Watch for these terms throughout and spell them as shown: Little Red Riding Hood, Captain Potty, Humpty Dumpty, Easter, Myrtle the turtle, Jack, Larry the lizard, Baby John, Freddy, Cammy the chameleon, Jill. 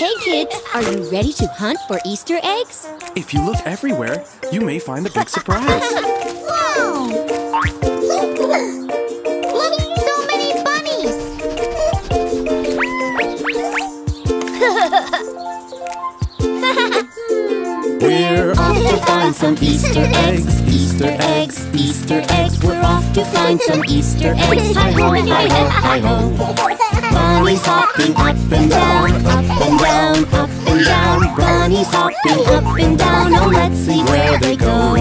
Okay, kids, are you ready to hunt for Easter eggs? If you look everywhere, you may find a big surprise. Wow! Look, so many bunnies! We're off to find some Easter eggs, Easter eggs, Easter eggs. We're off to find some Easter eggs. Hi-ho, hi-ho, hi-ho. Bunnies hopping up and down, up and down, up and down. Bunnies hopping up and down, oh let's see where they go.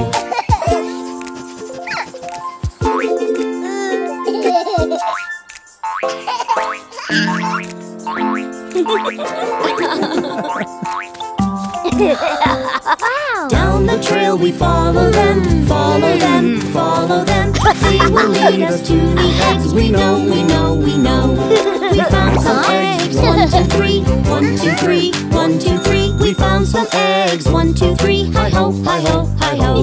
Down the trail we follow them, follow them, follow them. They will lead us to the eggs, we know, we know, we know. We found some eggs, 1, 2, 3, 1, 2, 3, 1, 2, 3. We found some eggs, 1, 2, 3, hi ho, hi ho, hi ho.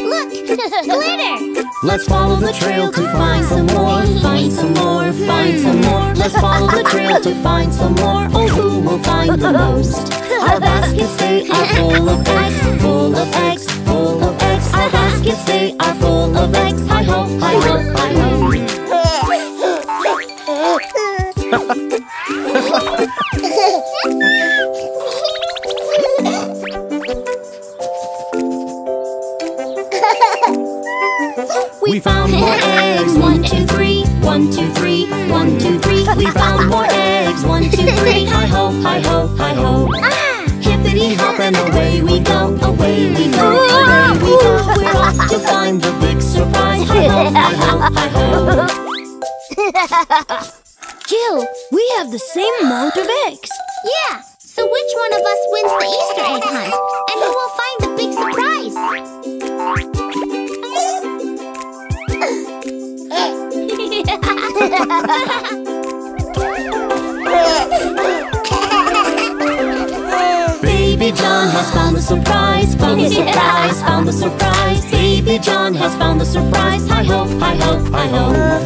Look, glitter! Let's follow the trail to find some more, find some more, find some more. Let's follow the trail to find some more. Oh, who will find the most? Our baskets, they are full of eggs, full of eggs, full of eggs. Our baskets, they are full of eggs. Hi-ho, hi-ho, hi-ho. We found more eggs, 1, 2, 3, 1, 2, 3, 1, 2, 3. We found more eggs, 1, 2, 3, hi ho, hi ho, hi ho. Hippity hop and away we go, away we go, away we go. We're off to find the big surprise. Hi ho, hi ho, hi ho. Jill, we have the same amount of eggs. Yeah. So which one of us wins the Easter egg hunt, and who will find the big surprise? Baby John has found the surprise, found the surprise, found the surprise. Baby John has found the surprise. Hi ho, hi ho, hi ho.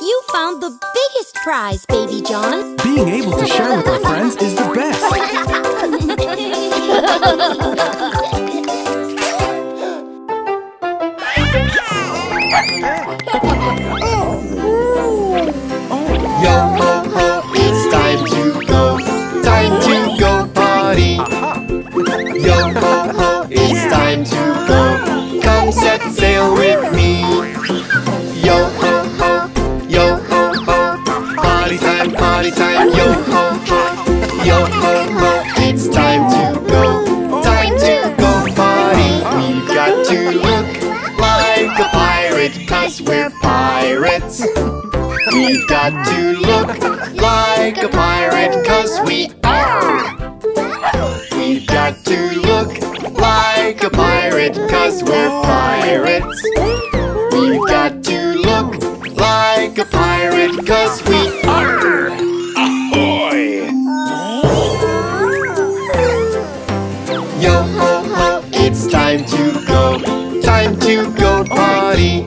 You found the biggest prize, Baby John. Being able to share with our friends is the best. Oh. Yo ho ho, it's time to go potty. Yo ho ho, it's time to go. Come set sail with me. Yo ho. Potty time, yo ho ho, it's time to go, time to go potty. We've got to look like a pirate, cause we're pirates. We've got to look like a pirate, cause we are. We've got to look like a pirate, cause we're pirates. We've got to look like a pirate, cause we are. Time to go potty.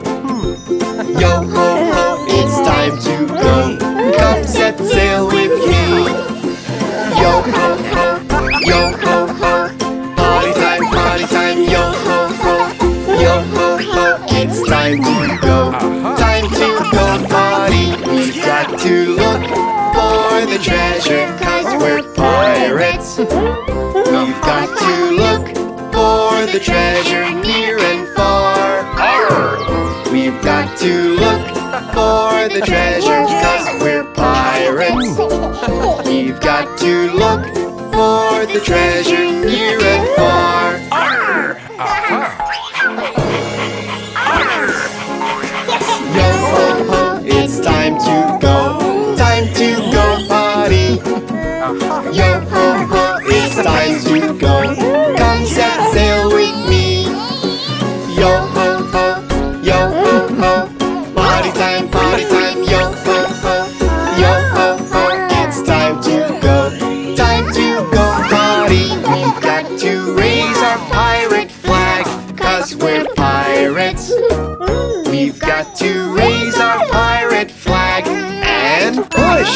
Yo ho ho, it's time to go. Come set sail with me. Yo ho ho, potty time, yo ho ho, it's time to go. Time to go potty. We've got to look for the treasure, 'cause we're pirates. We've got to look for the treasure near and far. Arr! We've got to look for the treasure, 'cause we're pirates. We've got to look for the treasure near and far. Arr! Uh-huh. Yo ho ho, it's time to go. Time to go potty. Yo ho ho, it's time to go. Set sail with me. Yo ho ho, yo ho ho. Potty time, yo ho. 'cause we're pirates. We've got to raise our pirate flag and push.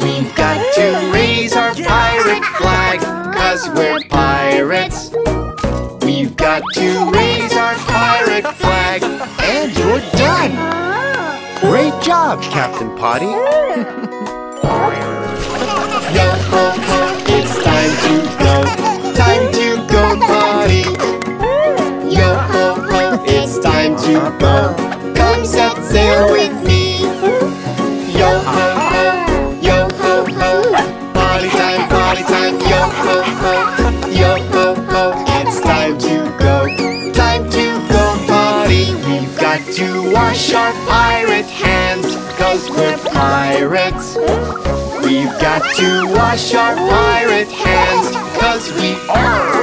We've got to raise our pirate flag 'cause we're pirates. We've got to raise our pirate flag and you're done. Great job, Captain Potty. Yo ho ho, it's time to go. Time to go, Potty. Yo ho ho, it's time to go. Come set sail with me. Yo ho ho, yo ho ho. Potty time, Potty time, yo ho ho. Yo ho ho, it's time to go. Time to go, Potty. We've got to wash our pirate hands 'cause we're pirates. We've got to wash our pirate hands 'cause we are.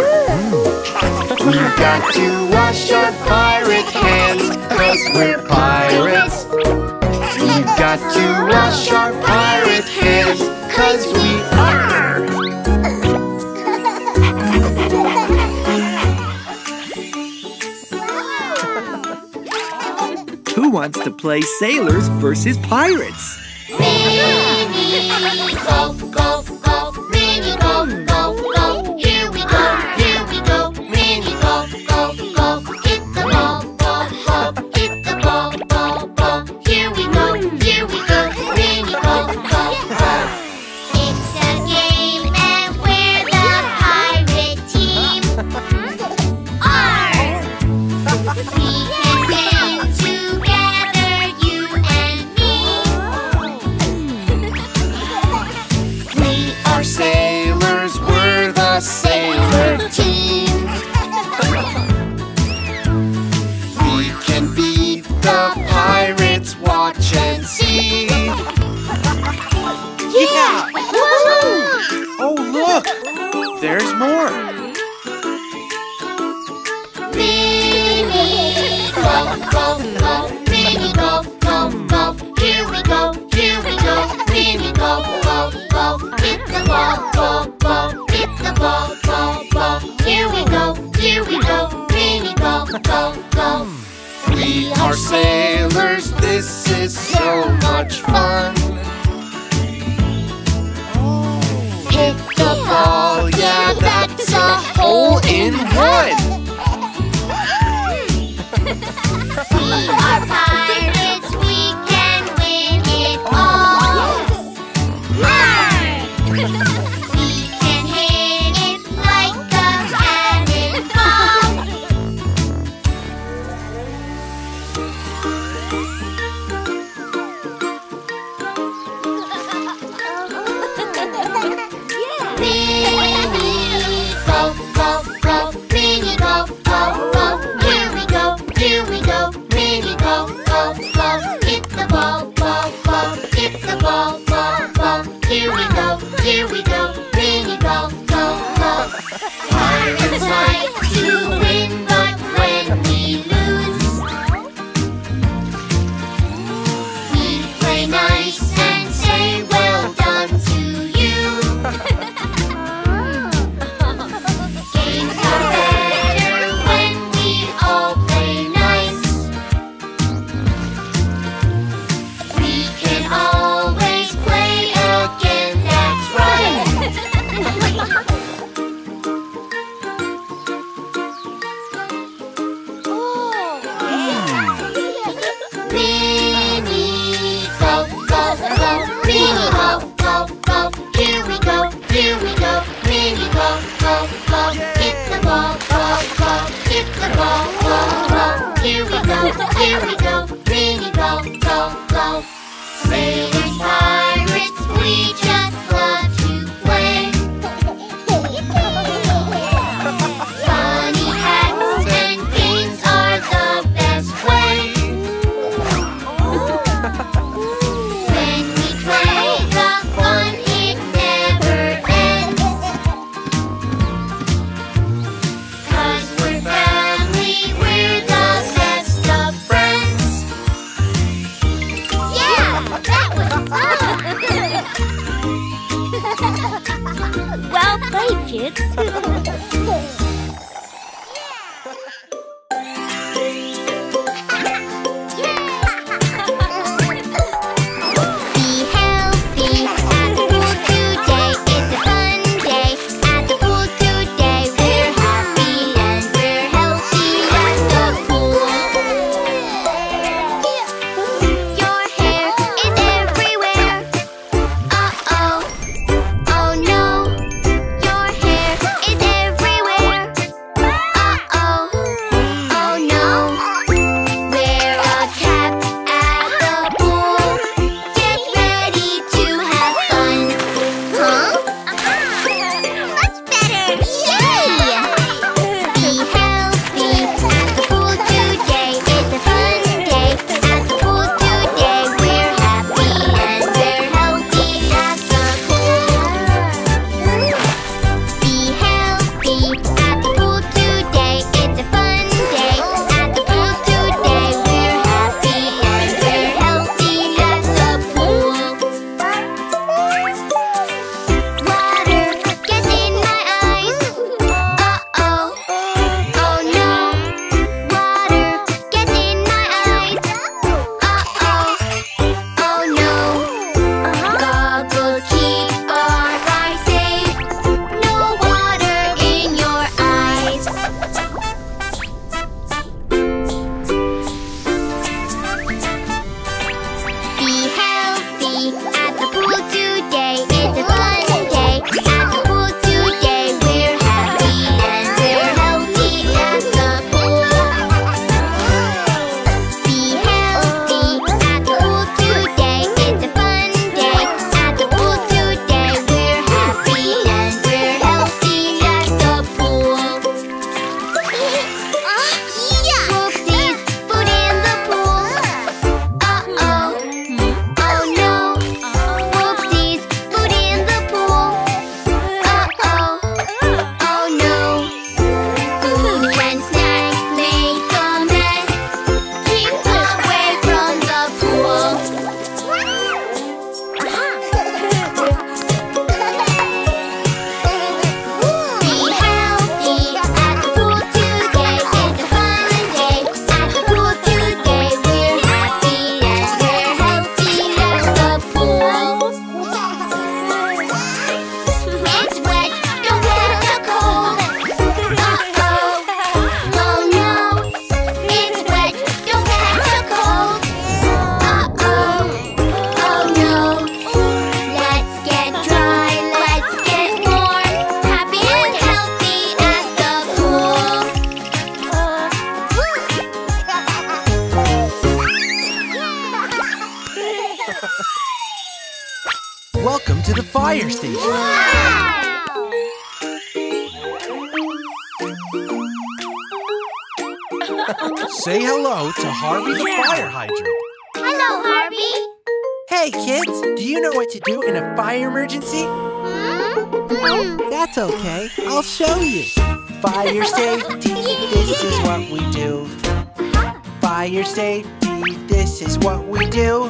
We've got to wash our pirate hands 'cause we're pirates. We've got to wash our pirate hands 'cause we are. Who wants to play sailors versus pirates? Mini golf, golf, golf, mini golf, golf, golf. Here we go, mini golf, golf, golf. Hit the ball, ball, ball, hit the ball, ball, ball. Here we go, mini golf, golf, golf. It's a game and we're the pirate team. Arr! We can dance together, you and me. We are sailors, we're the sailor team. We can beat the pirates, watch and see. Yeah! Oh, look! There's more. Mini golf, golf, golf, mini golf, golf, golf. Here we go, mini golf, golf, golf. Hit the ball, ball, ball, hit the ball, ball, ball. Here we go, mini golf, golf, golf. We are sailors, this is so much fun. Hit the ball, yeah, that's a hole in one. We are pirates, we can win it all. We can hit it like a cannonball. Mini golf, golf, golf, mini golf, golf, golf. Here we go, mini golf, golf, golf. Hit the ball, ball, ball. Hit the ball, ball, ball. Here we go, mini golf, golf, golf. Pirates like to win, but when we lose, we play nice and say well done to you. Games are better when we all play nice. We can always play again, that's right. Mini golf, golf, golf, mini golf, golf, golf. Here we go, mini golf, golf, golf. Hit the ball, ball, ball. Hit the ball, ball, ball. Here we go, mini golf, golf, golf. Sailors, pirates, we just love to play. Funny hats and games are the best way. When we play, the fun it never ends. 'Cause we're family, we're the best of friends. Yeah, that was Welcome to the fire station. Wow! Say hello to Harvey the fire hydrant. Hello, Harvey. Hey, kids, do you know what to do in a fire emergency? Mm-hmm. That's okay. I'll show you. Fire safety, this is what we do. Fire safety, this is what we do.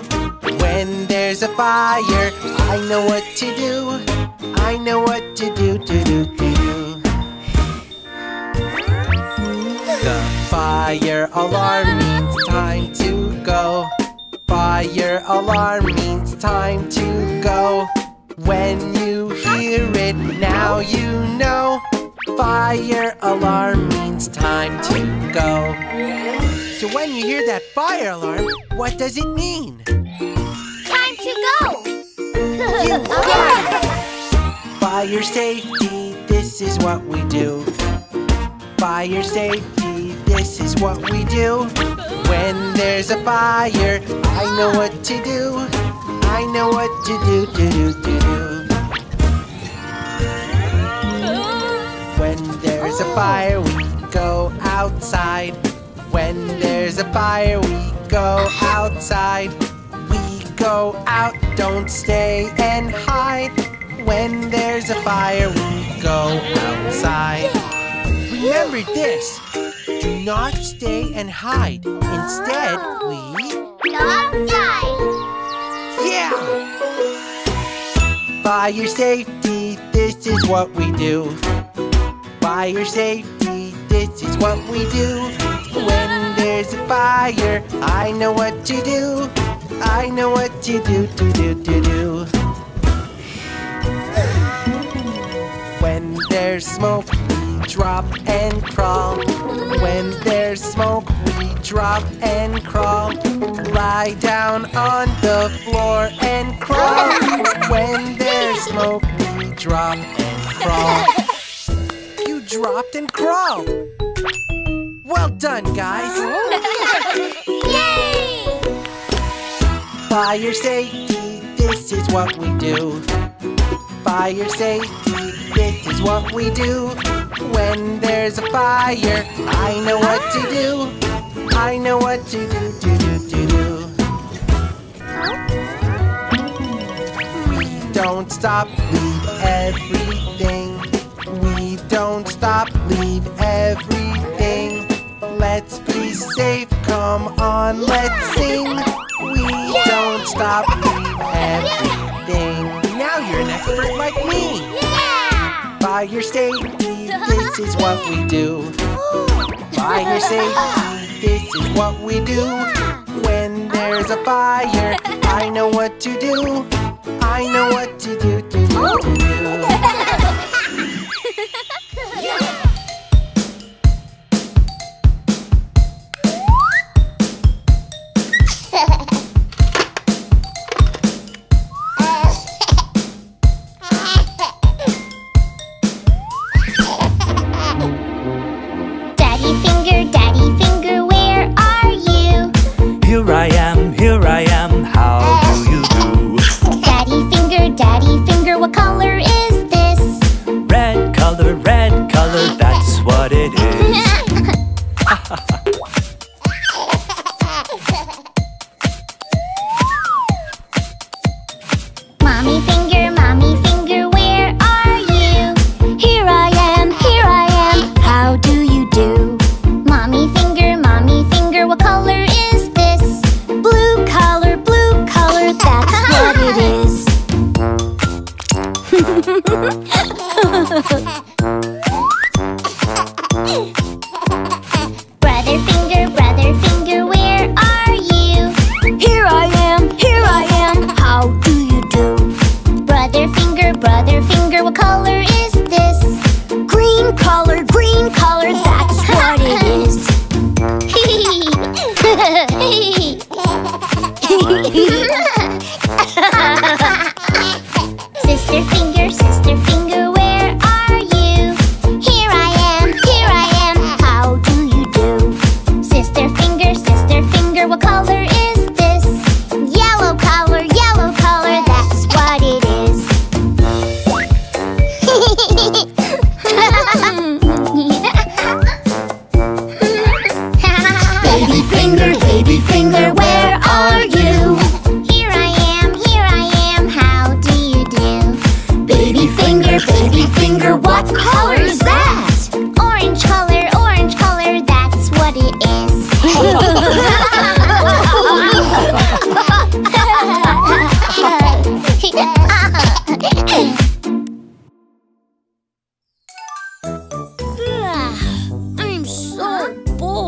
When there's a fire, I know what to do. I know what to do, do. The fire alarm means time to go. Fire alarm means time to go. When you hear it, now you know. Fire alarm means time to go. So when you hear that fire alarm, what does it mean? Time to go! You got it! Fire safety, this is what we do. Fire safety, this is what we do. When there's a fire, I know what to do. I know what to do, When there's a fire, we go outside. When there's a fire, we go outside. We go out, don't stay and hide. When there's a fire, we go outside. Remember this, do not stay and hide. Instead, we go outside. Yeah! Fire safety, this is what we do. Fire safety, this is what we do. When there's a fire, I know what to do. I know what to do, do. When there's smoke, we drop and crawl. When there's smoke, we drop and crawl. Lie down on the floor and crawl. When there's smoke, we drop and crawl. Dropped and crawled. Well done, guys. Yay! Fire safety, this is what we do. Fire safety, this is what we do. When there's a fire, I know what to do. I know what to do, We don't stop, leave everything. Don't stop, leave everything. Let's be safe, come on, let's sing. We don't stop, leave everything. Now you're an expert like me. Fire safety, this is what we do. Fire safety, this is what we do. When there's a fire, I know what to do. I know what to do, Brother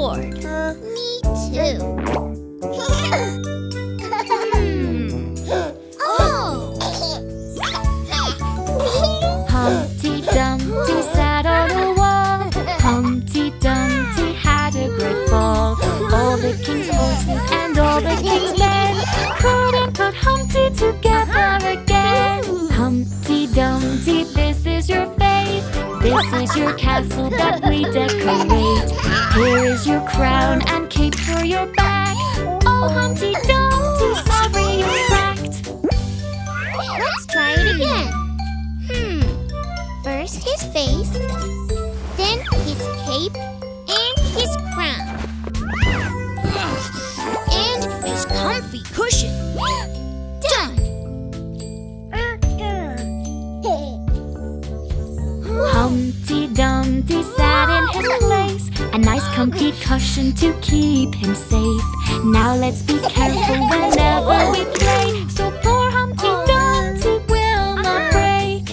bored. Me too. Oh! Humpty Dumpty sat on a wall. Humpty Dumpty had a great fall. All the king's horses and all the king's men couldn't put Humpty together again. Humpty Dumpty, this is your face. This is your castle that we decorate. Here is your crown and cape for your back. Oh, Humpty Dumpty, sorry you cracked. Let's try it again. First his face, then his cape and his crown. And his comfy cushion. Done! Humpty Dumpty sat in his place. A nice comfy cushion to keep him safe. Now let's be careful whenever we play, so poor Humpty Dumpty will not break.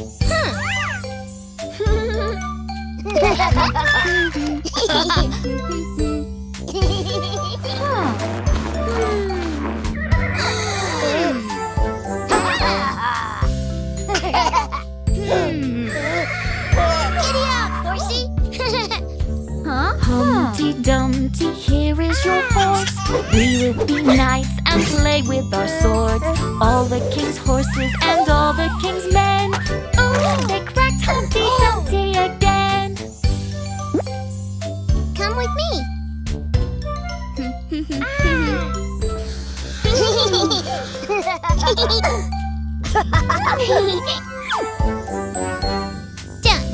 Humpty Dumpty, here is your horse. We will be knights and play with our swords. All the king's horses and all the king's men, oh, they cracked Humpty Dumpty again. Come with me. Done.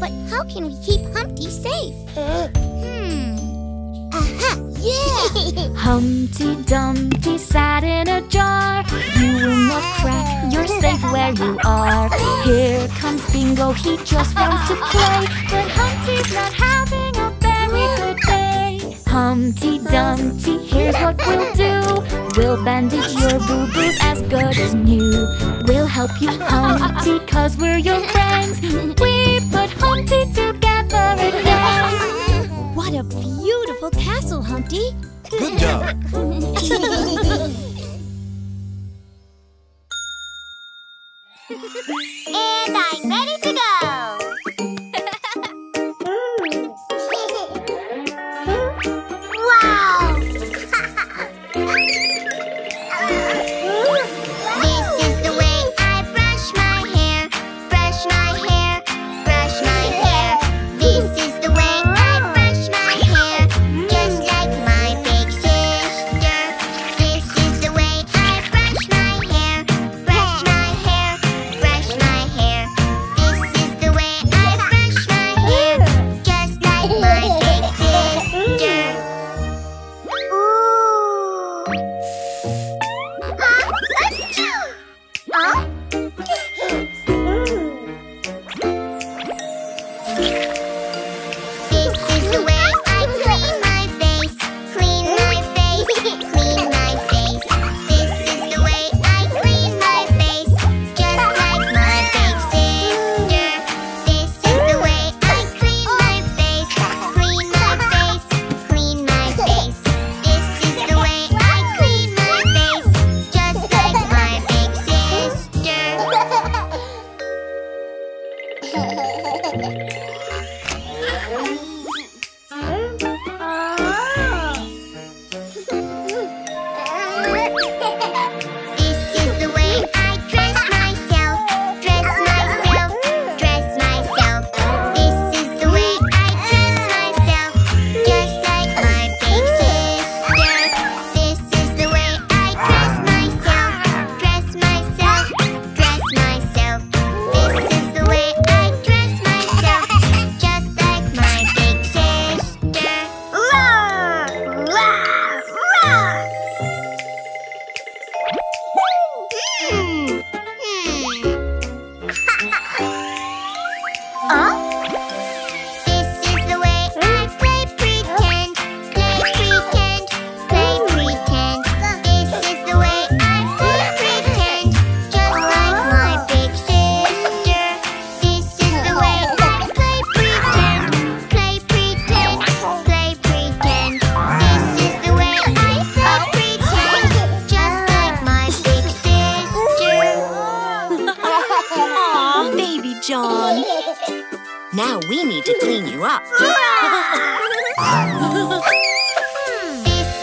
But how can we keep Humpty safe? Yeah! Humpty Dumpty sat in a jar. You will not crack, you're safe where you are. Here comes Bingo, he just wants to play, but Humpty's not having a very good day. Humpty Dumpty, here's what we'll do. We'll bandage your boo-boos as good as new. We'll help you, Humpty, 'cause we're your friends. We put Humpty together again. What a beautiful castle, Humpty! Good job! And I'm ready to go! Now we need to clean you up. This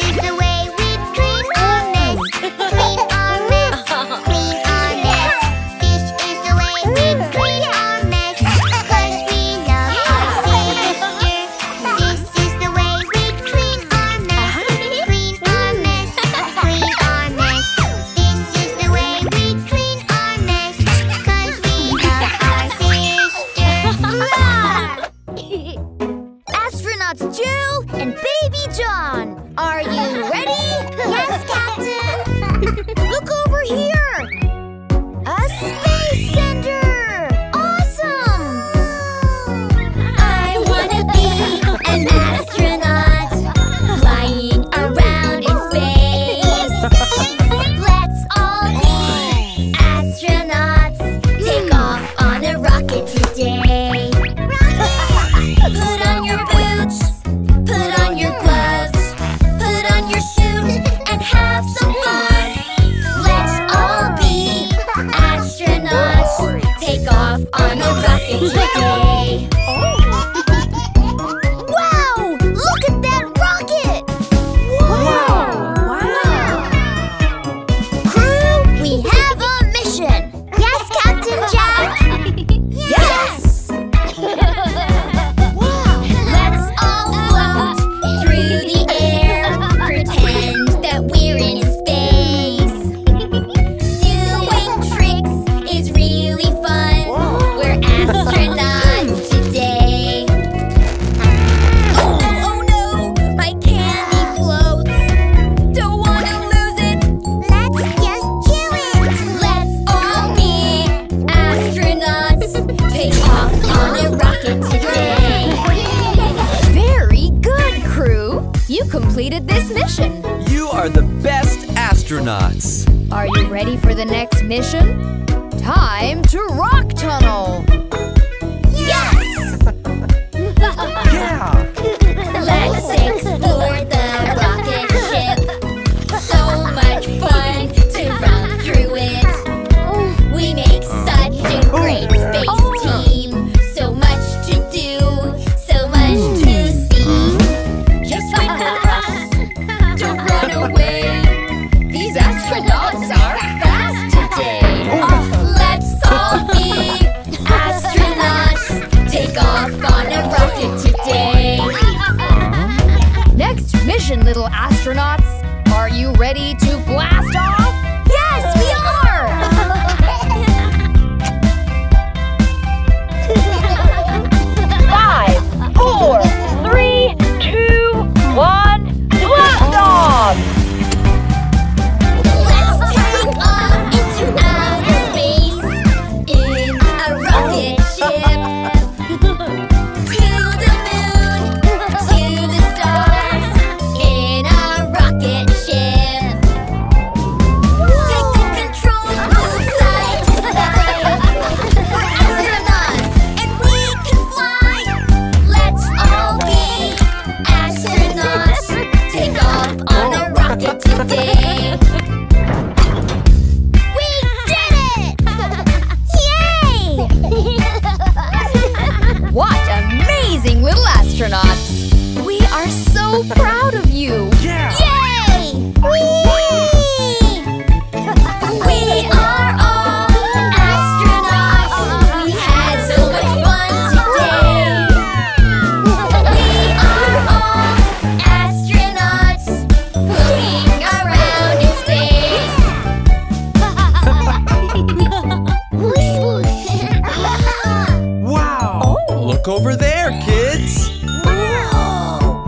is the way we clean our mess. Clean our mess. Clean our mess. This is the way we clean our mess. Cause we love our sister. This is the way we clean our mess. Clean our mess. Clean our mess. This is the way we clean our mess. Cause we love our sister. Astronauts Jill and Baby John, are you ready? Yes, Captain! Look over here! A space sender! Awesome! I want to be an astronaut, flying around in space. Let's all be astronauts, take off on a rocket today. Put on your boots, put on your gloves, put on your suit, and have some fun. Let's all be astronauts, take off on a rocket today. Wow! Look at that rocket! Wow! Wow! Crew, we have a mission! Yes, Captain Jack! Yes! Let's all float through the air. Pretend that we're in space. Doing tricks is really fun. We're astronauts today. Oh no, oh no, my candy floats. Don't want to lose it. Let's just do it. Let's all be astronauts. Take off on a rocket today. Very good, crew. You completed this mission. You are the best astronauts. Are you ready for the next mission? Time to rock tunnel. Yes! Yeah! Let's explore the rocket ship. So much fun to run through it. We make such a great space team. So much to do, so much to see. Just wait for us. Don't run away. These astronauts are fast today. Let's all be astronauts. Take off on a rocket today. Next mission, little astronauts. Are you ready to blast off? Yes, we are! Five, four, three, two, one, blast off! Let's take off into outer space in a rocket ship. To the moon, to the stars, in a rocket ship. Taking control, move side to side. We're astronauts and we can fly. Let's all be astronauts. Take off on a rocket today. We did it! Yay! What amazing little astronauts! We are so proud of you! Yeah! Yay! We are all astronauts. We had so much fun today. We are all astronauts, floating around in space. Wow! Look over there, kids! Wow!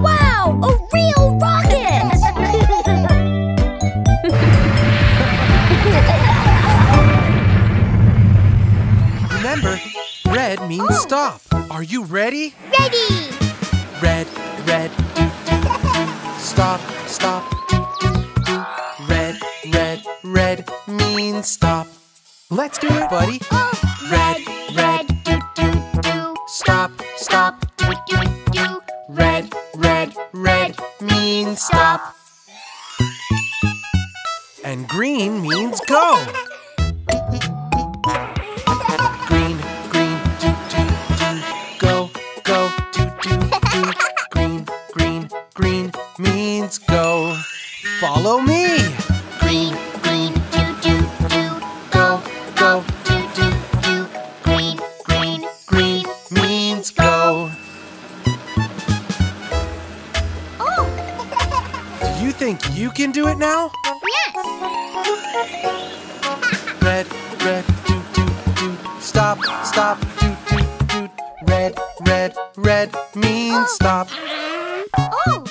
Wow! A real rocket! Remember, red means stop. Are you ready? Ready! Red, red, do, do, do. Stop, stop, do, do, do. Red, red, red means stop. Let's do it, buddy. Red, red, do, do, do. Stop, stop, do, do, do. Red, red, red means stop. And green means go. Green, green, do, do, do. Go, Green means go. Follow me. Green, green, do, do, do. Go, go, do, do, do. Green, green, green means go. Oh. Do you think you can do it now? Yes. Red, red, do, do, do. Stop, stop, do, do, do. Red, red, red means stop. Oh!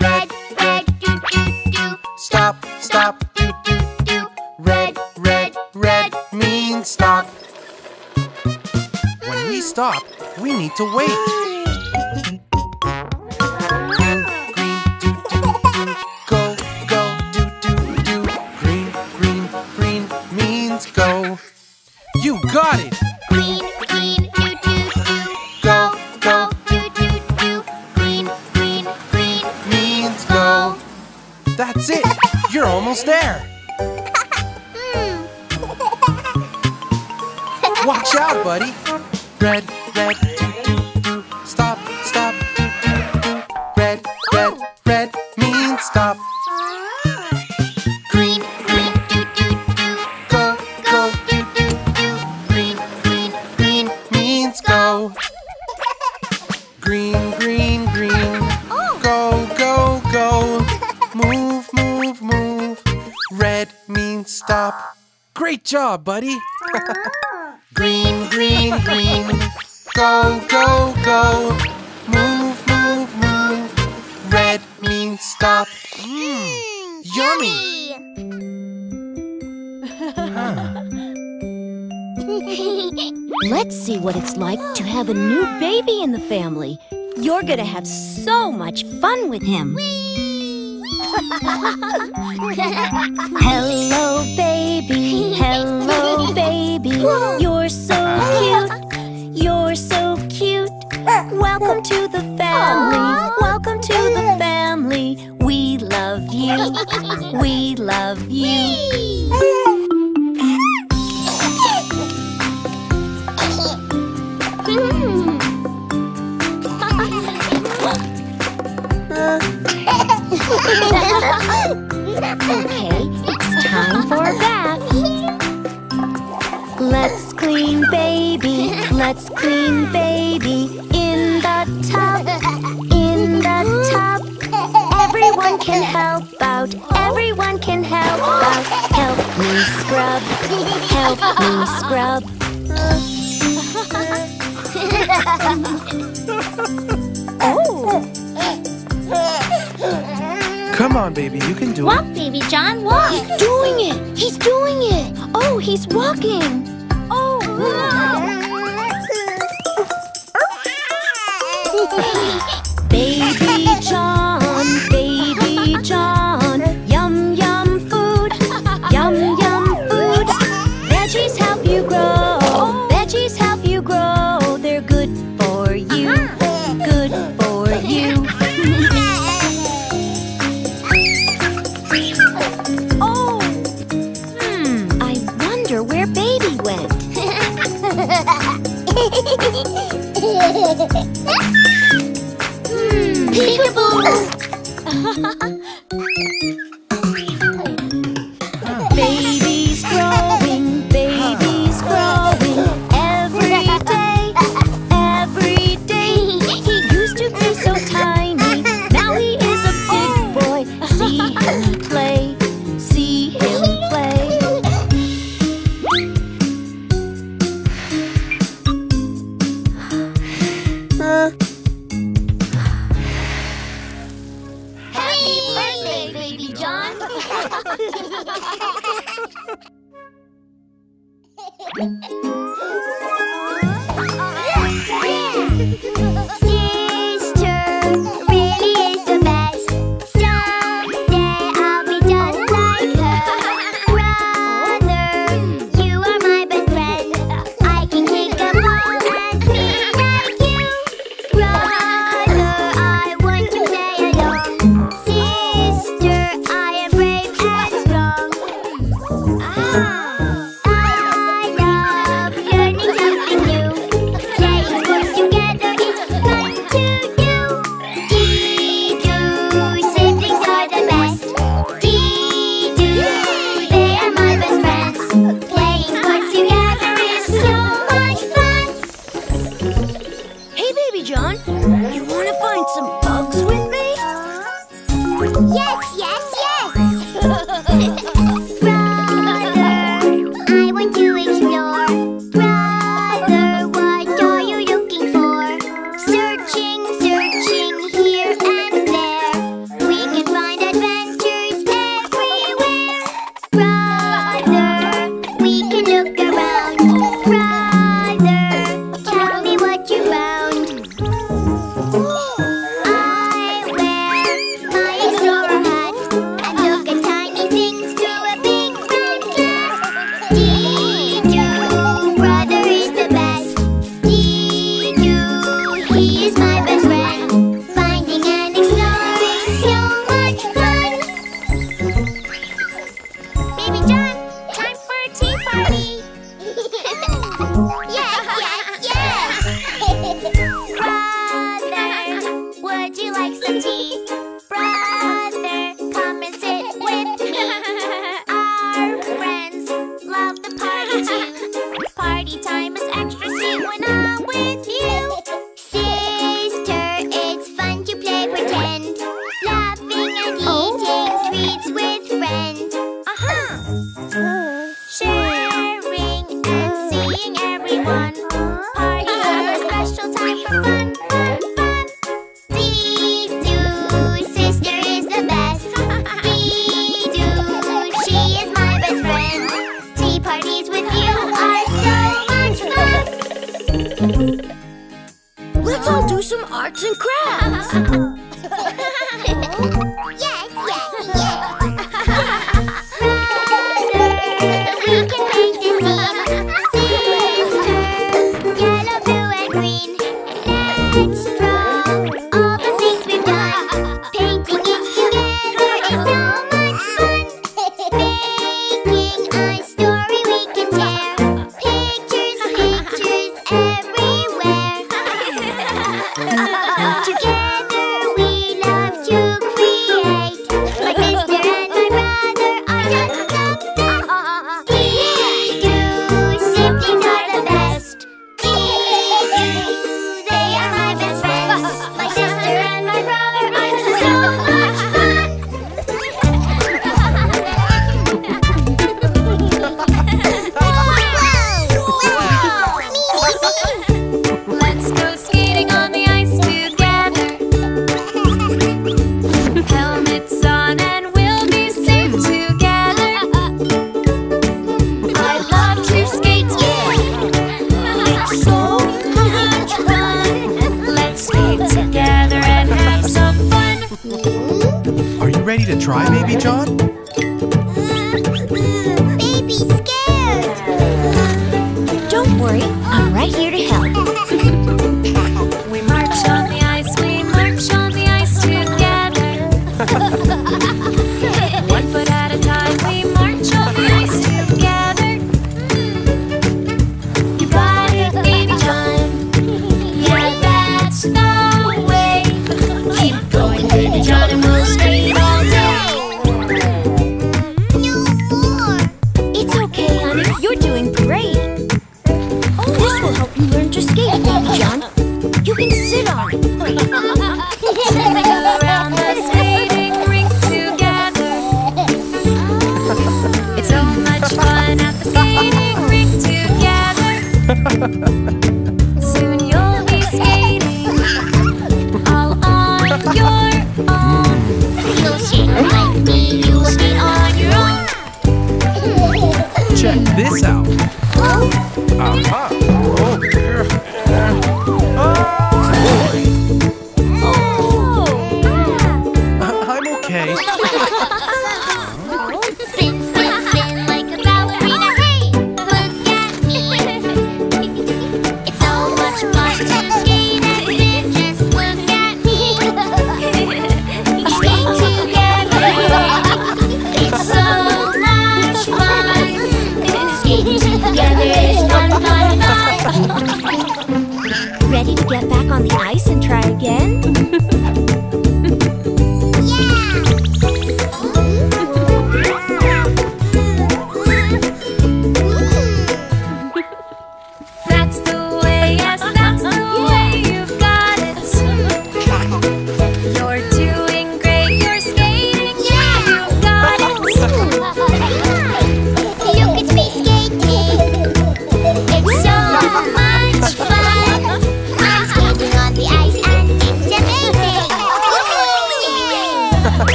Red, red, do, do, do. Stop, stop, do, do, do. Red, red, red means stop. When we stop, we need to wait. Green, green, do, do, do. Go, go, do, do, do. Green, green, green means go. You got it! Green, green, do, do, do. Go, go. That's it! You're almost there! Watch out, buddy! Red, red, do, do, do. Stop, stop, do, do, do. Red, red, red means stop. Green, green, do, do, do. Go, go, do, do, do. Green, green, green means go. Green, green, green. Go, go, go. Move, move, move. Red means stop. Great job, buddy. Green, green, green. Go, go, go. Move, move, move. Red means stop. Yummy. Let's see what it's like to have a new baby in the family. You're gonna have so much fun with him. Whee! Hello, baby. Hello, baby. You're so cute. You're so cute. Welcome to the family. Welcome to the family. We love you. We love you. Okay, it's time for a bath. Let's clean baby, let's clean baby. In the tub, in the tub. Everyone can help out, everyone can help out. Help me scrub, help me scrub. Oh! Come on, baby, you can do it. Walk, Baby John, walk. He's doing it. He's doing it. Oh, he's walking. Oh, wow. Baby John, Baby John. Yum, yum food. Yum, yum food. Veggies help you grow. Veggies help you grow. They're good for you. Good for you. Peekaboo. Baby's growing, baby's growing. Every day he used to be so tiny. Now he is a big boy. See him play, see him play. I love learning.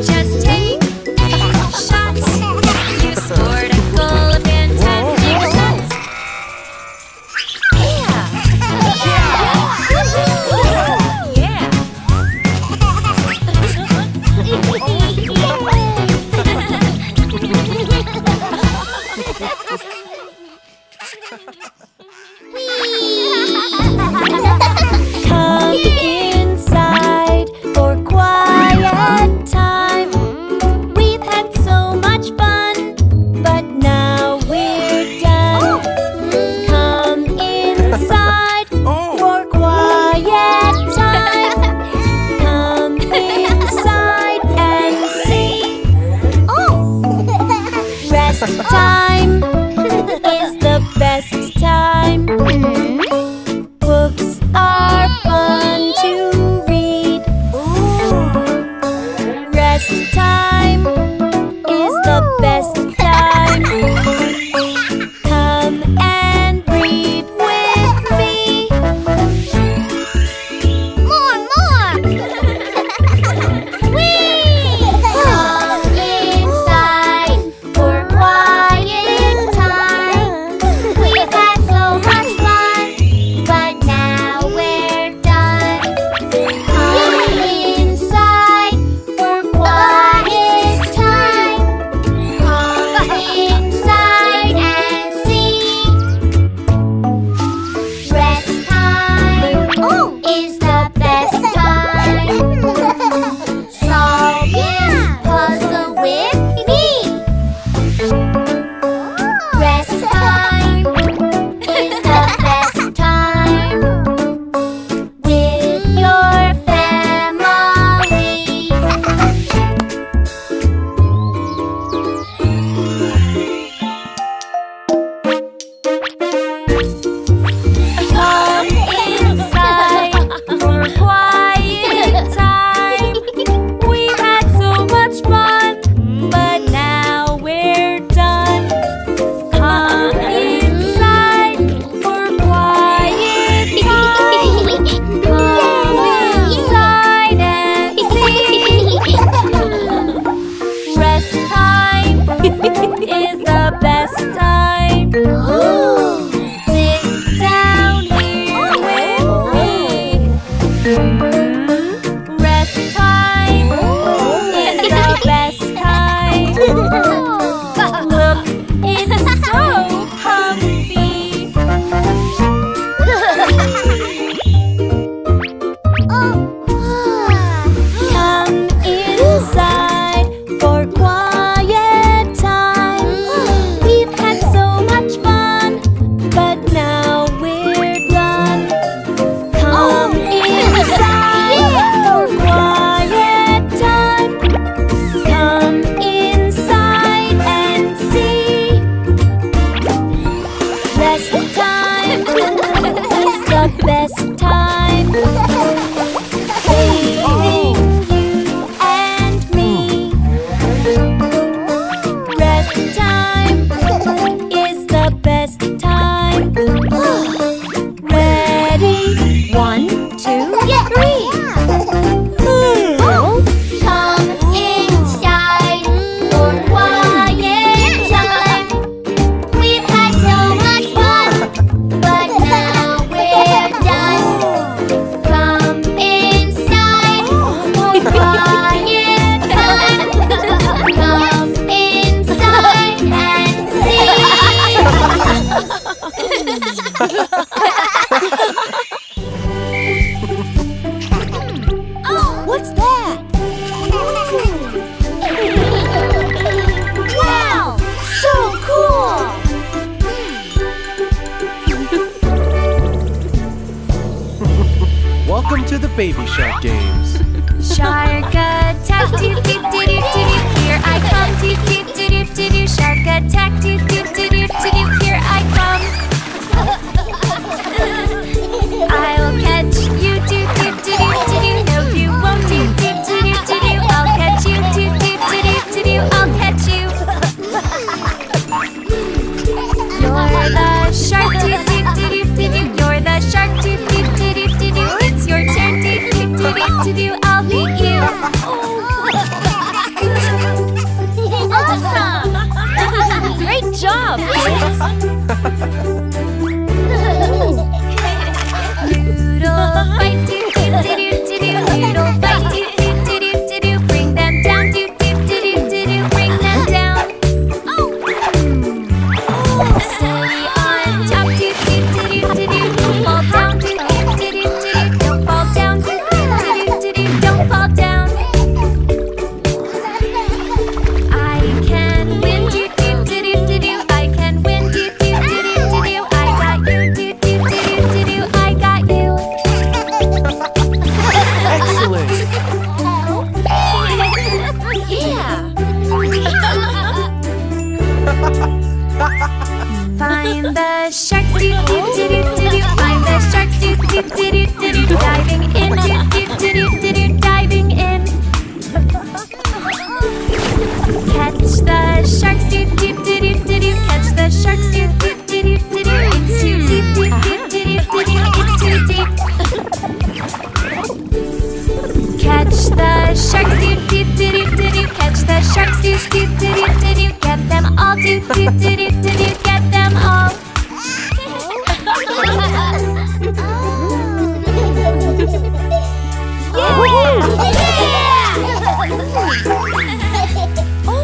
Just take a shot. Baby Shark games. Shark attack, doop doop doop doop, here I come. Doop doop doop doop doop, shark attack, doop doop doop doop, here I come. I'll catch you, doop doop doop doop. No, you won't, doop doop doop doop. I'll catch you, doop doop doop doop. I'll catch you. You're the shark, doop doop doop doop. You're the shark, doop doop doop doop. It's your turn, doop doop doop doop. I'll beat you. Awesome! Great job, kids! Noodle fight, doop doop doop doop. Noodle fight, doop doop doop doop. Bring them down, doop doop doop doop. Bring them down. Oh! Stay on top, doop doop doop doop. Don't fall down, doop doop doop doop. Don't fall down, doop doop doop doop. Don't fall down. Find the shark, doo doo doo doo doo. Find the shark, doo doo doo doo doo. Diving in, doo doo doo doo doo. Diving in. Catch the sharks, doo doo doo doo doo. Catch the sharks, doo doo doo doo doo. It's too deep, doo doo doo doo doo. It's too deep. Catch the sharks, doo doo doo doo doo. Catch the sharks, doo doo doo doo doo. Get them all, doo doo doo doo doo. Get them all.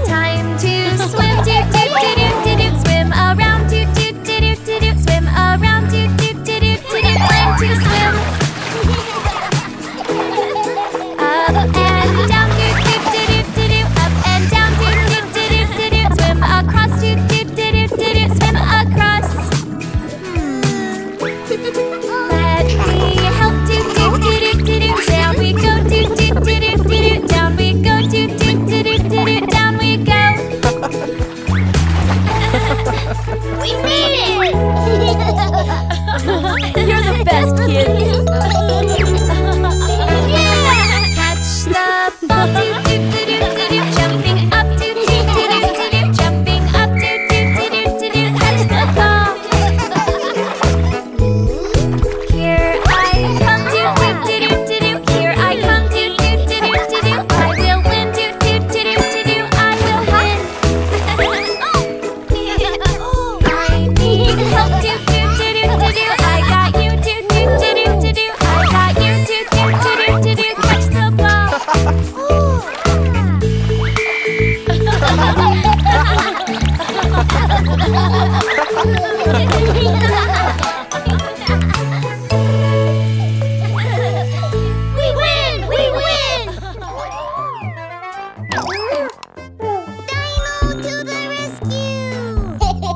Time to swim, doo doo doo doo doo. Swim around, doo doo doo doo doo. Swim around, doo doo doo doo doo. Time to swim. Up and down, doo doo doo doo doo. Up and down, doo doo doo doo doo. Swim across, doo doo doo doo doo. Swim across. Let me help, doo doo doo doo doo. Down we go, doo doo doo doo doo. Down we go, doo doo doo doo doo. Down we go. We made it! You're the best, kids. Yeah! Catch the ball, doo doo doo doo doo doo. Jumping up, doo doo doo doo doo doo. Jumping up, doo doo doo doo doo doo. Catch the ball. Here I come, doo doo doo doo doo doo. Here I come, doo doo doo doo doo doo. I will win, doo doo doo doo doo doo. I will win. I need help, doo doo doo doo doo doo. I got you, doo doo doo doo doo doo. I got you, doo doo doo doo doo doo. Catch the ball. We win! We win! Dino to the rescue! Baby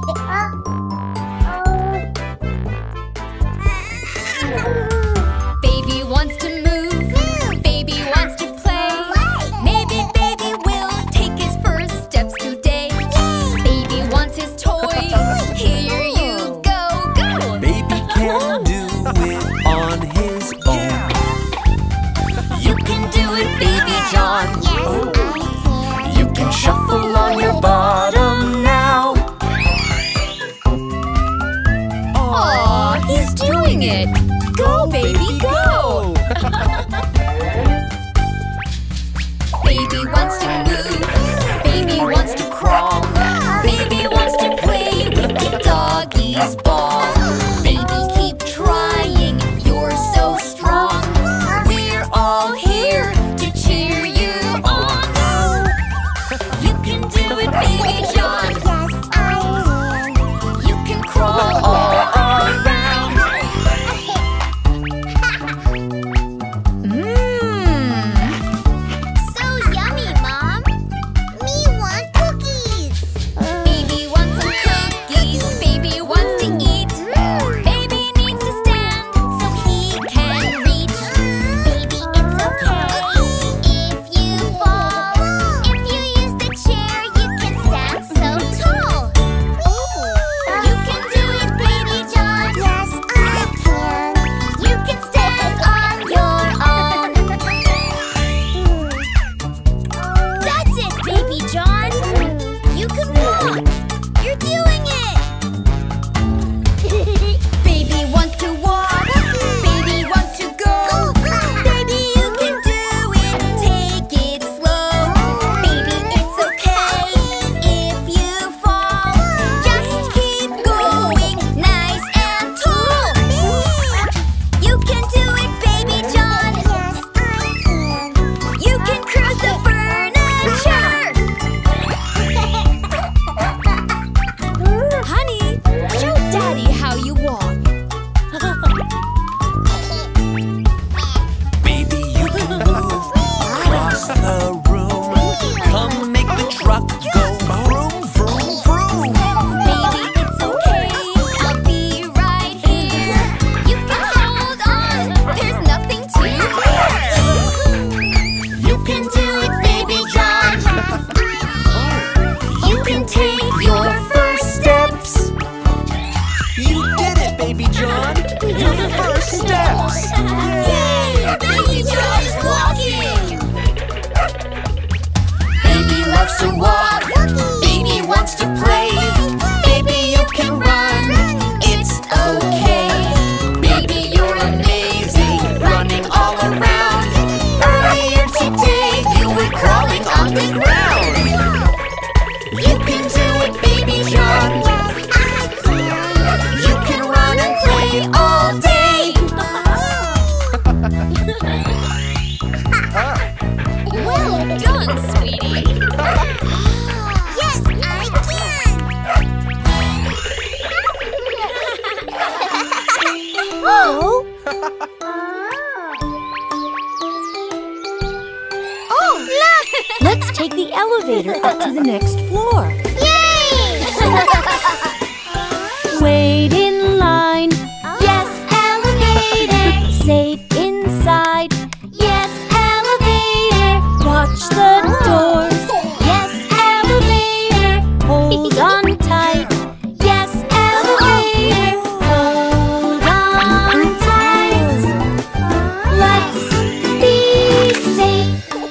wants to move. Baby wants to play. Maybe baby will take his first steps today. Baby wants his toy. Here you go, go! Baby can do it on his own. You can do it, Baby John. You can shuffle on your bottom now. Aw, he's doing it! Go, baby, go! Baby wants to move. Baby wants to crawl. Baby wants to play with the doggy's ball. Baby, keep trying. You're so strong. We're all here to cheer you on. You can do it, Baby John. You can crawl all around. Mmm. So yummy, Mom! Me want cookies! Baby wants some cookies. Baby wants to eat on, sweetie. Yes, I can. Oh. Oh, look. Let's take the elevator up to the next floor. Yay! Wait in line. Yes, elevator. Safe inside. Yes, elevator. Watch the doors. Yes, elevator. Hold on tight. Yes, elevator. Hold on tight. Let's be safe. Oh!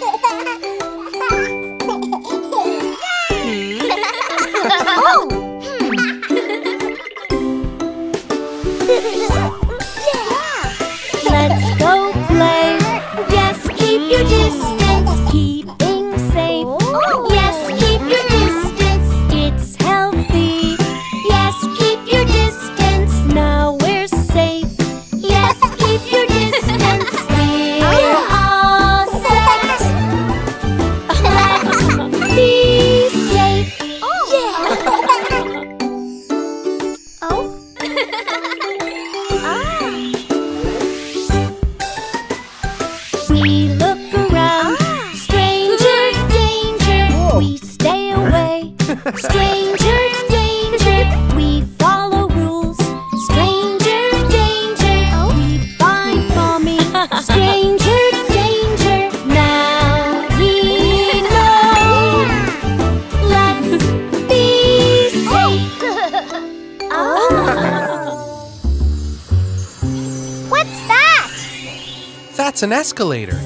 It's an escalator.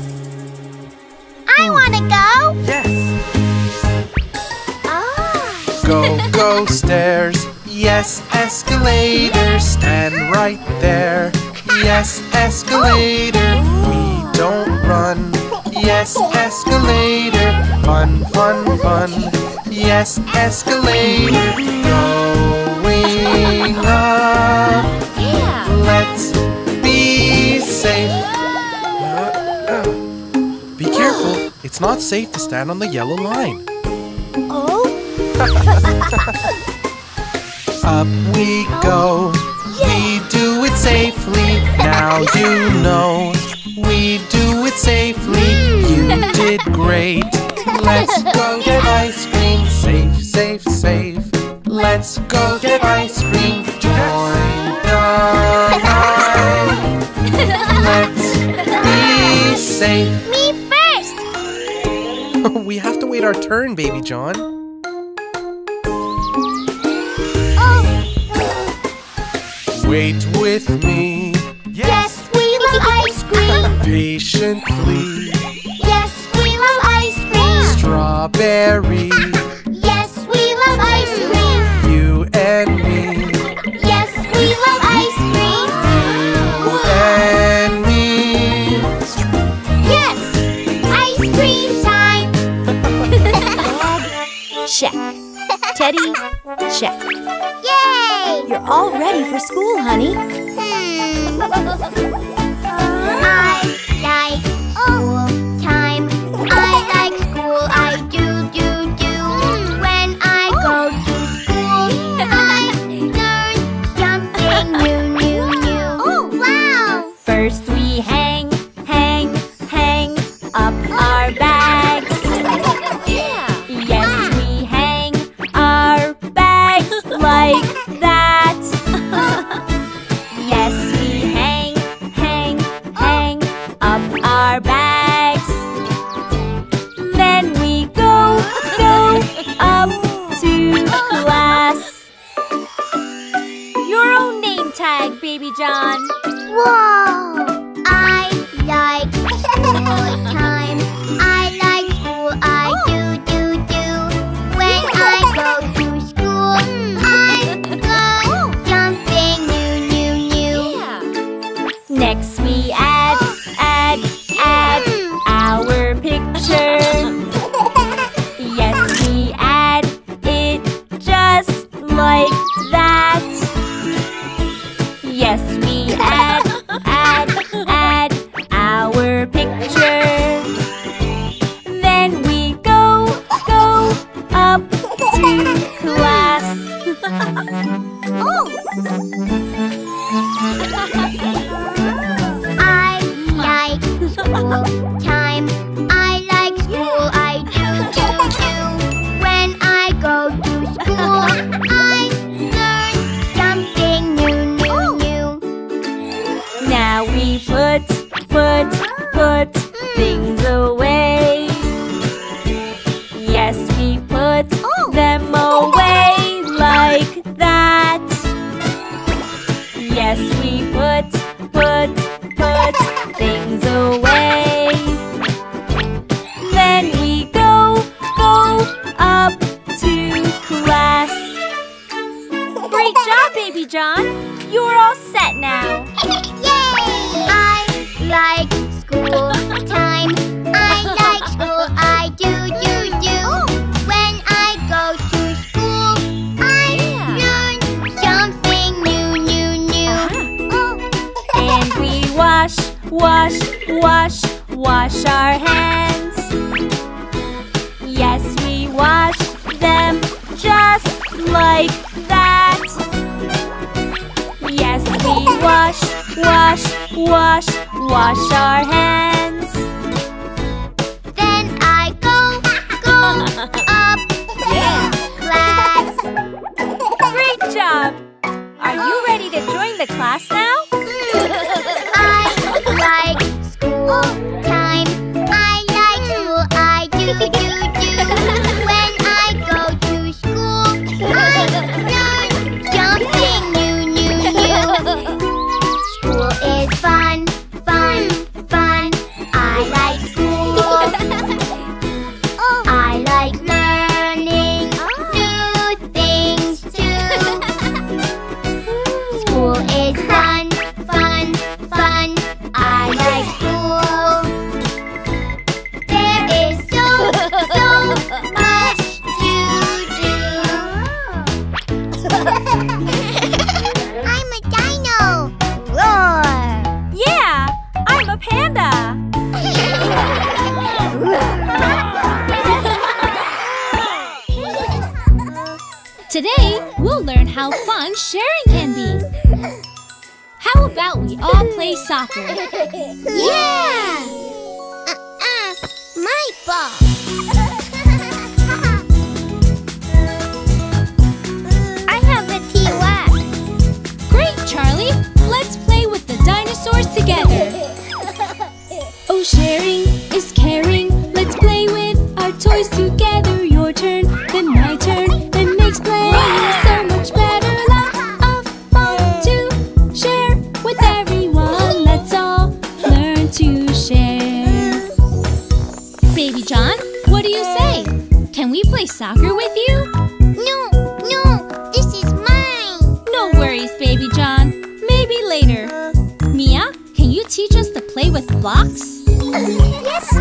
I want to go. Yes. Ah. Go, go, stairs. Yes, escalator. Stand right there. Yes, escalator. We don't run. Yes, escalator. Fun, fun, fun. Yes, escalator. Going up. Yeah. Let's be safe. Be careful, it's not safe to stand on the yellow line. Oh? Up we go, we do it safely. Now you know, we do it safely. You did great. Let's go get ice cream. Safe, safe, safe. Let's go get ice cream. Join the line. Let's be safe. Me first! We have to wait our turn, Baby John. Oh. Wait with me. Yes, we love ice cream. Patiently. Yes, we love ice cream. Strawberry. Yes, we love ice cream. You and me. Yes, we love ice cream. You and me. Yes, ice cream time. Check. Teddy, check. Yay! You're all ready for school, honey. I like school time. I like school. I do. When I go to school, I learn something new. Oh, wow! First we hang up our bags. Yes, we hang our bags like that. Yes, we hang up our bags. Wash, wash, wash our hands. Yes, we wash them just like that. Yes, we wash, wash, wash, wash our hands. Then I go up in class. Great job! Are you ready to join the class now? I like school time. I like school. I do. When I go to school, I learn something new. School is fun, fun, fun. I like school. I like learning new things too. School is fun. Today, we'll learn how fun sharing can be. How about we all play soccer? Yeah! My ball. I have a T-Rex. Great, Charlie. Let's play with the dinosaurs together. Oh, sharing is caring. Let's play with our toys together. Your turn, then my turn. Baby John, what do you say? Can we play soccer with you? No, this is mine. No worries, Baby John. Maybe later. Mia, can you teach us to play with blocks? Yes.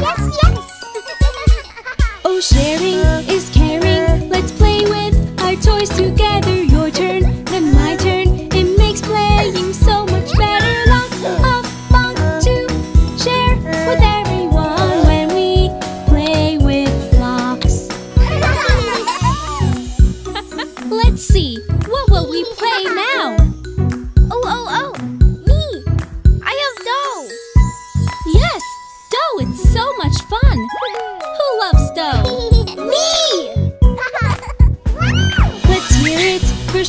Oh, sharing is caring. Let's play with our toys together. Your turn, then my turn. It makes playing so much better. Lots of fun to share with everyone.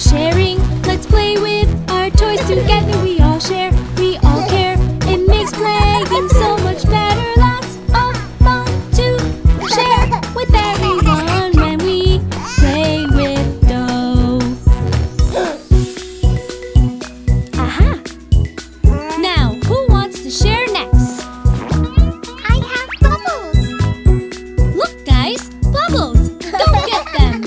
Sharing, let's play with our toys together. We all share, we all care. It makes playing so much better. Lots of fun to share with everyone when we play with dough. Aha! Now, who wants to share next? I have bubbles. Look, guys, bubbles. Don't get them.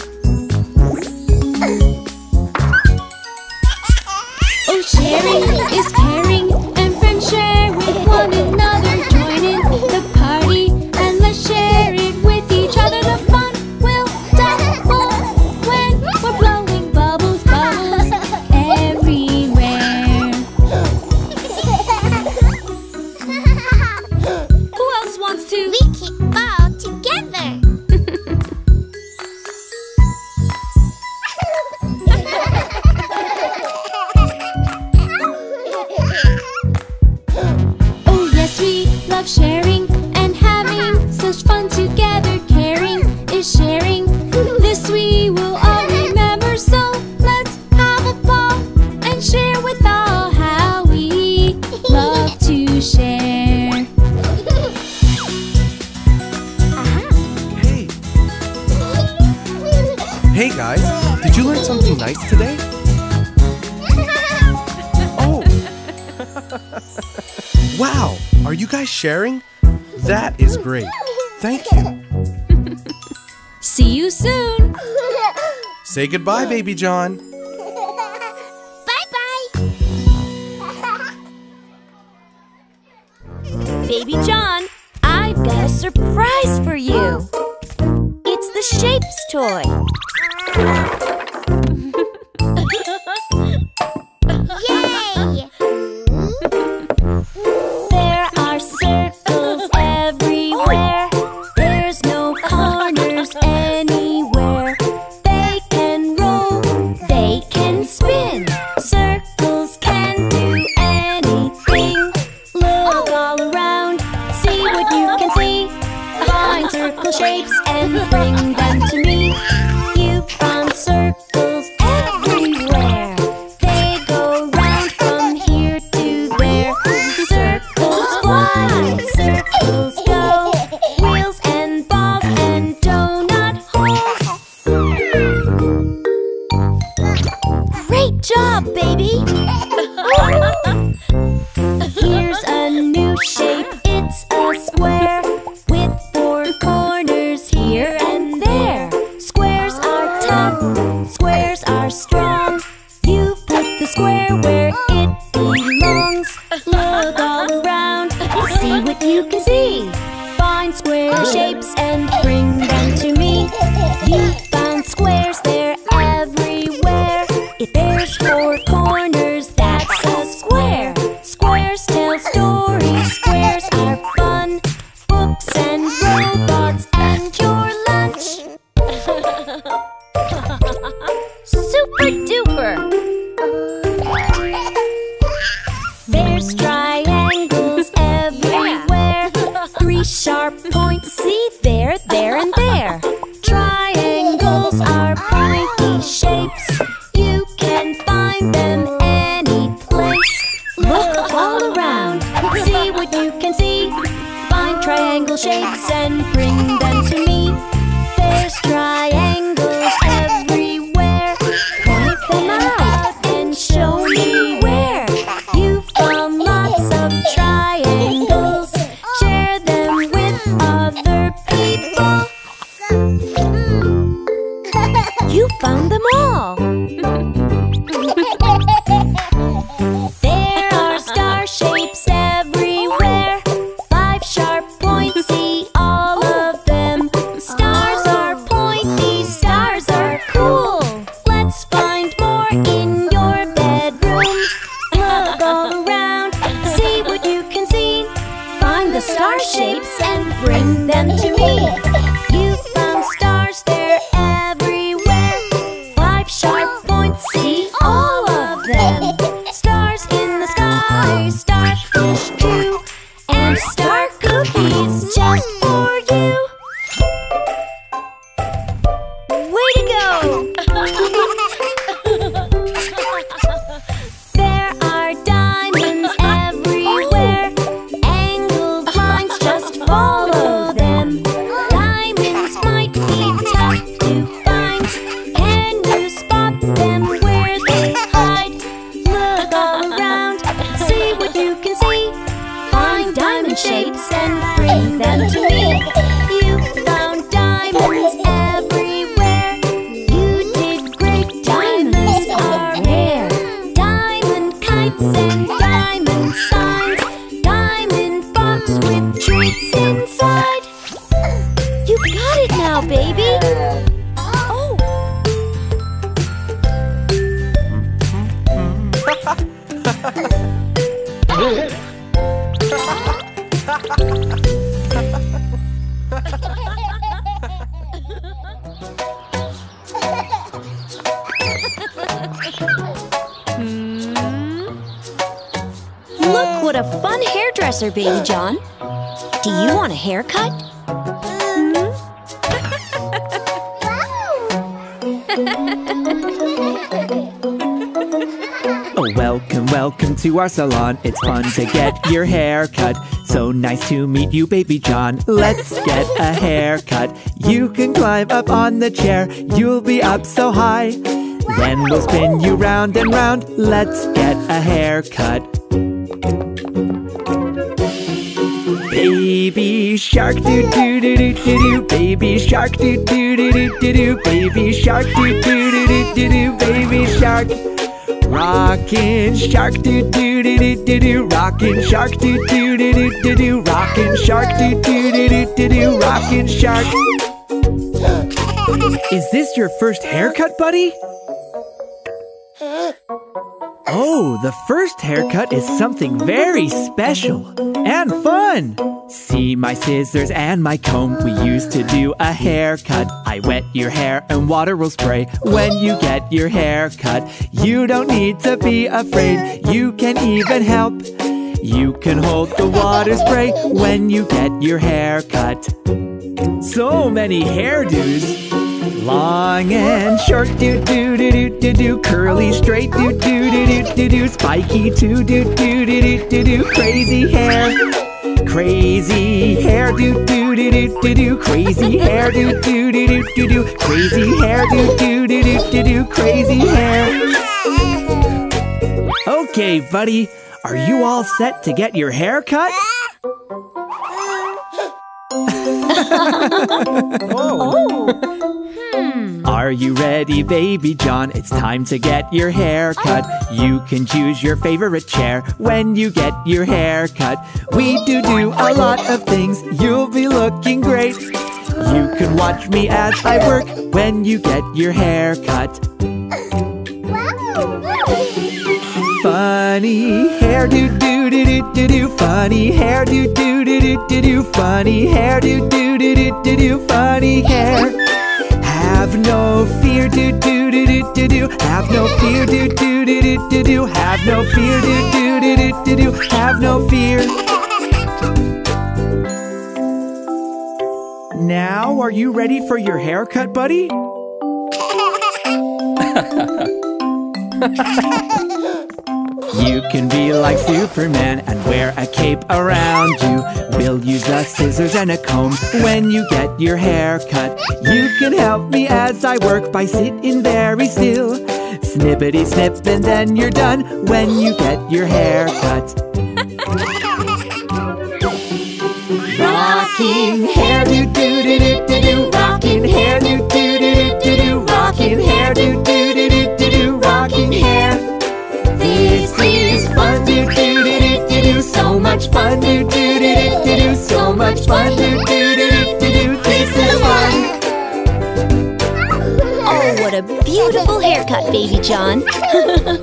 Sharing is caring, and friends share with one another. Join in the party, and let's share it with each other. The fun will double when we're blowing bubbles, bubbles everywhere. Who else wants to? We kick ball together. Sharing and having such fun together. Caring is sharing. This we will all remember. So let's have a ball and share with all how we love to share. Hey! Hey guys, did you learn something nice today? Oh! Wow! Are you guys sharing? That is great. Thank you. See you soon. Say goodbye, Baby John. Bye-bye. Baby John, I've got a surprise for you. It's the Shapes toy. Yay! There circle shapes and bring them to me. You found circles everywhere. They go round from here to there. Circles fly, circles go. Wheels and balls and donut holes. Great job, baby! Here's a new shape, it's a square. Baby John, do you want a haircut? Oh, welcome to our salon. It's fun to get your hair cut. So nice to meet you, Baby John. Let's get a haircut. You can climb up on the chair. You'll be up so high. Then we'll spin you round and round. Let's get a haircut. Baby shark doo doo doo doo doo doo, baby shark doo doo doo doo doo doo, baby shark doo doo doo doo doo doo, baby shark. Rockin' shark doo doo doo doo doo doo, rockin' shark doo doo doo doo doo doo, rockin' shark doo doo doo doo doo doo, rockin' shark. Is this your first haircut, buddy? Oh, the first haircut is something very special and fun. See my scissors and my comb, we used to do a haircut. I wet your hair and water will spray when you get your hair cut. You don't need to be afraid, you can even help. You can hold the water spray when you get your hair cut. So many hairdos. Long and short, do do do do do do. Curly, straight, do do do do do do. Spiky, too, do do do do do do. Crazy hair. Crazy hair, do do do do do do. Crazy hair, do do do do do do. Crazy hair, do do do do do do. Crazy hair. Okay, buddy, are you all set to get your hair cut? Are you ready, Baby John? It's time to get your hair cut. You can choose your favorite chair when you get your hair cut. We do a lot of things. You'll be looking great. You can watch me as I work when you get your hair cut. Funny hair, do do do do do do. Funny hair, do do do do do do. Funny hair, do do do do do do. Funny hair. Have no fear, do do do do do do. Have no fear, do do do do do do. Have no fear, do do do do do do. Have no fear. Now, are you ready for your haircut, buddy? You can be like Superman and wear a cape around you. We'll use a scissors and a comb when you get your hair cut. You can help me as I work by sitting very still. Snippity snip and then you're done when you get your hair cut. Rocking hair, do do do do do do. Rocking hair, do do do do do. Rocking hair, do do do do do do. Rocking hair. This is fun, do do do do do do. So much fun, do do do do do do. So much fun, do do do do do do. This is fun. Oh, what a beautiful haircut, Baby John. All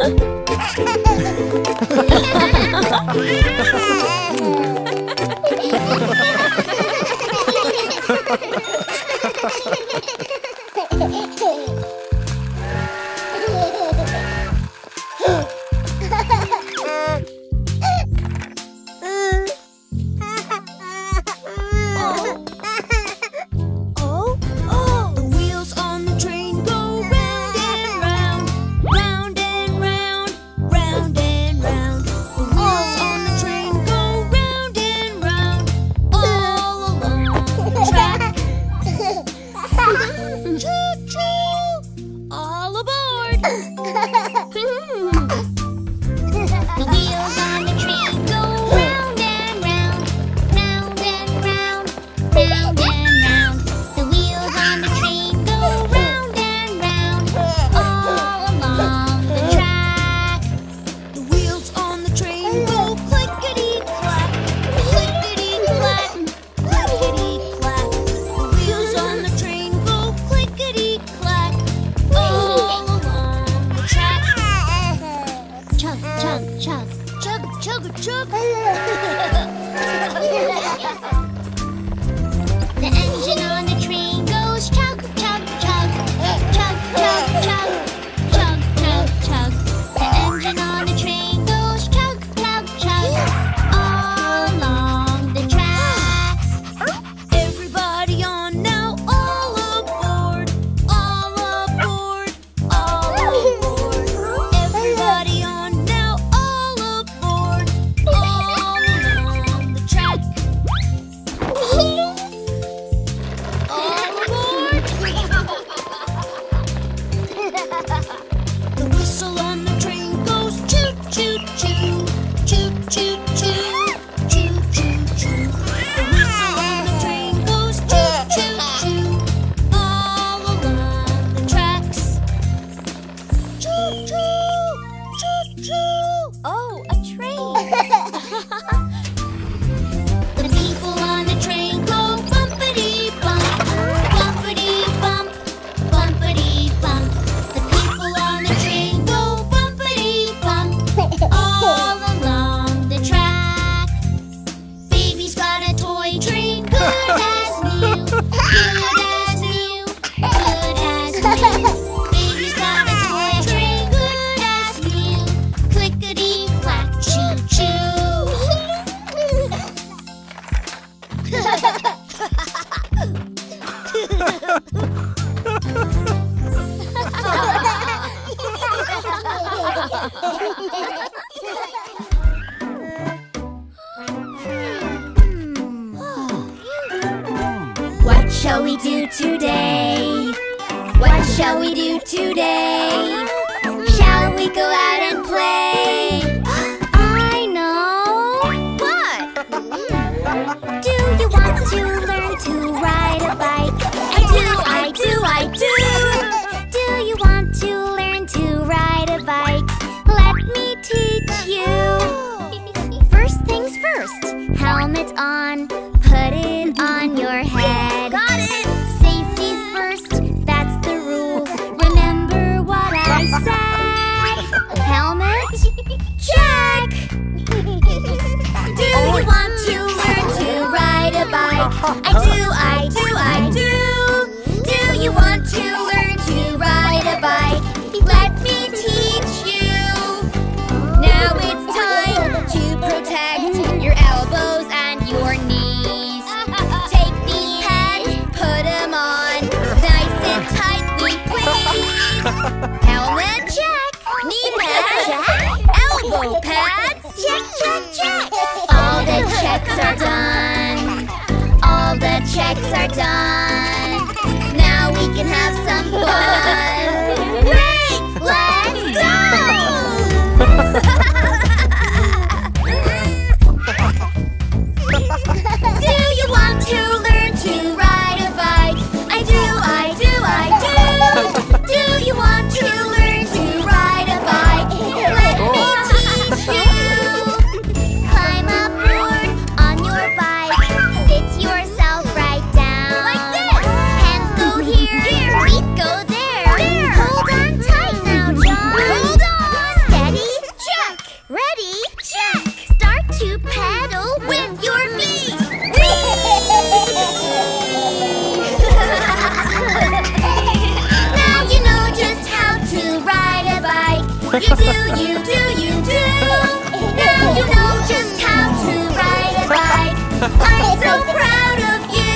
shall we do today? What shall we do today? Shall we go out and play? I know! What? Do you want to learn to ride a bike? I do! Do you want to learn to ride a bike? Let me teach you! First things first, helmet on, put it on your head. Got it! Safety first, that's the rule. Remember what I said. Helmet? Check! Do you want to learn to ride a bike? I do! Do you want to learn to ride a bike? Let me teach you! Now it's time to protect your elbows and your knees. Take these pads, put them on, nice and tightly, please. Helmet check, knee pads, elbow pads, check. All the checks are done. All the checks are done. Now we can have some fun. Great! Let's go! Do you want to learn to ride a bike? I do! Do you want to learn to ride a bike? Let me teach you! Climb up board on your bike. Sit yourself right down. Like this! Hands go here. Feet go there. Hold on tight now, John. Hold on! Steady? Check! Ready? Check! Start to pedal with your feet. Now you know just how to ride a bike. You do. Now you know just how to ride a bike. I'm so proud of you.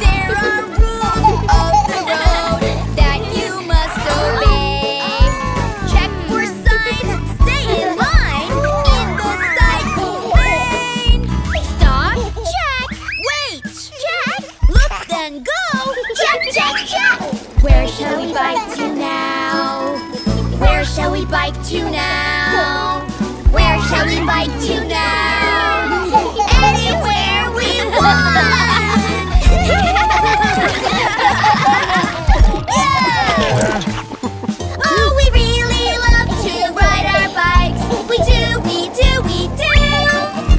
There are rules of the road that you must obey. Check for signs, stay in line, in the cycle lane. Stop, check, wait, check, look then go. Check. Where shall we bike to now? Where shall we bike to now? Where shall we bike to now? Anywhere we want! Oh, we really love to ride our bikes. We do.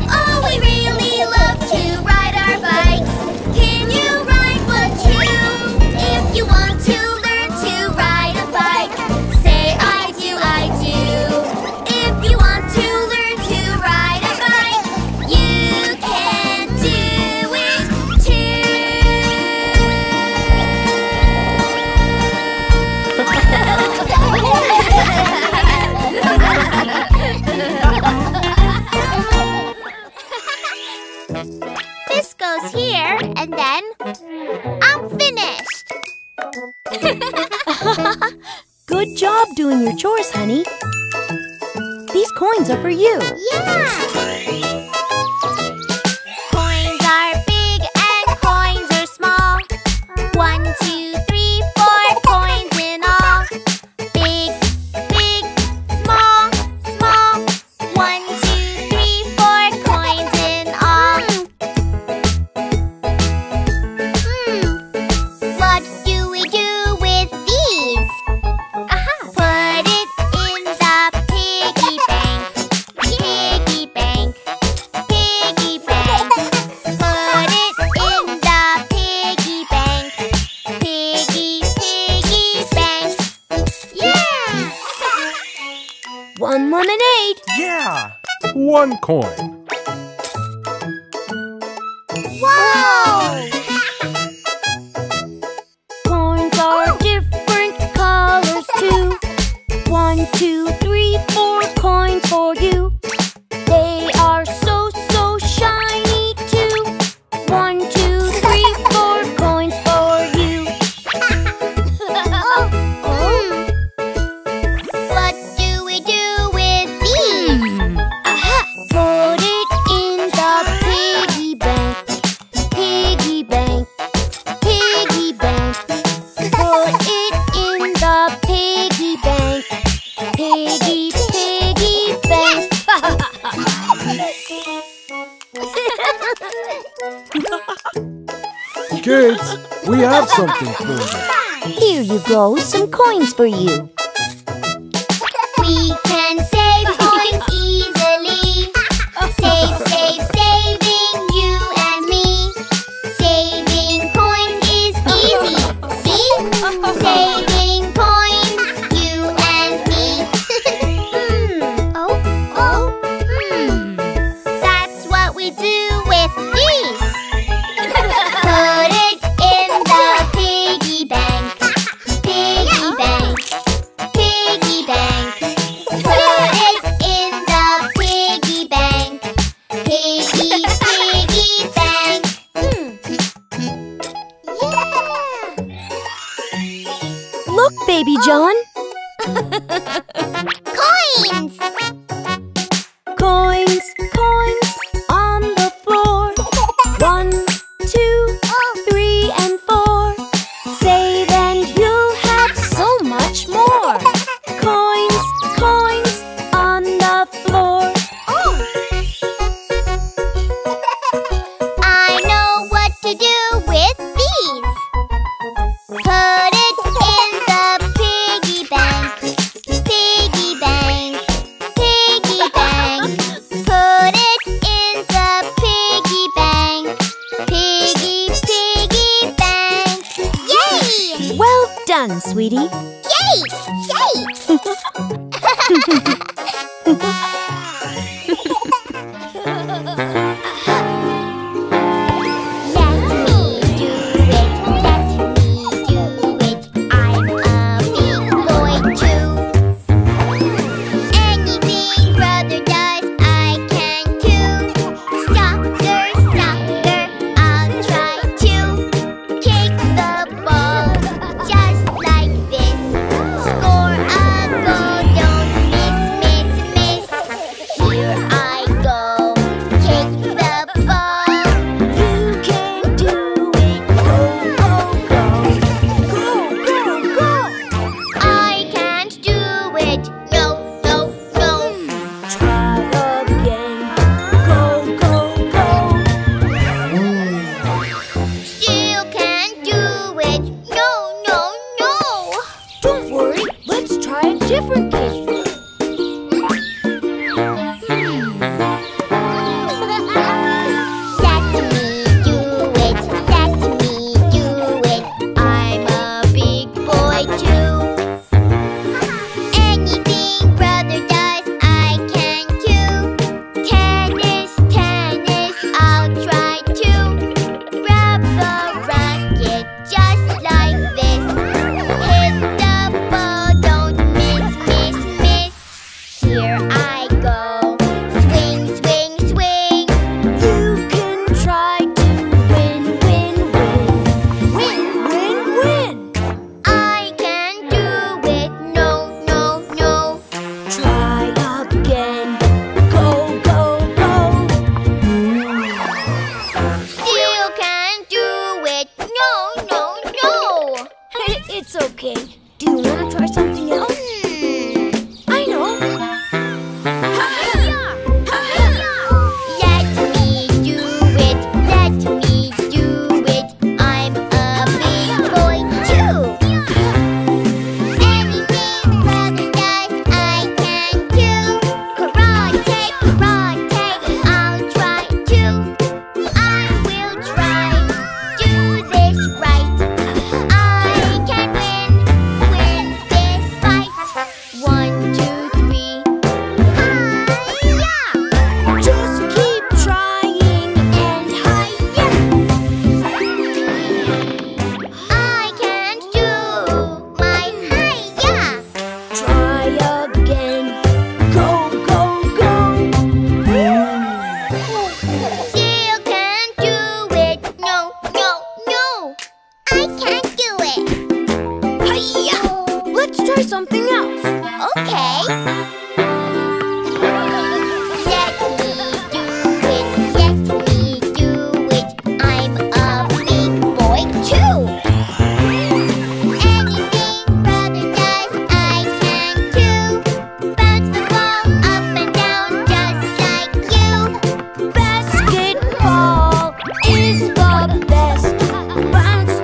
Oh, we really love to ride our bikes. Can you ride one too? If you want to learn to ride a bike, say I do. If you want to learn to ride a bike, you can do it This goes here, and then I'm finished. Good job doing your chores, honey. These coins are for you. Yeah! Coins are big and coins are small. 1, 2, 3, 4 coins in all. Big, small. 1, 2, 3, 4 coins in all. What do we do with these? Put it in the piggy bank. Piggy bank. Put it in the piggy bank. Piggy bank. Yeah! One lemonade. Yeah! 1 coin. Whoa! Coins are different colors too. 1, 2, 3, 4 coins for you. They are so shiny too. 1, 2, 3, 4 coins for you. What do we do with these? Put it kids, we have something for you. Here you go, some coins for you. We can save coins easily. Save, save, saving you and me. Saving coins is easy. See? Saving coins, you and me. Oh, oh, that's what we do with these. Put it in the piggy bank. Piggy bank. Piggy bank. Put it in the piggy bank. Piggy, piggy bank. Look, Baby John. Coins! Coins, coins on the floor. 1, 2, 3, and 4. Save and you'll have so much more. Coins, coins on the floor. I know what to do with these. Put it in the piggy bank. Piggy bank. Piggy bank. Put it in the piggy bank. Piggy, piggy bank. Yay! Well done, sweetie. Yay! Yay! Let me do it, let me do it. I'm a big boy too. Anything brother does, I can too. Soccer, soccer, I'll try to kick the ball just like this. Score a goal, don't miss, miss, miss. Here I go, kick the ball. You can do it. Go, go, go. Go, go, go. I can't do it. No. Try again. Go, go, go. Still can't do it. No. Don't worry, let's try a different game. Let me do it, let me do it. I'm a big boy too. Anything brother does, I can too. Tennis, tennis, I'll try to. Grab the racket just like this. Hit the ball, don't miss, miss, miss. Here I go, swing, swing, swing. You can try to win, win, win. Win, win, win. I can do it. No. Try again. Go, go, go. Still can't do it. No. It's okay. Do you want to try something else? I know. Let me do it, let me do it. I'm a big boy too. Anything brother does, I can do. Karate, karate, I'll try to. I will try, do this right. I can win this fight. 1, 2, 3. Hi-ya! Just keep trying and hi-ya. I can't do my hi-ya. Try again. Go, go, go. Still can't do it. No. I can't do it. Hi-ya! Let's try something else. Okay. Let me do it. Let me do it. I'm a big boy too. Anything brother does, I can too. Bounce the ball up and down just like you. Basketball is the best. Bounce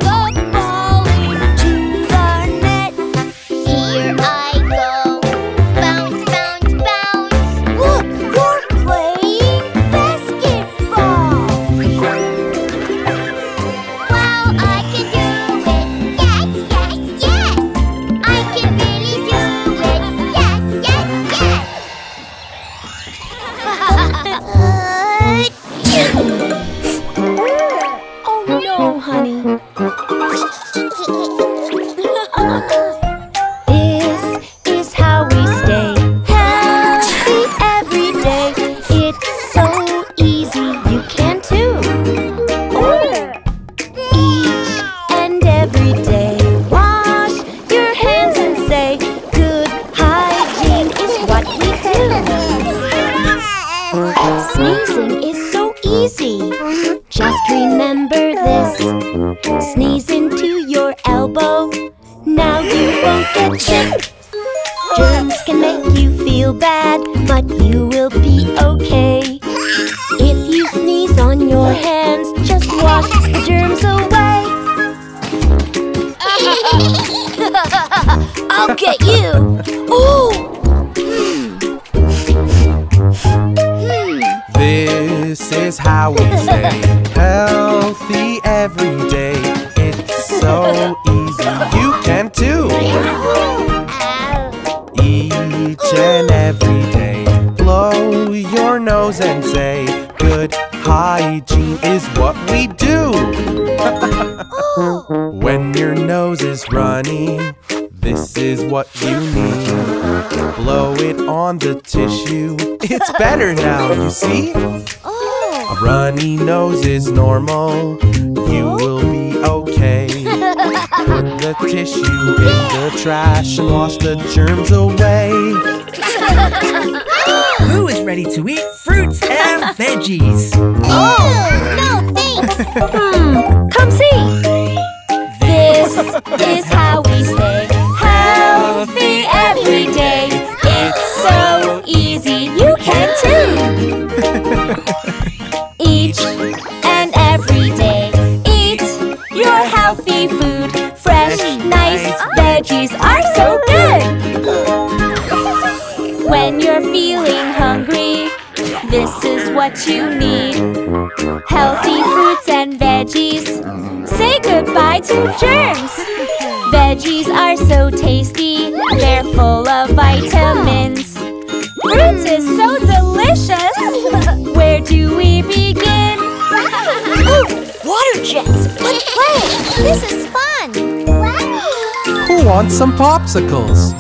Some popsicles.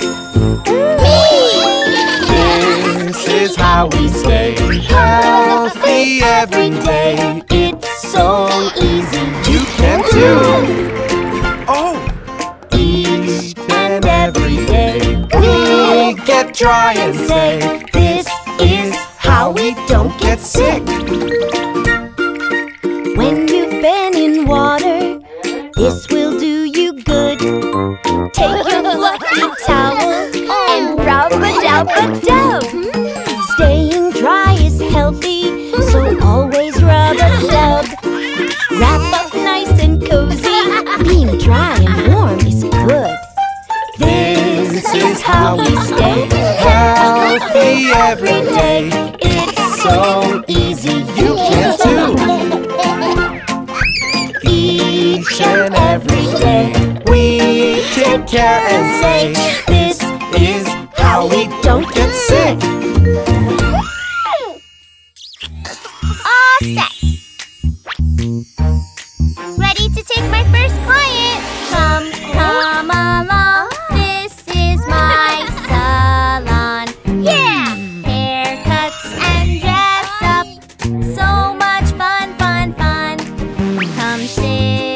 Me! This is how we stay healthy every day. It's so easy, you can too. Oh! Each and every day we get dry and say, this is how we don't get sick. When you've been in water, this will do you good. Take your fluffy towel and rub it out the dub. Staying dry is healthy, so always rub a dub. Wrap up nice and cozy, being dry and warm is good. This is how we stay healthy every day. It's so easy, you can too. Each and every day we take care and say, this is how we don't get sick. All set. Ready to take my first client. Come along. This is my salon. Yeah! Haircuts and dress up. So much fun, fun, fun. Come sit here.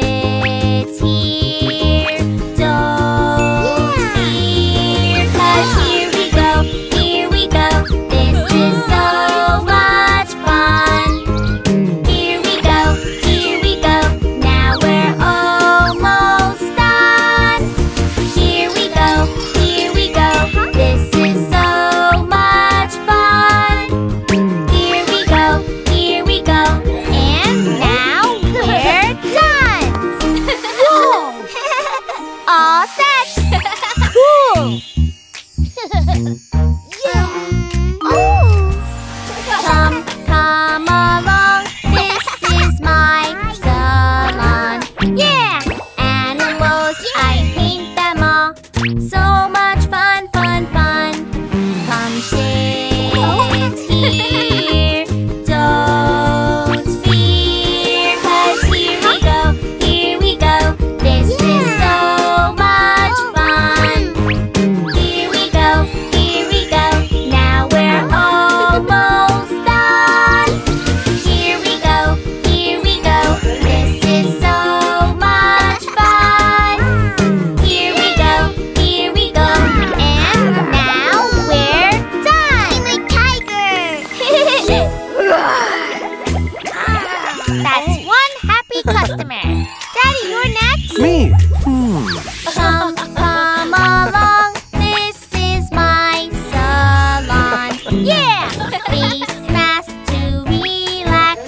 me. Come, come along. This is my salon. Yeah! Be fast to relax.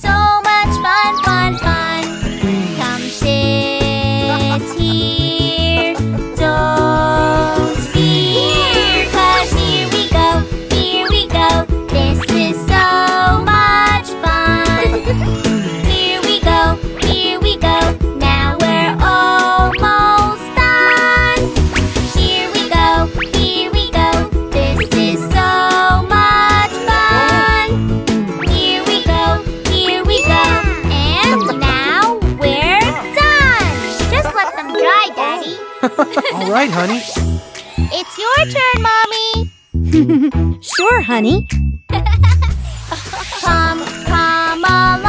So much fun, fun, fun. Come sit here. Don't be here. 'Cause here we go, here we go. This is so much fun. Here we go, now we're almost done. Here we go, this is so much fun. Here we go, and now we're done. Just let them dry, Daddy. All right, honey. It's your turn, Mommy. Sure, honey. Come along.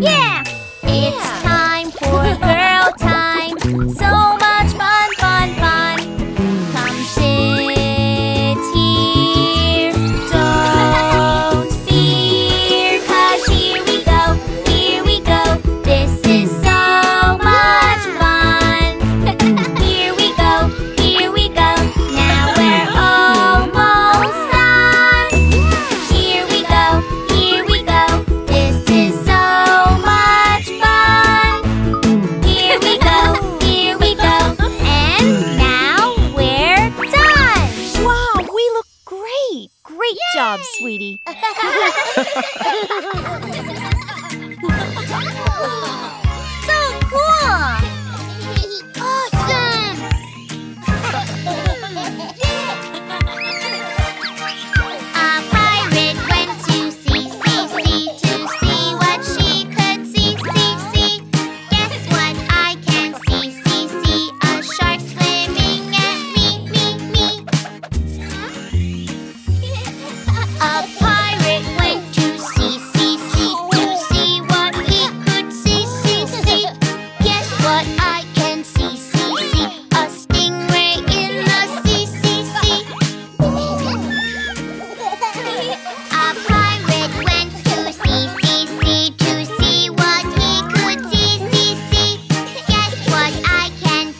Yeah! It's time for girl time. So much fun, fun, fun. Come sit here. Don't fear. 'Cause here we go, this is so much fun. Here we go, now we're almost done. Here we go, this is so much fun. Here we go, and now we're done. Wow, we look great. Great job, sweetie. So cool. Awesome. A pirate went to see what she could see. Guess what I can see. A shark swimming at me. A pirate went to to see what he could see. Guess what I can see. A stingray in the sea. A pirate went to to see what he could see. Guess what I can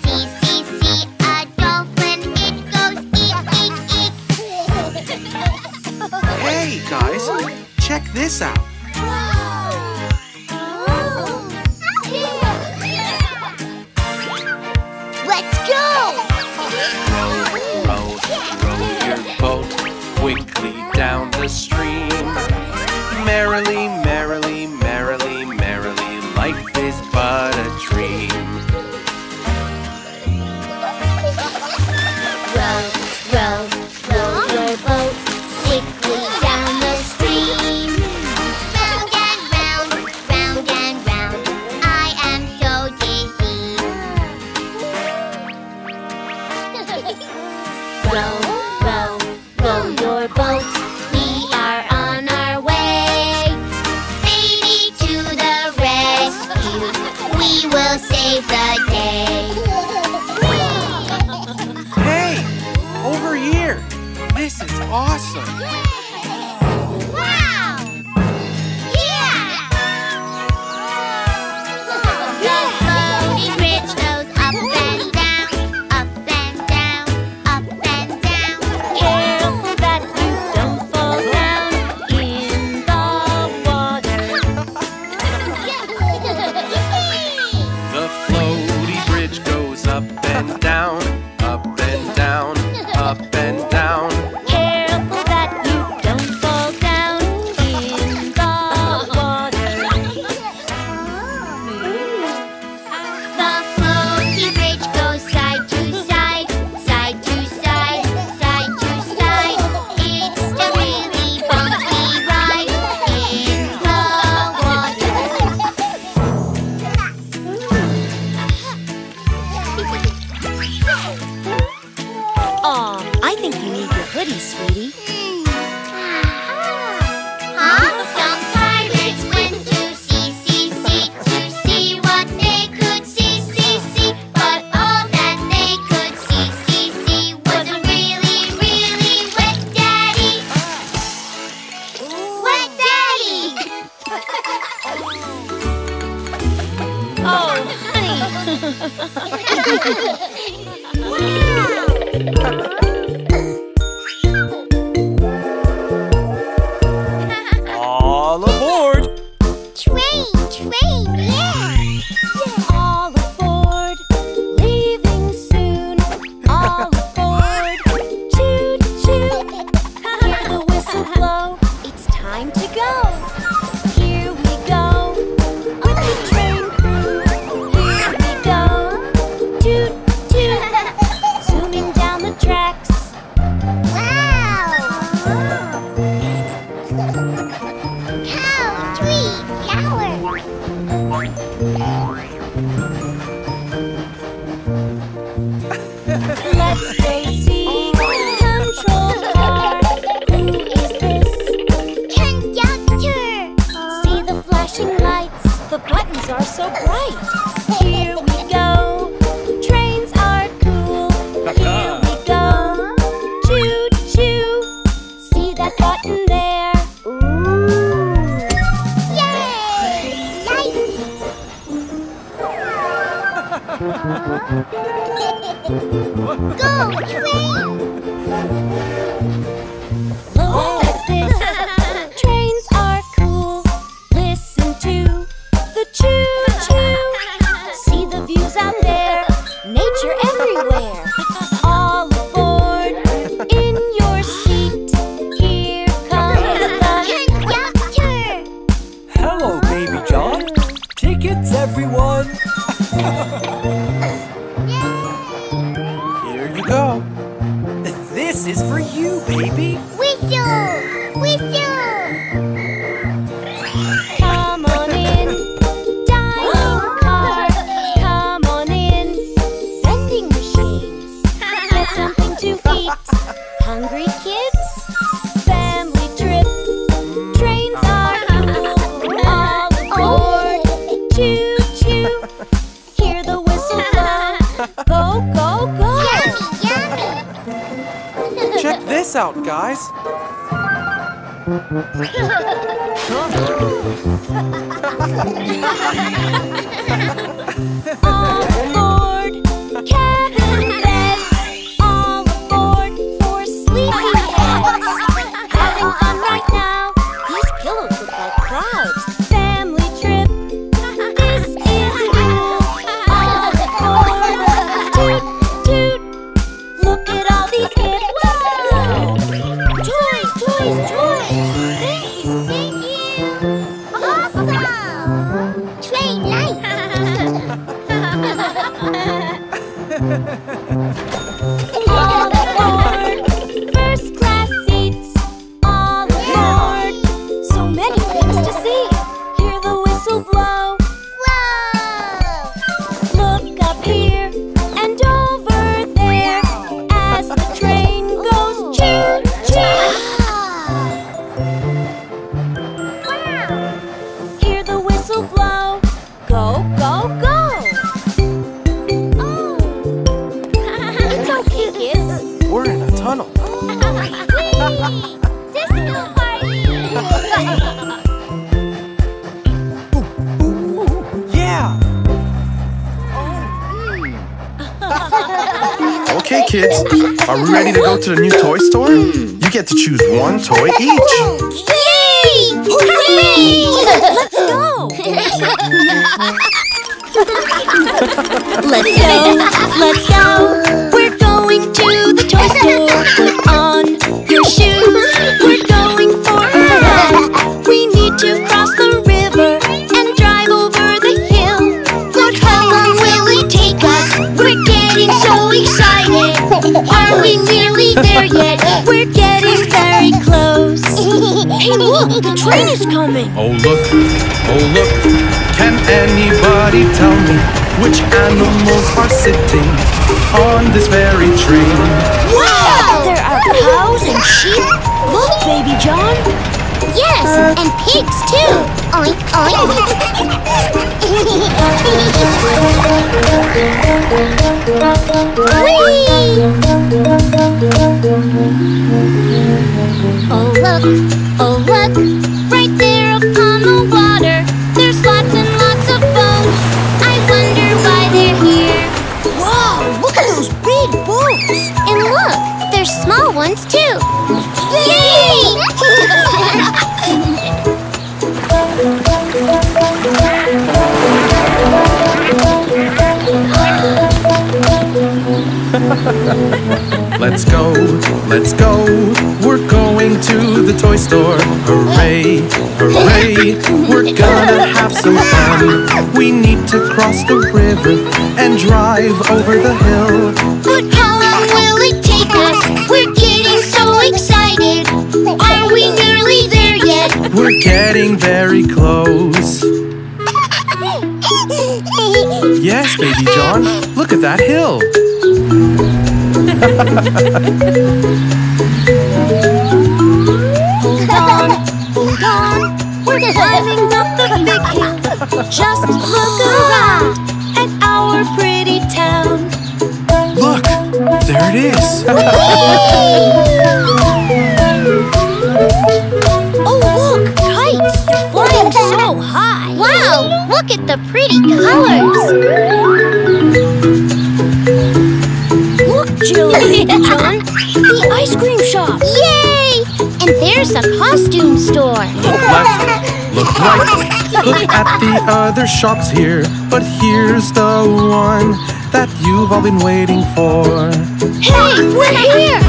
see. A dolphin, it goes eek. Hey, guys, check this out. Let's go! Row, row your boat quickly down the stream. Merrily, merrily, merrily, merrily, life is but a dream. Row, row, row your boat quickly down the stream. Round and round, I am so dizzy. Row, row, row your boat, we are on our way. Baby to the rescue, we will save the day. Hey, over here. This is awesome. Wow! Yeah! The floating bridge goes up and down, up and down, up and down. Careful that you don't fall down in the water. The floaty bridge goes up and down, up and down, up and down. Careful that you All aboard! Train, train, yeah! Yeah. All aboard, leaving soon. All aboard, choo choo. Hear the whistle blow, it's time to go. So bright. Here we go. Trains are cool. Here we go. Choo choo. See that button there? Ooh. Yay! Nice. Go train. Look at this. Trains are cool. Listen to the choo. Out, guys. All aboard, cabin beds. All aboard for sleepy heads. Having fun right now. These pillows look like clouds. Family trip. This is cool. All aboard. Toot, toot. Look at all these kids. All aboard, first class seats. All aboard, so many things to see. Hear the whistle blow. Whoa! Look up here and over there as the train goes choo choo. Wow! Hear the whistle blow. Go go go. We're in a tunnel. Whee! Disco party! Ooh, ooh, ooh. Yeah! Oh. Okay, kids. Are we ready to go to the new toy store? You get to choose one toy each. Yay! Whee! Let's go! Let's go! Let's go! We're going to the toy store. Put on your shoes. We're going for a run. We need to cross the river and drive over the hill. Look, how long will it take us? We're getting so excited. Are we nearly there yet? We're getting very close. Hey, look, the train is coming. Oh, look. Oh, look. Can anybody tell me which animals are sitting on this very tree? Wow! There are cows and sheep. Look, Baby John. Yes, and pigs too. Oink, oink. Oh look, oh look. Right there upon the water, there's lots and lots of boats. I wonder why they're here. Let's go, let's go. We're going to the toy store. Hooray, hooray. We're gonna have some fun. We need to cross the river and drive over the hill. But how long will it take us? We're getting so excited. Are we nearly there yet? We're getting very close. Yes, Baby John, look at that hill. Hold on, we're climbing up the big hill. Just look around at our pretty town. Look, there it is. Oh, look, kites, they're flying so high. Wow, look at the pretty colors. Jill, John, the ice cream shop. Yay! And there's a costume store. Look left, look right, look at the other shops here. But here's the one that you've all been waiting for. Hey, we're here!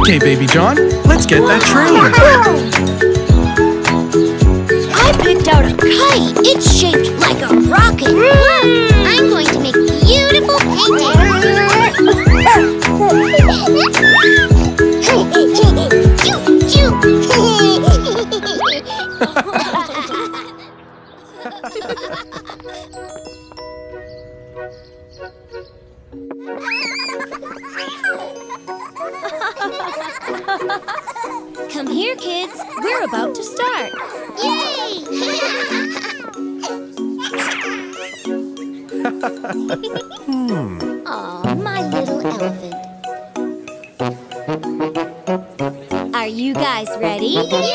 Okay, Baby John, let's get that train. I picked out a kite. It's shaped like a rocket. I'm going to make beautiful paintings. Come here, kids. We're about to start. Yay! Aw, my little elephant. Are you guys ready? Yay!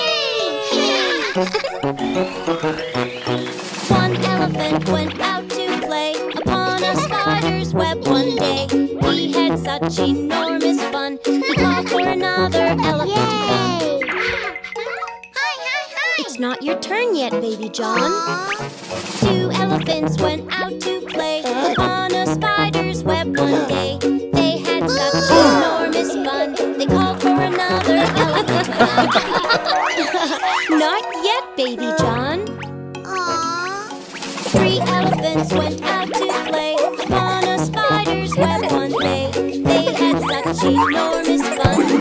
One elephant went out to play upon a spider's web one day. He had such enormous fun. He called for another elephant to come. It's not your turn yet, Baby John. Two elephants went out to play upon a spider's web one day. They had such enormous fun. They called for another elephant to come. Not yet, Baby John. Three elephants went out to play upon a spider's web one day. They had such enormous fun.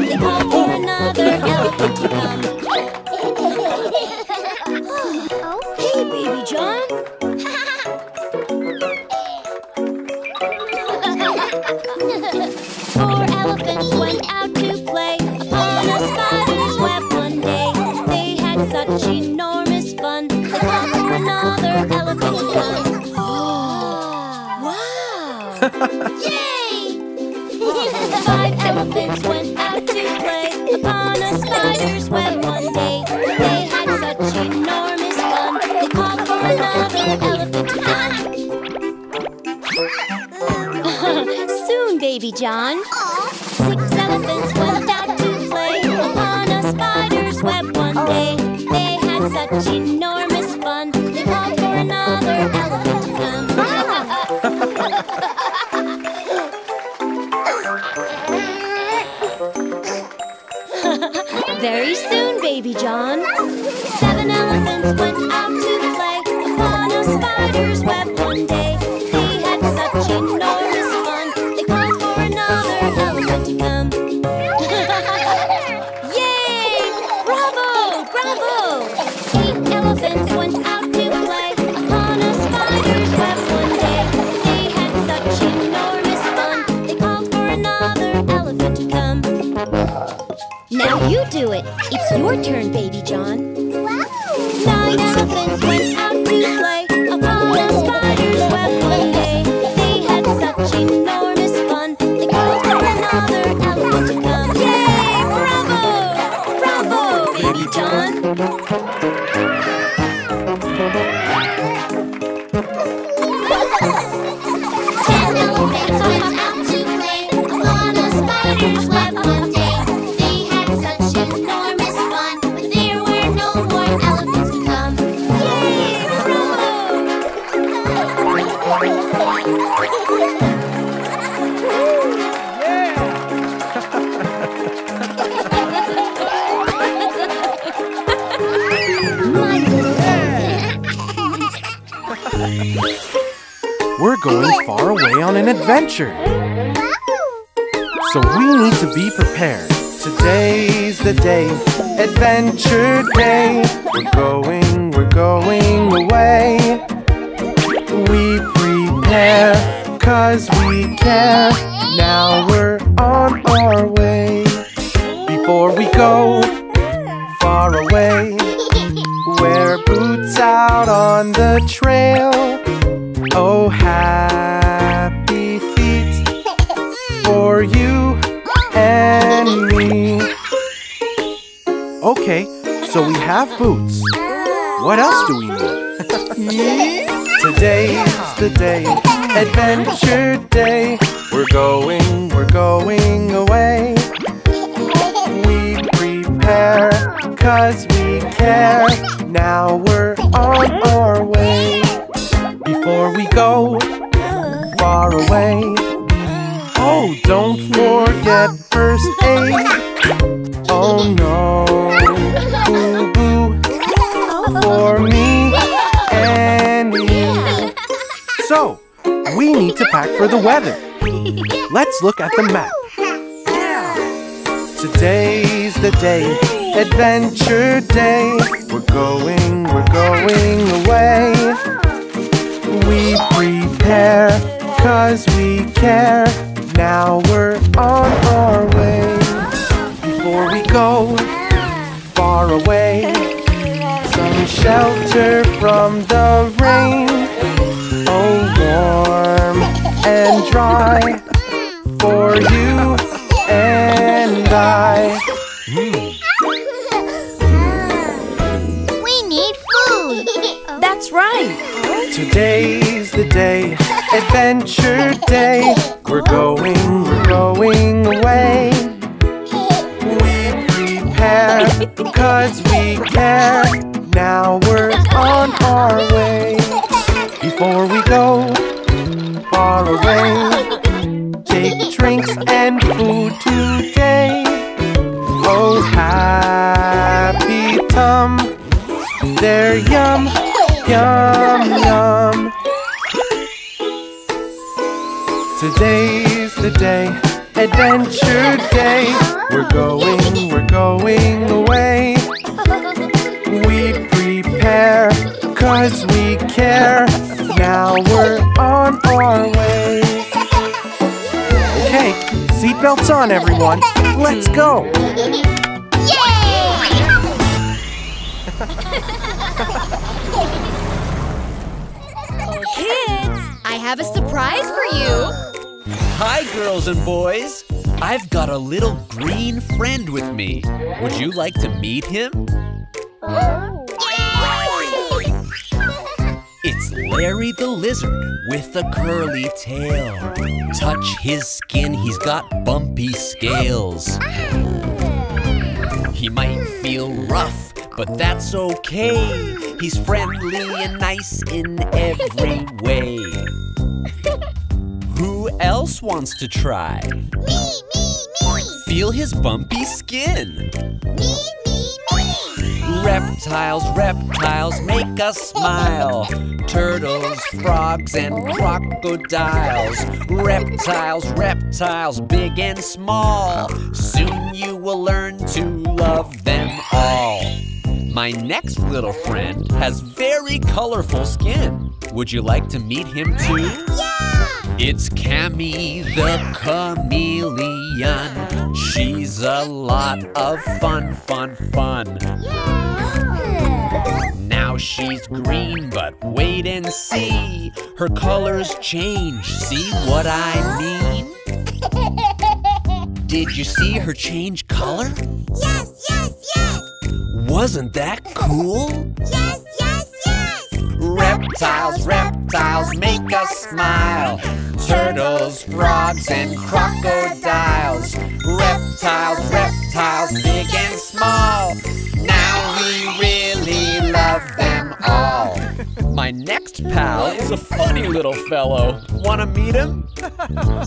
They called for another elephant to come. Hey, Baby John. Four elephants went out to play upon a spider's web one day. They had such enormous fun. They called for another elephant to come. Wow! Yay! Five elephants went out to play upon a spider's web one day. They had such enormous fun. They called for another elephant to come. Soon, Baby John. Six elephants went out to play upon a spider's web one day. They had such enormous fun. They called for another elephant to come. Very soon, Baby John. Seven elephants went out to play upon a spider's web one day. They had such enormous fun. They called for another elephant to come. Yay! Bravo! Bravo! Eight elephants went out to play upon a spider's web one day. They had such enormous fun. They called for another elephant to come. Now you do it. It's your turn, Baby John. Wow. Nine elephants went out to play upon a spider's web one day. They had such enormous fun. They called for another elephant to come. Yay! Bravo! Bravo, Baby John. 10 elephants went out to play upon a spider's web one day. Such a on an adventure. So we need to be prepared. Today's the day, adventure day. We're going away. We prepare, 'cause we care. Now we're on our way. Before we go far away, wear boots out on the trail. Oh, happy feet for you and me. Okay, so we have boots. What else do we need? Today's the day, adventure day. We're going away. We prepare, 'cause we care. Now we're on our way. Before we go far away. Oh, don't forget first aid. Oh no, boo boo, for me and me. So, we need to pack for the weather. Let's look at the map. Today's the day, adventure day. We're going away. We prepare, 'cause we care. Now we're on our way. Before we go far away, some shelter from the rain. Oh, warm and dry for you and I. We need food. That's right. Today's the day, adventure day. We're going away. We prepare, 'cause we care. Now we're on our way. Before we go far away, take drinks and food today. Oh, happy tum, they're yum, yum, yum. Today's the day, adventure day. We're going away. We prepare, 'cause we care. Now we're on our way. Okay, seatbelts on everyone. Let's go. Yay! Kids, I have a surprise for you. Hi, girls and boys. I've got a little green friend with me. Would you like to meet him? It's Larry the lizard with the curly tail. Touch his skin, he's got bumpy scales. He might feel rough, but that's okay. He's friendly and nice in every way. Who else wants to try? Me, me, me! Feel his bumpy skin. Me, me, me! Reptiles, reptiles, make us smile. Turtles, frogs, and crocodiles. Reptiles, reptiles, big and small. Soon you will learn to love them all. My next little friend has very colorful skin. Would you like to meet him too? Yeah! It's Cammy the chameleon. She's a lot of fun, fun, fun. Yeah. Now she's green, but wait and see. Her colors change, see what I mean? Did you see her change color? Yes, yes, yes! Wasn't that cool? Yes! Reptiles, reptiles, make us smile. Turtles, frogs, and crocodiles. Reptiles, reptiles, big and small. Now we really love them all. My next pal is a funny little fellow. Wanna meet him? Yeah!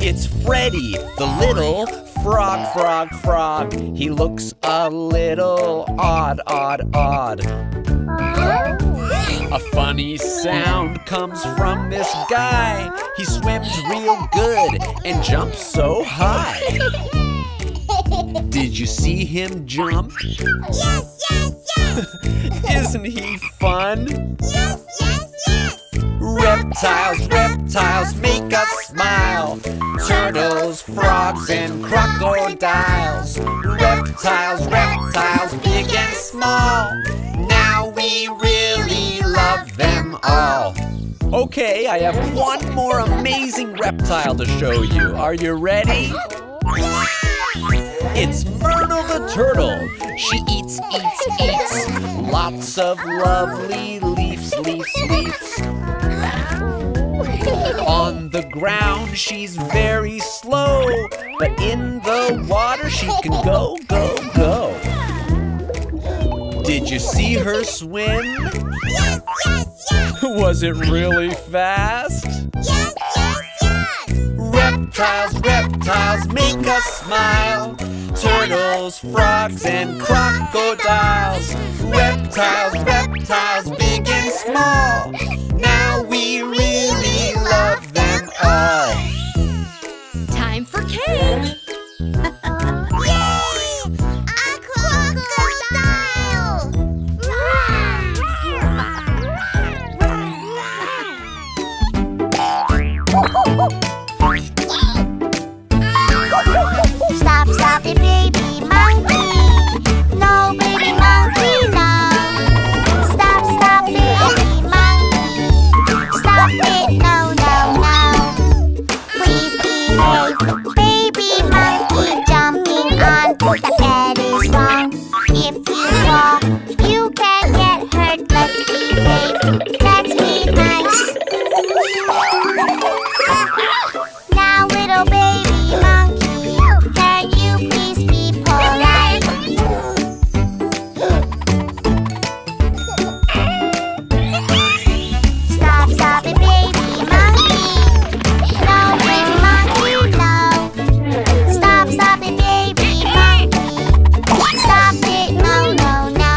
It's Freddy, the little frog, frog, frog. He looks a little odd, odd, odd. A funny sound comes from this guy. He swims real good and jumps so high. Did you see him jump? Yes, yes, yes! Isn't he fun? Yes, yes, yes! Reptiles, reptiles make us smile. Turtles, frogs, and crocodiles. Reptiles, reptiles big and small. Now we really love them all. Okay, I have one more amazing reptile to show you. Are you ready? It's Myrtle the turtle. She eats, eats, eats. Lots of lovely leaves, leaves, leaves. On the ground she's very slow, but in the water she can go, go, go. Did you see her swim? Yes, yes, yes! Was it really fast? Yes, yes, yes! Reptiles, reptiles make us smile. Turtles, frogs, and crocodiles. Reptiles, reptiles big and small. Now we really love them all. Time for cake! Yay! A crocodile! Stop, stop it, baby monkey! No, baby monkey, no! Stop, stop it, baby monkey! Stop it, no, no, no! Please behave, baby monkey! Jumping onto the bed is wrong. If you fall, you can get hurt. Let's behave, let's be nice. Now, little baby monkey, can you please be polite? Stop, stop it, baby monkey. No, baby monkey, no. Stop, stop it, baby monkey. Stop it, no, no, no.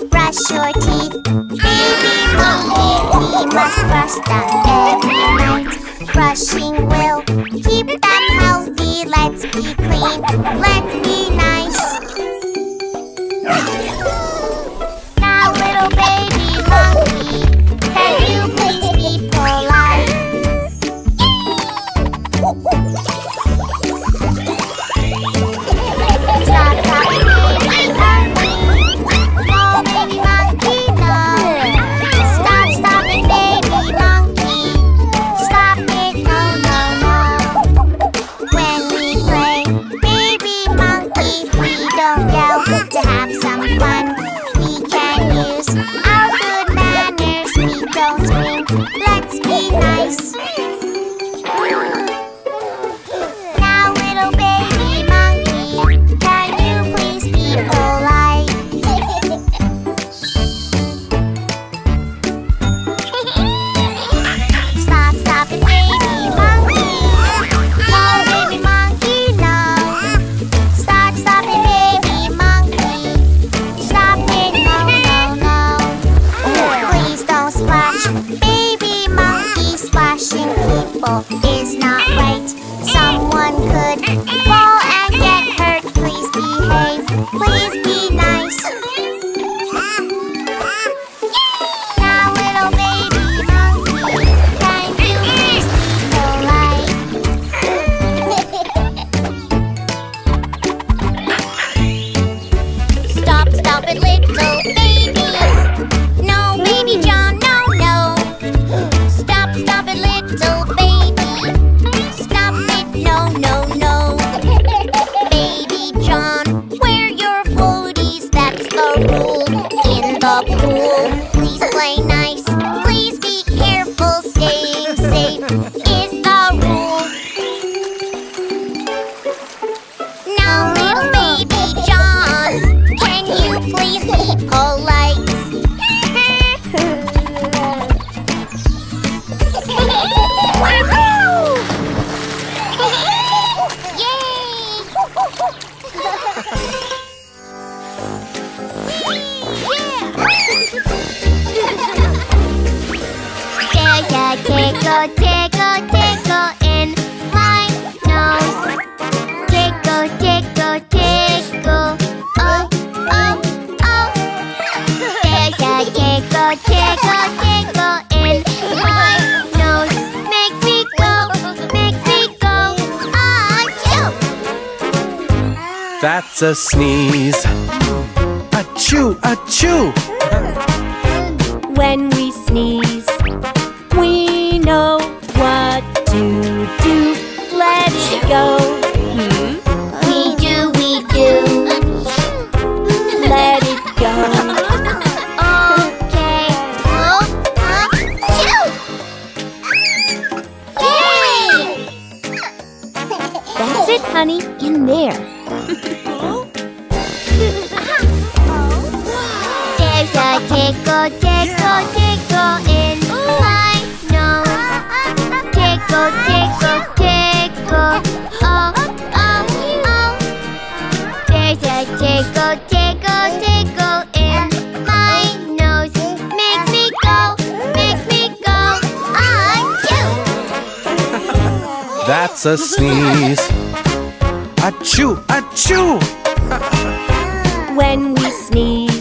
Brush your teeth, baby monkey. We must brush them every night. Brushing will keep them healthy. Let's be clean, let's be nice. Now, little baby monkey, can you please be polite? Stop, stop it, baby monkey. No, baby monkey, no. Stop, stop it, baby monkey. Stop it, no, no, no. When we play baby monkey, we don't yell to have some fun. We can use our good manners. We don't scream. Let's be nice. Now, little baby monkey, can you please be polite? Stop, stop it, baby monkey. No, baby monkey, no. Stop, stop it, baby monkey. Stop it, no, no, no. Please don't splash, baby monkey. Splashing people is not right. Someone could fall and get hurt. Please behave, please be nice. Now, little baby monkey, can you please be polite? Stop, stop it, little baby. No, baby John, no, no. Stop, stop it, little baby. Stop it, no, no, no. That's a sneeze. Achoo, achoo! When we sneeze, we know what to do. Let's go. We do. Let it go. Okay. Achoo! Yay! That's it, honey. In there. A tickle, tickle, tickle in my nose. Tickle, tickle, tickle. Oh, oh, oh. There's a tickle, tickle, tickle in my nose. Makes me go, achoo. That's a sneeze. Achoo, achoo. When we sneeze.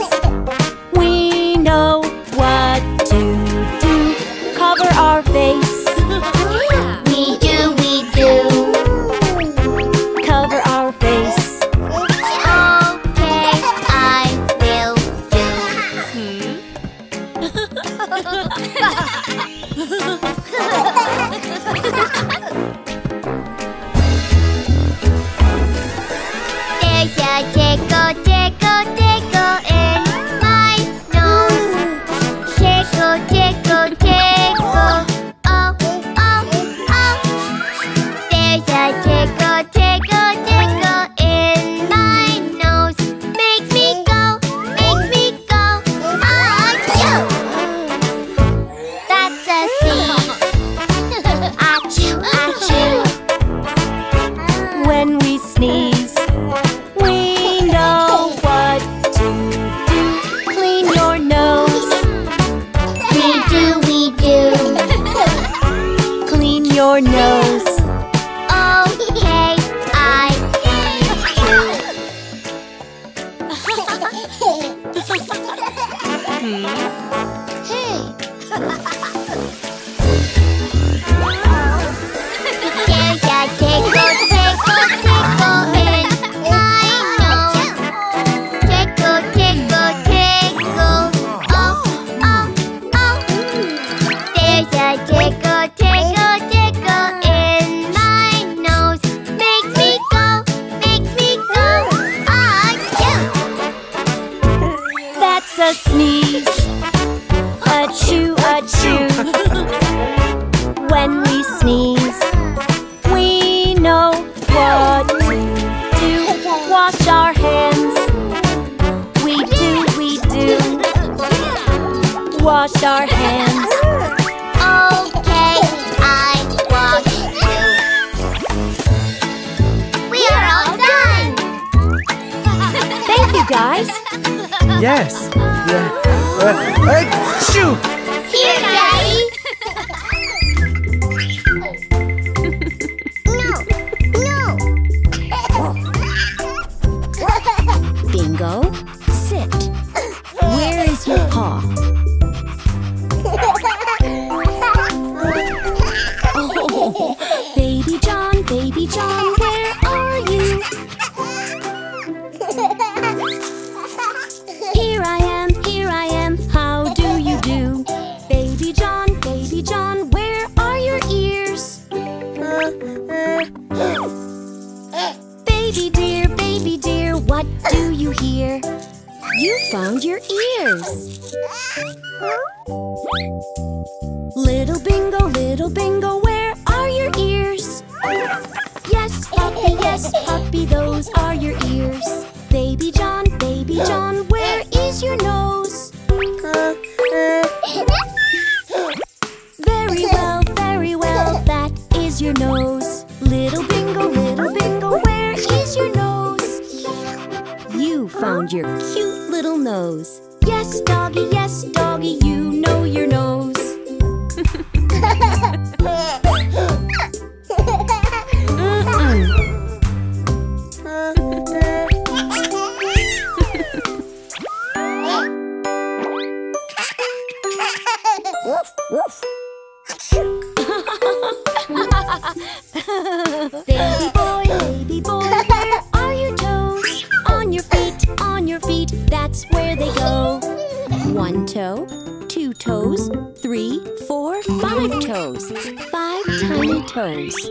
toes.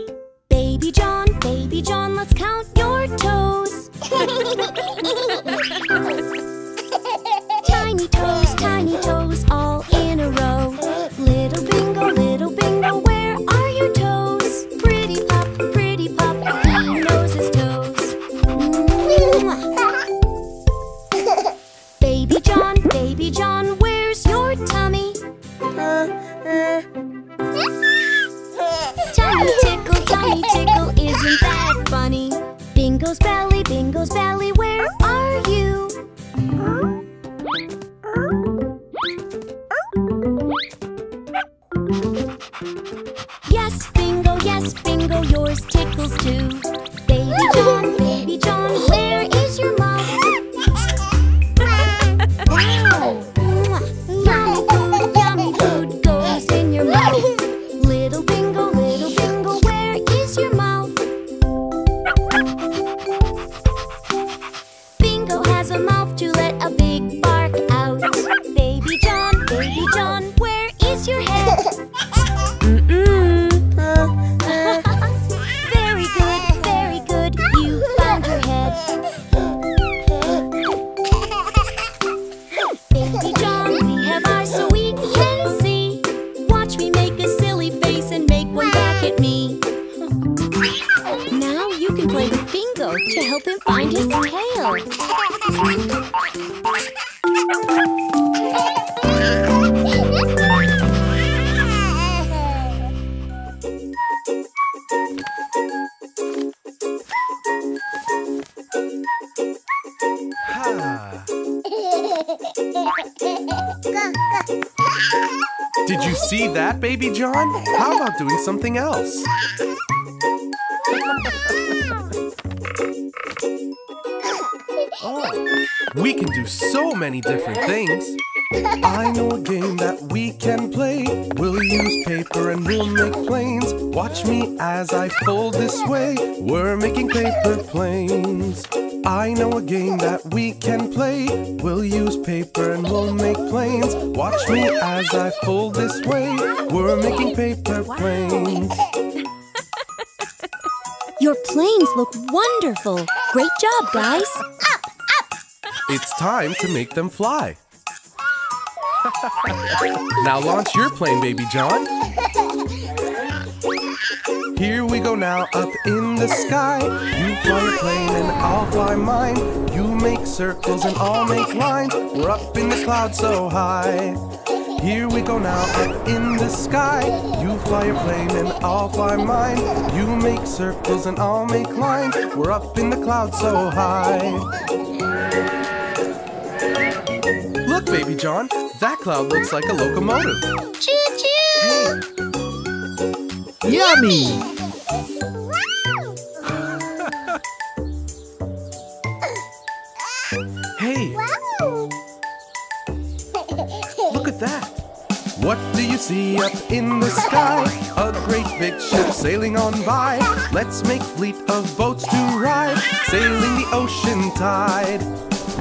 Baby John, let's count your toes. Tiny toes, all in a row. Little bingo, where are your toes? Pretty pup, he knows his toes. Baby John, where's your tummy? Tummy tickle, isn't that funny? Bingo's belly, where are you? Yes, bingo, yours tickles too. Baby John, where is your mom? Yummy food goes in your mouth. Little bingo, where is your mouth? Bingo has a mouth to let a big bark out. Baby John, where is your head? Very good, you found your head. Baby John, we have eyes so we can see. Watch me make a silly face and make one back at me. Now you can play with Bingo to help him find his tail. Did you see that, Baby John? How about doing something else? Oh, we can do so many different things. I know a game that we can play. We'll use paper and we'll make planes. Watch me as I fold this way. We're making paper planes. I know a game that we can play. We'll use paper and we'll make planes. Watch me as I fold this way. We're making paper planes. Your planes look wonderful. Great job, guys. Up! It's time to make them fly. Now launch your plane, Baby John. Here we go now, up in the sky. You fly your plane and I'll fly mine. You make circles and I'll make lines. We're up in the clouds so high. Here we go now, up in the sky. You fly your plane and I'll fly mine. You make circles and I'll make lines. We're up in the clouds so high. Look, Baby John, that cloud looks like a locomotive. Choo-choo! Yummy! Hey! Wow. Look at that! What do you see up in the sky? A great big ship sailing on by. Let's make fleet of boats to ride, sailing the ocean tide.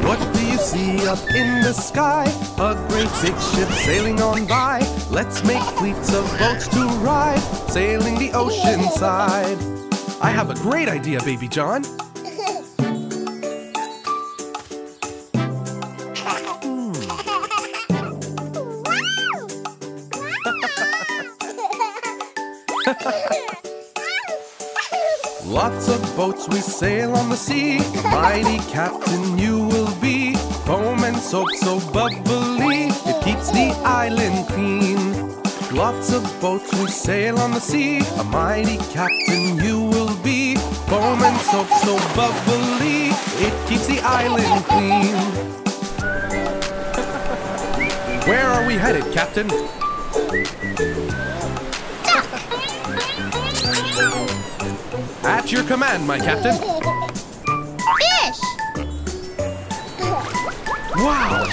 What do you see up in the sky? A great big ship sailing on by. Let's make fleets of boats to ride, sailing the ocean side. I have a great idea, Baby John. Lots of boats we sail on the sea. Mighty captain you will be. Foam and soap so bubbly, it keeps the island clean. Lots of boats we sail on the sea. A mighty captain you will be. Foam and soap so bubbly, it keeps the island clean. Where are we headed, Captain? At your command, my captain. Fish! Wow!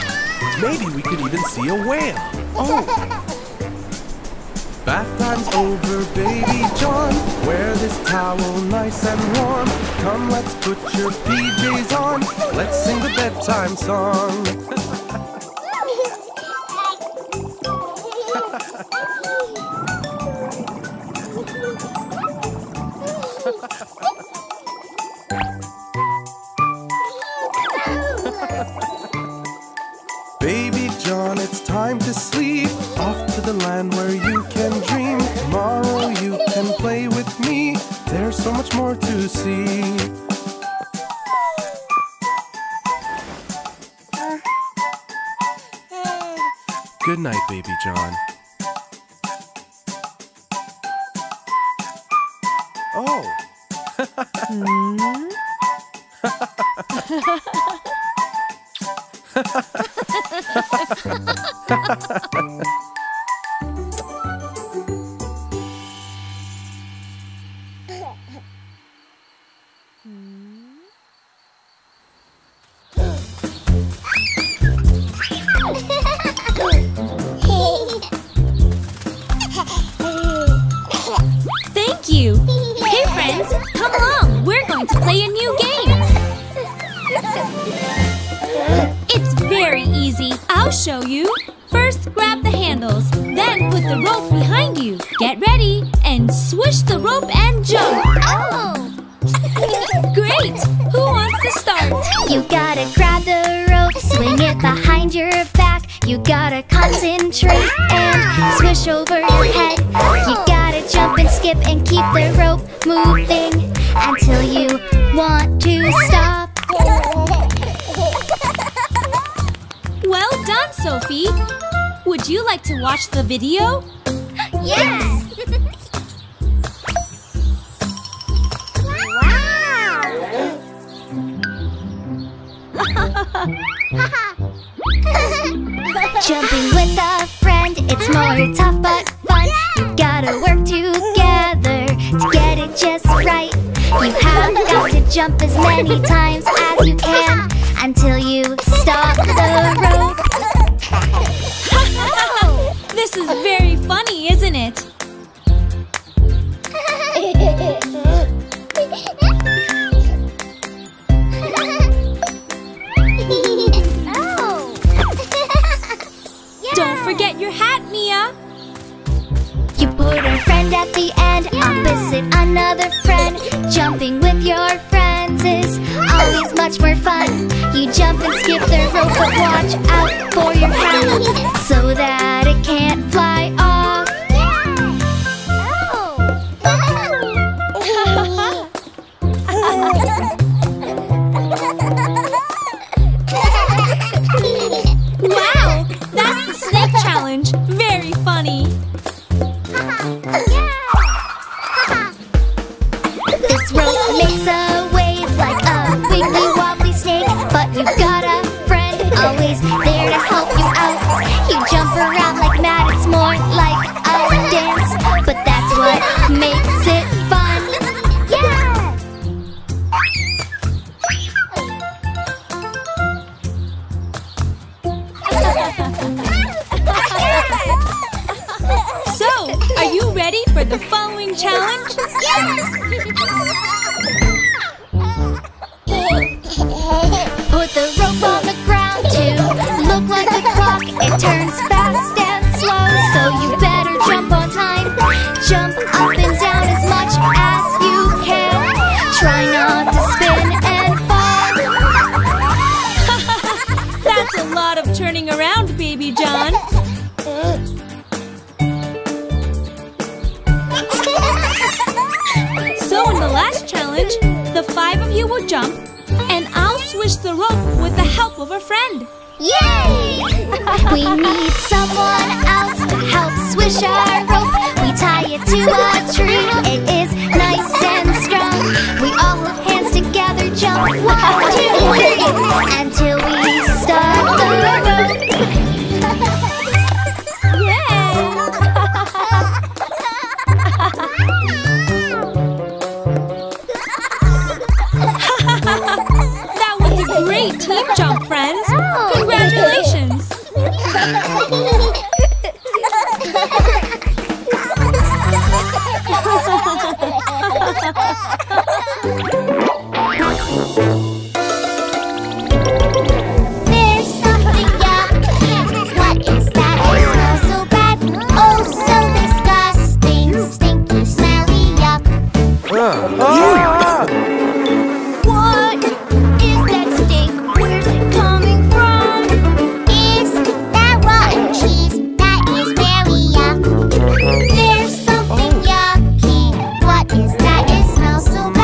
Maybe we could even see a whale. Oh! Bath time's over, Baby John. Wear this towel nice and warm. Come, let's put your PJs on. Let's sing the bedtime song. much more to see. Good night, Baby John. Oh! Show you. First, grab the handles, then put the rope behind you. Get ready and swish the rope and jump. Oh! Great! Who wants to start? You gotta grab the rope, swing it behind your back. You gotta concentrate and swish over your head. You gotta jump and skip and keep the rope moving until you want to stop. Well done, Sophie! Would you like to watch the video? Yes! Wow! Jumping with a friend, it's more tough but fun. You gotta work together to get it just right. You have got to jump as many times as you can until you stop the rope. This is very funny, isn't it? Oh. Yeah. Don't forget your hat, Mia. You put a friend at the end, yeah. Opposite another friend. Jumping with your friends is always much more fun. You jump and skip the rope, but watch out for your hat so that it can't fly off. Yeah. Oh. Wow, that's the snake challenge. Very funny. This rope makes a wave like a wiggly wobbly snake, but you've got a friend always there to help you out. You jump around like mad, it's more like a dance, but that's what makes it fun. So, are you ready for the following challenge? Yes! Put the rope on the ground to look like a clock. It turns fast and slow, so you better jump on time. Jump up and down as much as you can. Try not to spin and fall. That's a lot of turning around, Baby John. So in the last challenge, the 5 of you will jump, and I'll swish the rope with the help of a friend. Yay! We need someone else to help swish our rope. We tie it to a tree. It is nice and strong. We all hold hands together, jump 1, 2, 3, until we stop the rope. Team jump, friends! Oh. Congratulations! There's something yuck! What is that? It smells so bad! Oh, so disgusting! Stinky, smelly yuck! There's something yucky. What is that? It smells so bad.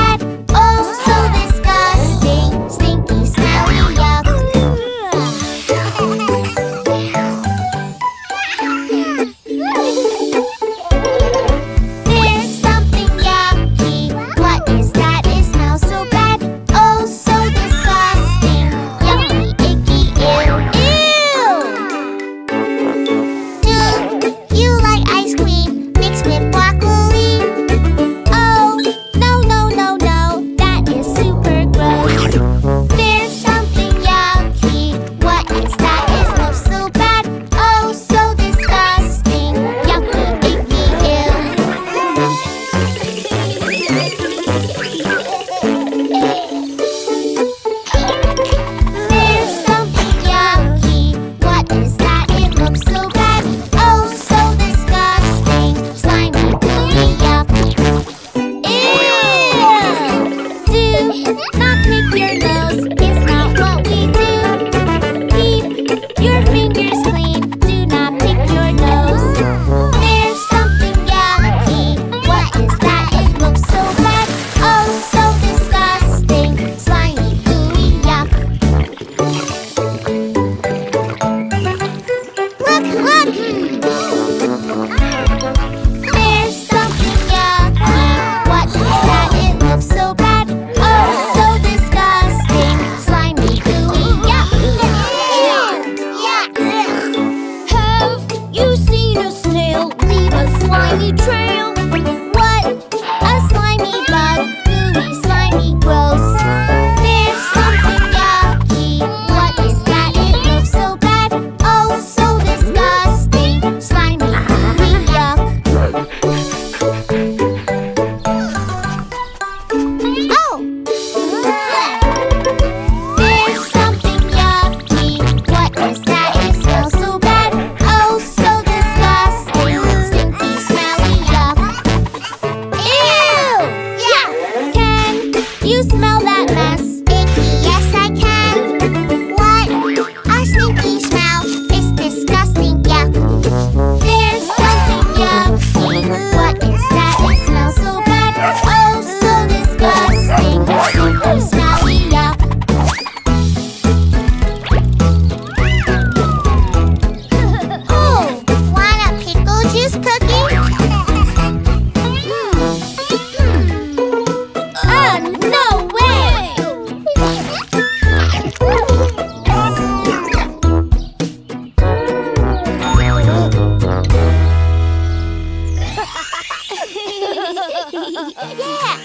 Yeah,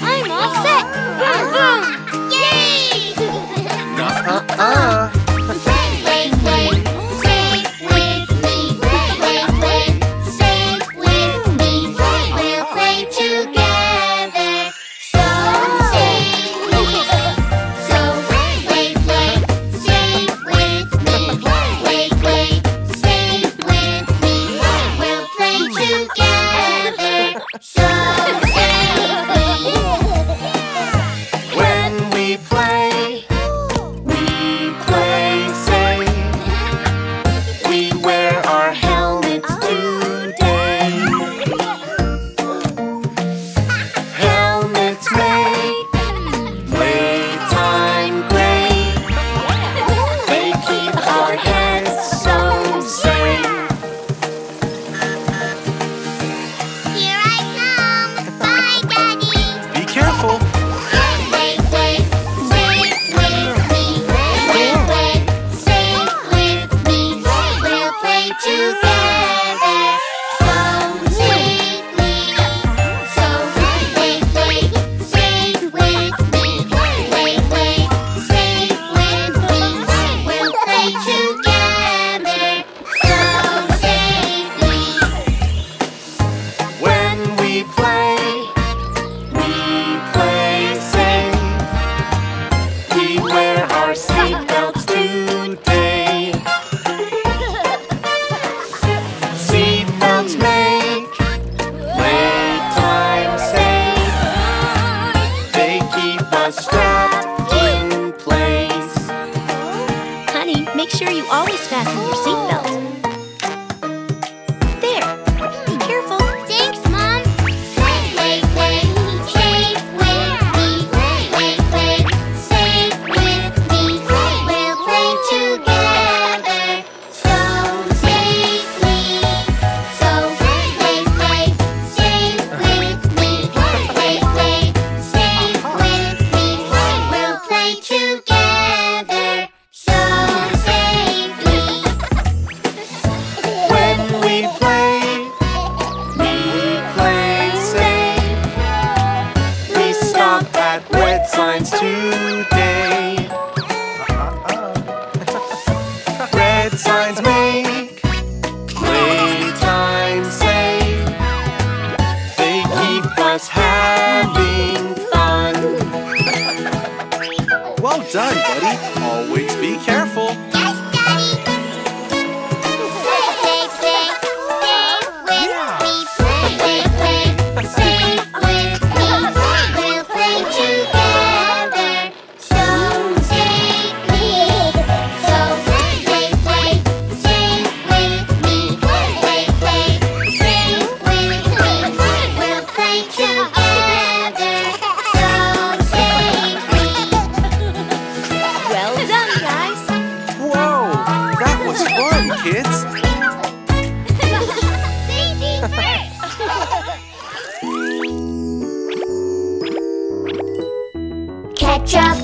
I'm all set. Vroom, vroom. Yay! Wait, wait, wait. Ketchup.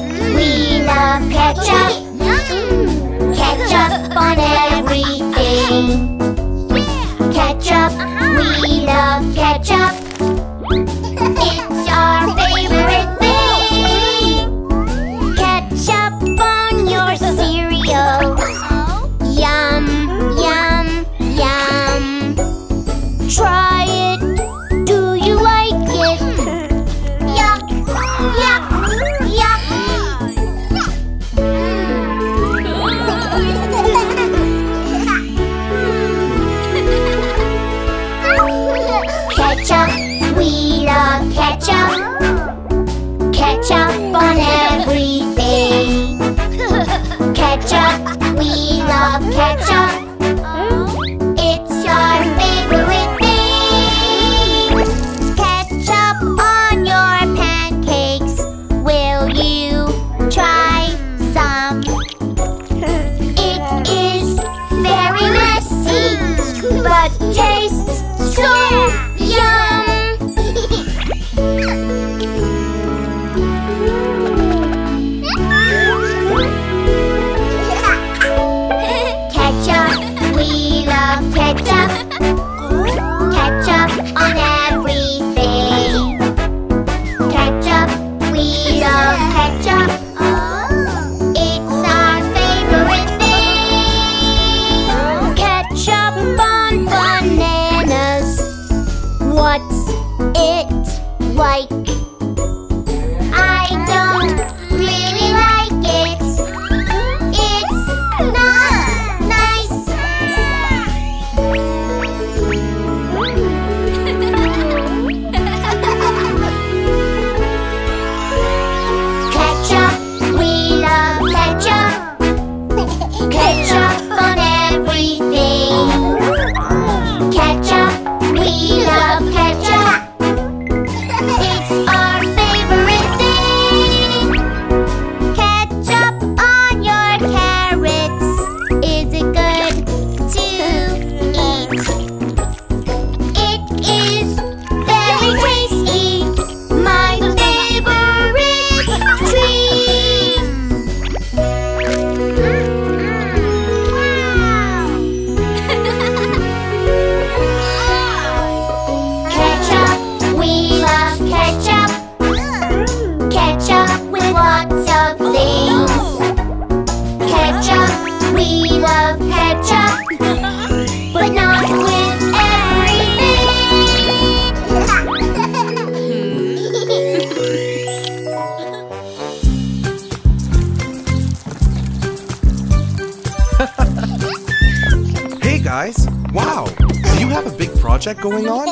Going on?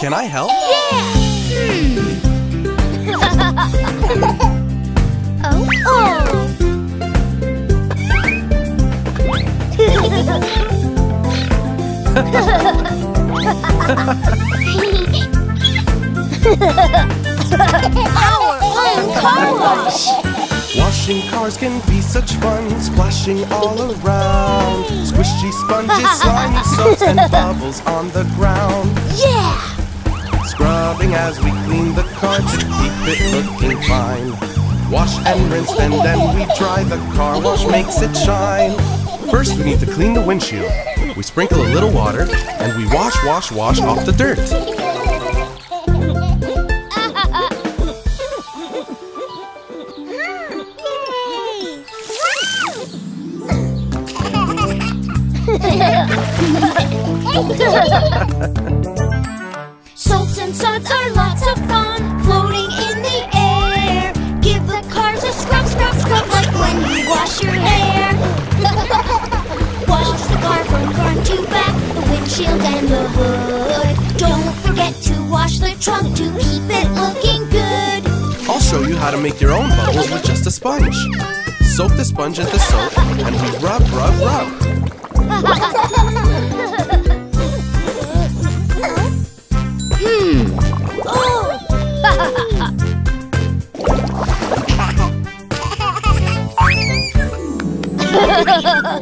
Can I help? Our own car wash! Washing cars can be such fun, splashing all around. Squishy sponges, slimy soaps, and bubbles on the ground. Yeah! Scrubbing as we clean the car to keep it looking fine. Wash and rinse and then we dry. The car wash makes it shine. First we need to clean the windshield. We sprinkle a little water and we wash off the dirt. Soaps and suds are lots of fun, floating in the air. Give the cars a scrub, scrub, scrub, like when you wash your hair. Wash the car from front to back, the windshield and the hood. Don't forget to wash the trunk to keep it looking good. I'll show you how to make your own bubbles with just a sponge. Soak the sponge in the soap and we rub.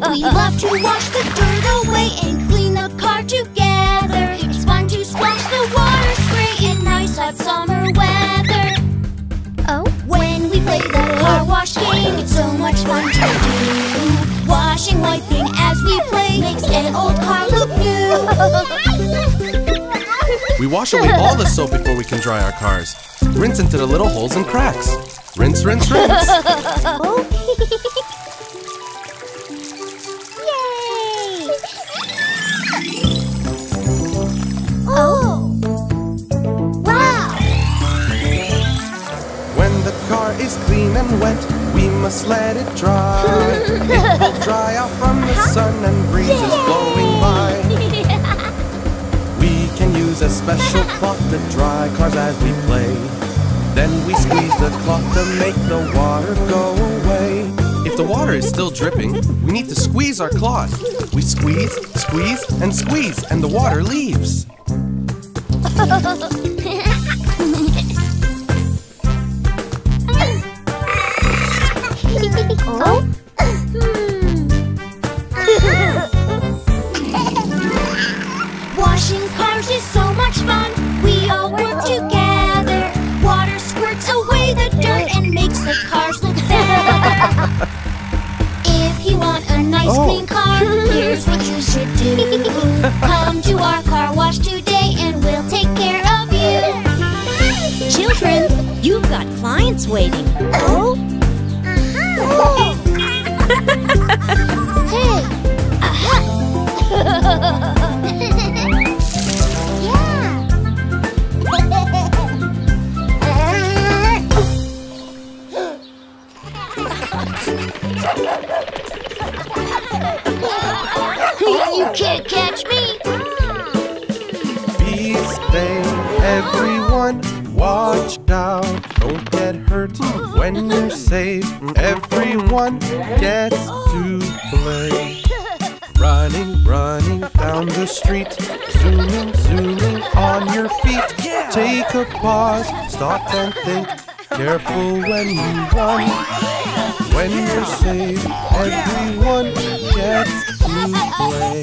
We love to wash the dirt away and clean the car together. It's fun to splash the water spray in nice hot summer weather. Oh, when we play the car wash game, it's so much fun to do. Washing, wiping as we play makes an old car look new. We wash away all the soap before we can dry our cars. Rinse into the little holes and cracks. Rinse, rinse, rinse. Yay! Oh! Wow! When the car is clean and wet, we must let it dry. It will dry off from the sun and breezes blowing by. We can use a special cloth to dry cars as we play. Then we squeeze the cloth to make the water go away. If the water is still dripping, we need to squeeze our cloth. We squeeze, squeeze, and the water leaves. Oh? Washing cars is so much fun. We all work together. Water squirts away the dirt and makes the cars look better. If you want a nice clean car, here's what you should do. Come to our car wash today and we'll take care of you. Children, you've got clients waiting. Oh? Don't get hurt when you're safe. Everyone gets to play. Running, running down the street. Zooming, zooming on your feet. Take a pause, stop and think. Careful when you run. When you're safe, everyone gets to play.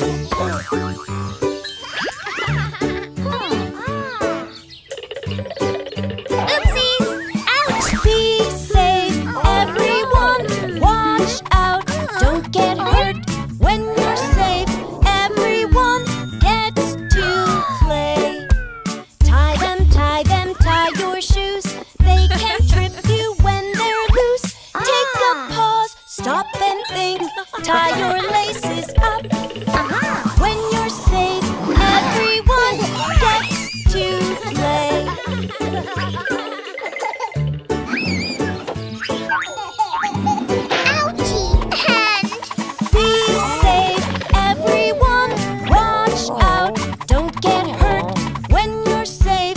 Tie your laces up. When you're safe, everyone gets to play. Ouchie! And be safe, everyone. Watch out. Don't get hurt. When you're safe, everyone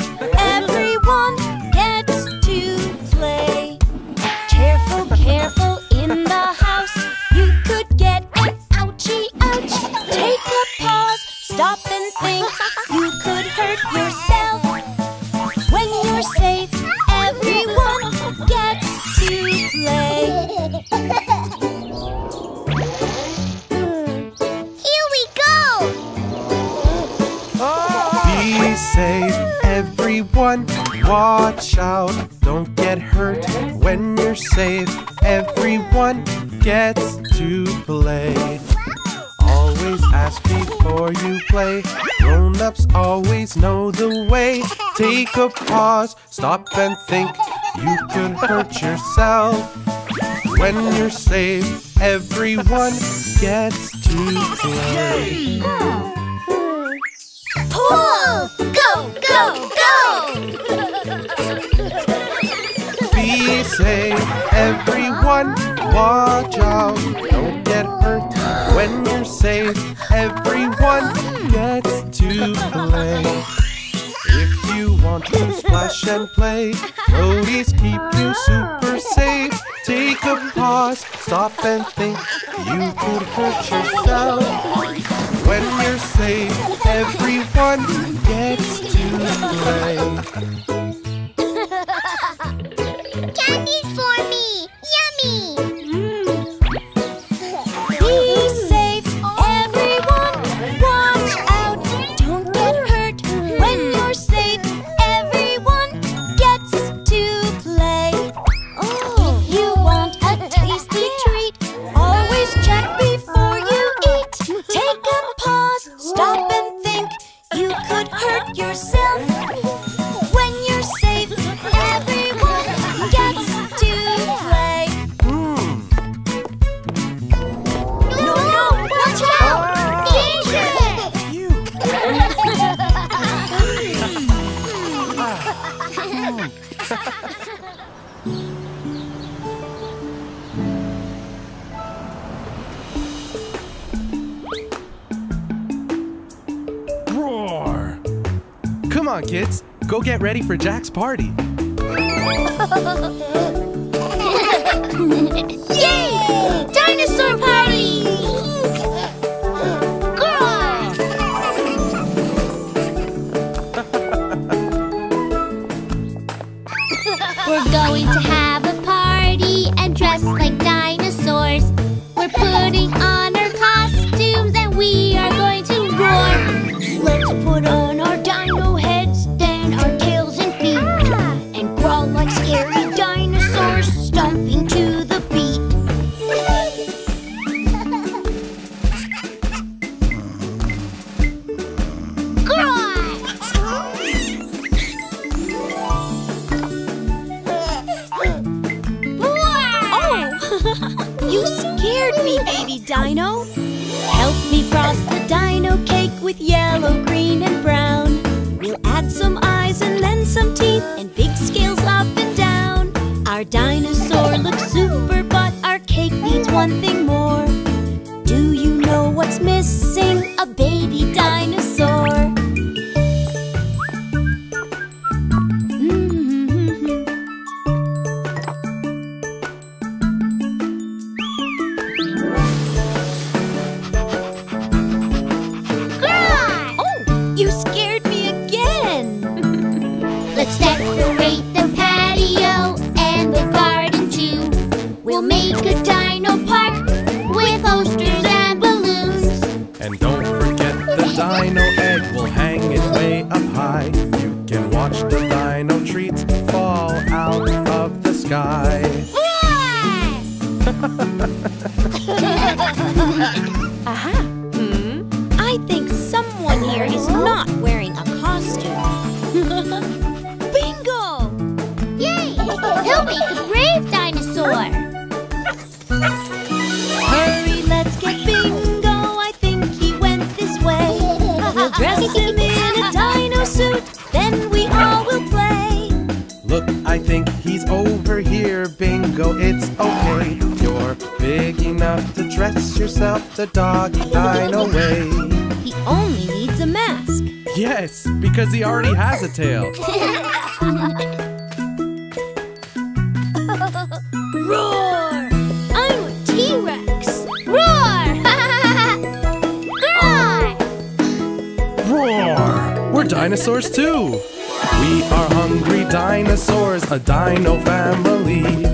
gets to play. Careful, careful in the house. You could get an ouchie, ouch. Take a pause, stop and think. You could hurt yourself. When you're safe, everyone gets to play. Here we go! Be safe, everyone. Watch out, don't get hurt. When you're safe, everyone gets to play. Always ask before you play. Grown-ups always know the way. Take a pause, stop and think. You can hurt yourself. When you're safe, everyone gets to play. Pull! Go, go, go! Be safe, everyone. Watch out, don't get hurt. When you're safe, everyone gets to play. If you want to splash and play, floaties keep you super safe. Take a pause, stop and think. You could hurt yourself. When you're safe, everyone gets to play. Candy's for me! Yummy! Come on, kids, go get ready for Jack's party. Yay! Dinosaur party! We're going to have a party and dress like dinosaurs. We're putting on our costumes and we are going to roar. Let's put on our dino heads. Dino, help me frost the dino cake with yellow, green, and brown. We'll add some eyes and then some teeth and big scales up and down. Our dinosaur looks super, but our cake needs one thing more. Do you know what's missing? A baby dinosaur. sky. I think someone here is not wearing a costume. Bingo! Yay! He'll be a brave dinosaur! Hurry, let's get Bingo! I think he went this way. We'll dress him in a dino suit, then we all will play. Look, I think he's over here, Bingo, it's okay. You're big enough to dress yourself the doggy dino way. He only needs a mask. Yes, because he already has a tail. Roar! I'm a T-Rex! Roar! Roar! We're dinosaurs too! We are hungry dinosaurs, a dino family.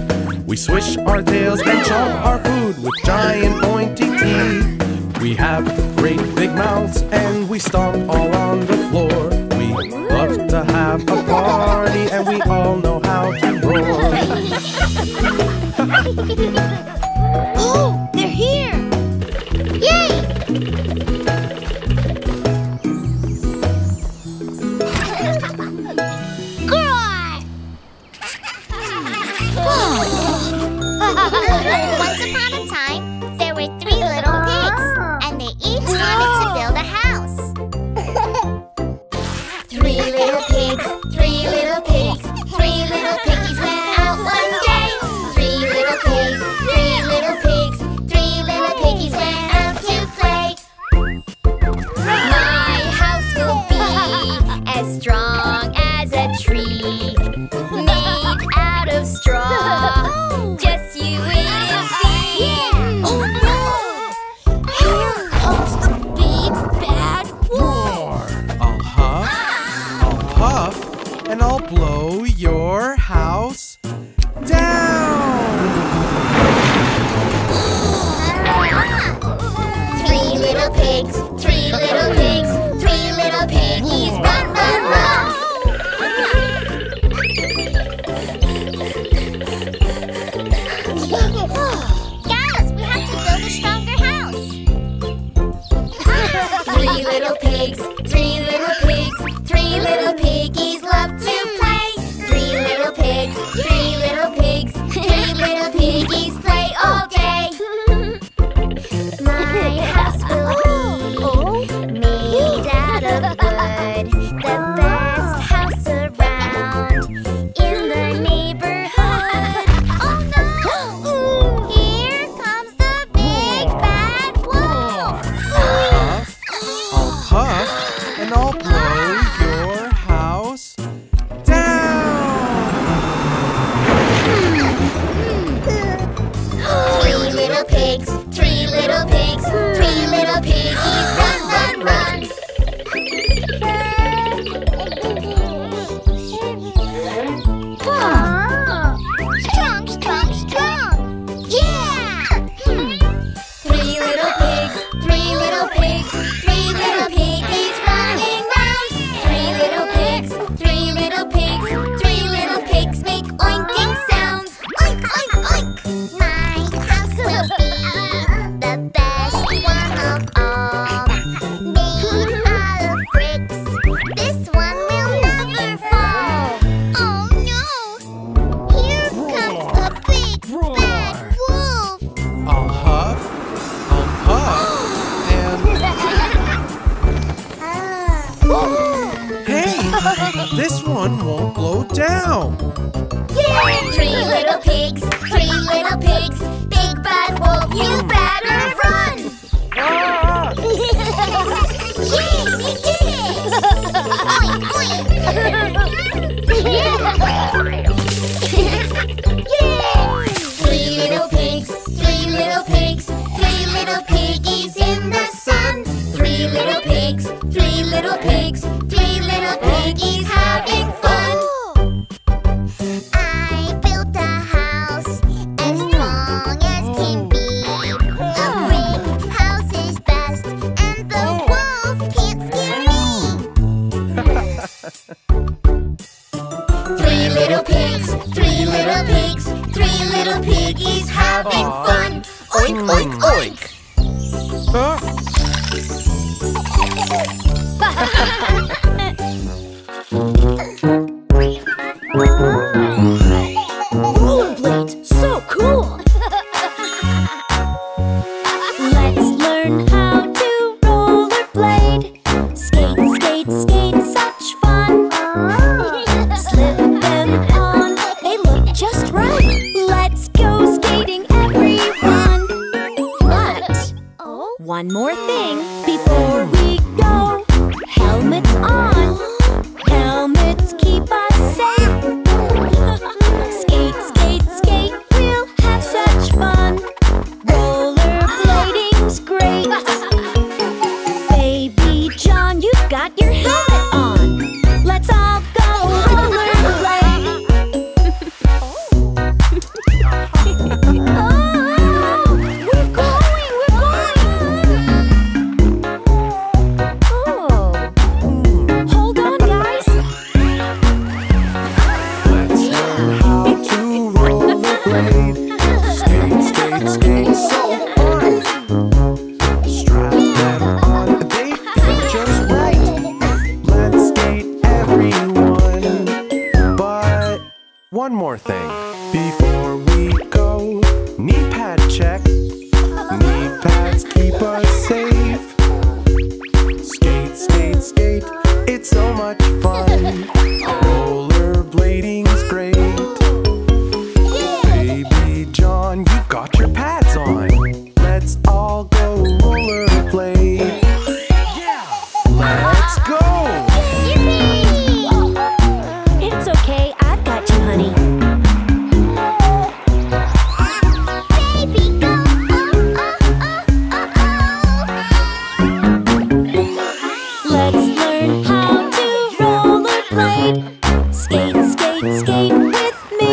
We swish our tails and chomp our food with giant pointy teeth. We have great big mouths and we stomp all on the floor. We love to have a party and we all know how to roar. Oh, they're here! Yay! Once upon a time, there were 3 little pigs. Wanted to build a house. 3 little pigs, 3 little pigs, 3 little piggies went out one day. 3 little pigs, 3 little pigs, 3 little piggies went out to play. My house will be as strong as a tree, made out of straw. Just you and see. Oh no! And I'll blow your house down! 3 little pigs, 3 little pigs, 3 little piggies, run, run, run! Guys, we have to build a stronger house! 3 little pigs, 3 little pigs, 3 little piggies love to play. 3 little pigs, 3 little pigs, 3 little piggies play all day. My house will be made out of wood, the best house around in the neighborhood. Oh no! Here comes the big bad wolf. I'll huff and I'll blow. This one won't blow down. Yay! 3 little pigs, 3 little pigs, big bad wolf, you better run! Yay! We did it! Oink, oink! Yay! 3 little pigs, 3 little pigs, 3 little piggies in the sun. 3 little pigs, 3 little pigs, 3 little piggies having fun. I built a house as strong as can be. A brick house is best, and the wolf can't scare me. 3 little pigs, Three little pigs, three little piggies having fun. Oink, oink, oink. Rollerblades, so cool. Let's learn how to rollerblade. Skate, skate, skate, such fun. Slip them on, they look just right. Let's go skating, everyone. But one more thing before we go. Helmets on. Helmets keep us safe. Skate, skate, skate, we'll have such fun. Rollerblading's great. Baby John, you've got your helmet on. Let's all go rollerblade. Oh, we're going, we're going. Oh, hold on, guys. Let's learn how to rollerblade. Skate, skate, skate, so hard. Strap them on, they fit just right. Let's skate, everyone. But one more thing before we go. Knee pad check. Knee pads keep us safe. Skate, skate, skate, it's so much fun. Rollerblading's great. Baby John, you've got your pads on. Let's all go rollerblade. Let's go. It's okay, I've got you, honey. Baby, go. Let's learn how to rollerblade. Skate, skate, skate with me.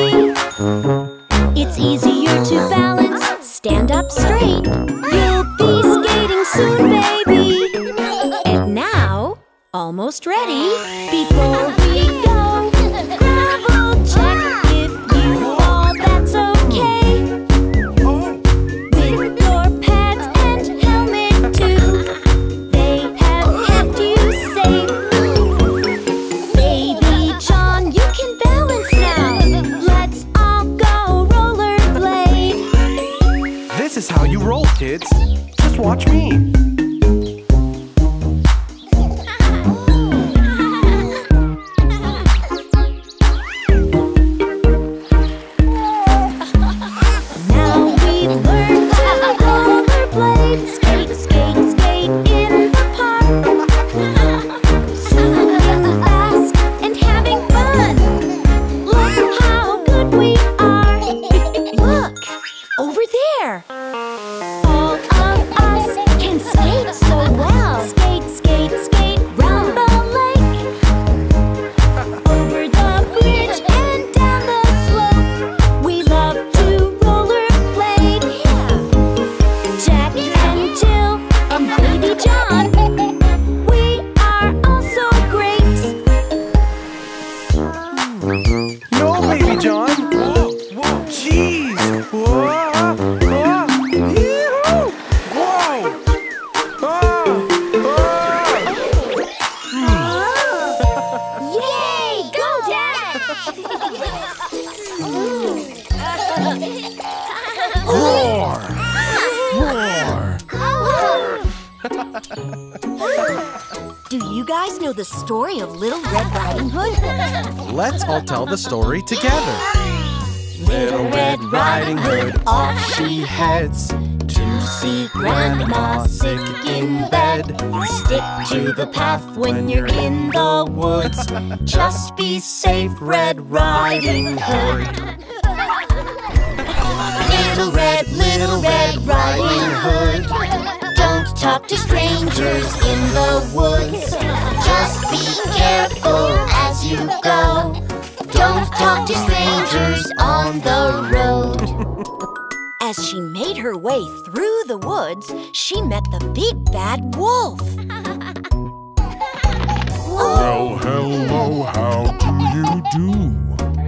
It's easier to balance. Stand up straight. You'll be skating soon, baby. And now, almost ready. Before we go, gravel check. If you fall, that's okay. With your pads and helmet too, they have kept you safe. Baby John, you can balance now. Let's all go rollerblade. This is how you roll, kids. Just watch me. Now we've learned to rollerblade. Skate, skate, skate in the park. Swimming fast and having fun. Look how good we are. Look, over there. All of us can skate so well. Skate, skate, skate round the lake. Over the bridge and down the slope. We love to rollerblade. Jack and Jill and Baby John, we are all so great. No, Baby John. Whoa, whoa, jeez. Whoa, yee-hoo. Whoa. Yay! Go, Dad! Roar! Roar! Do you guys know the story of Little Red Riding Hood? Let's all tell the story together. Little Red Riding Hood, off she heads to see Grandma sick in bed. Stick to the path when you're in the woods. Just be safe, Red Riding Hood. Little Red Riding Hood, don't talk to strangers in the woods. Just be careful as you go. Don't talk to strangers on the road. As she made her way through the woods, she met the big bad wolf. Well, hello, how do you do?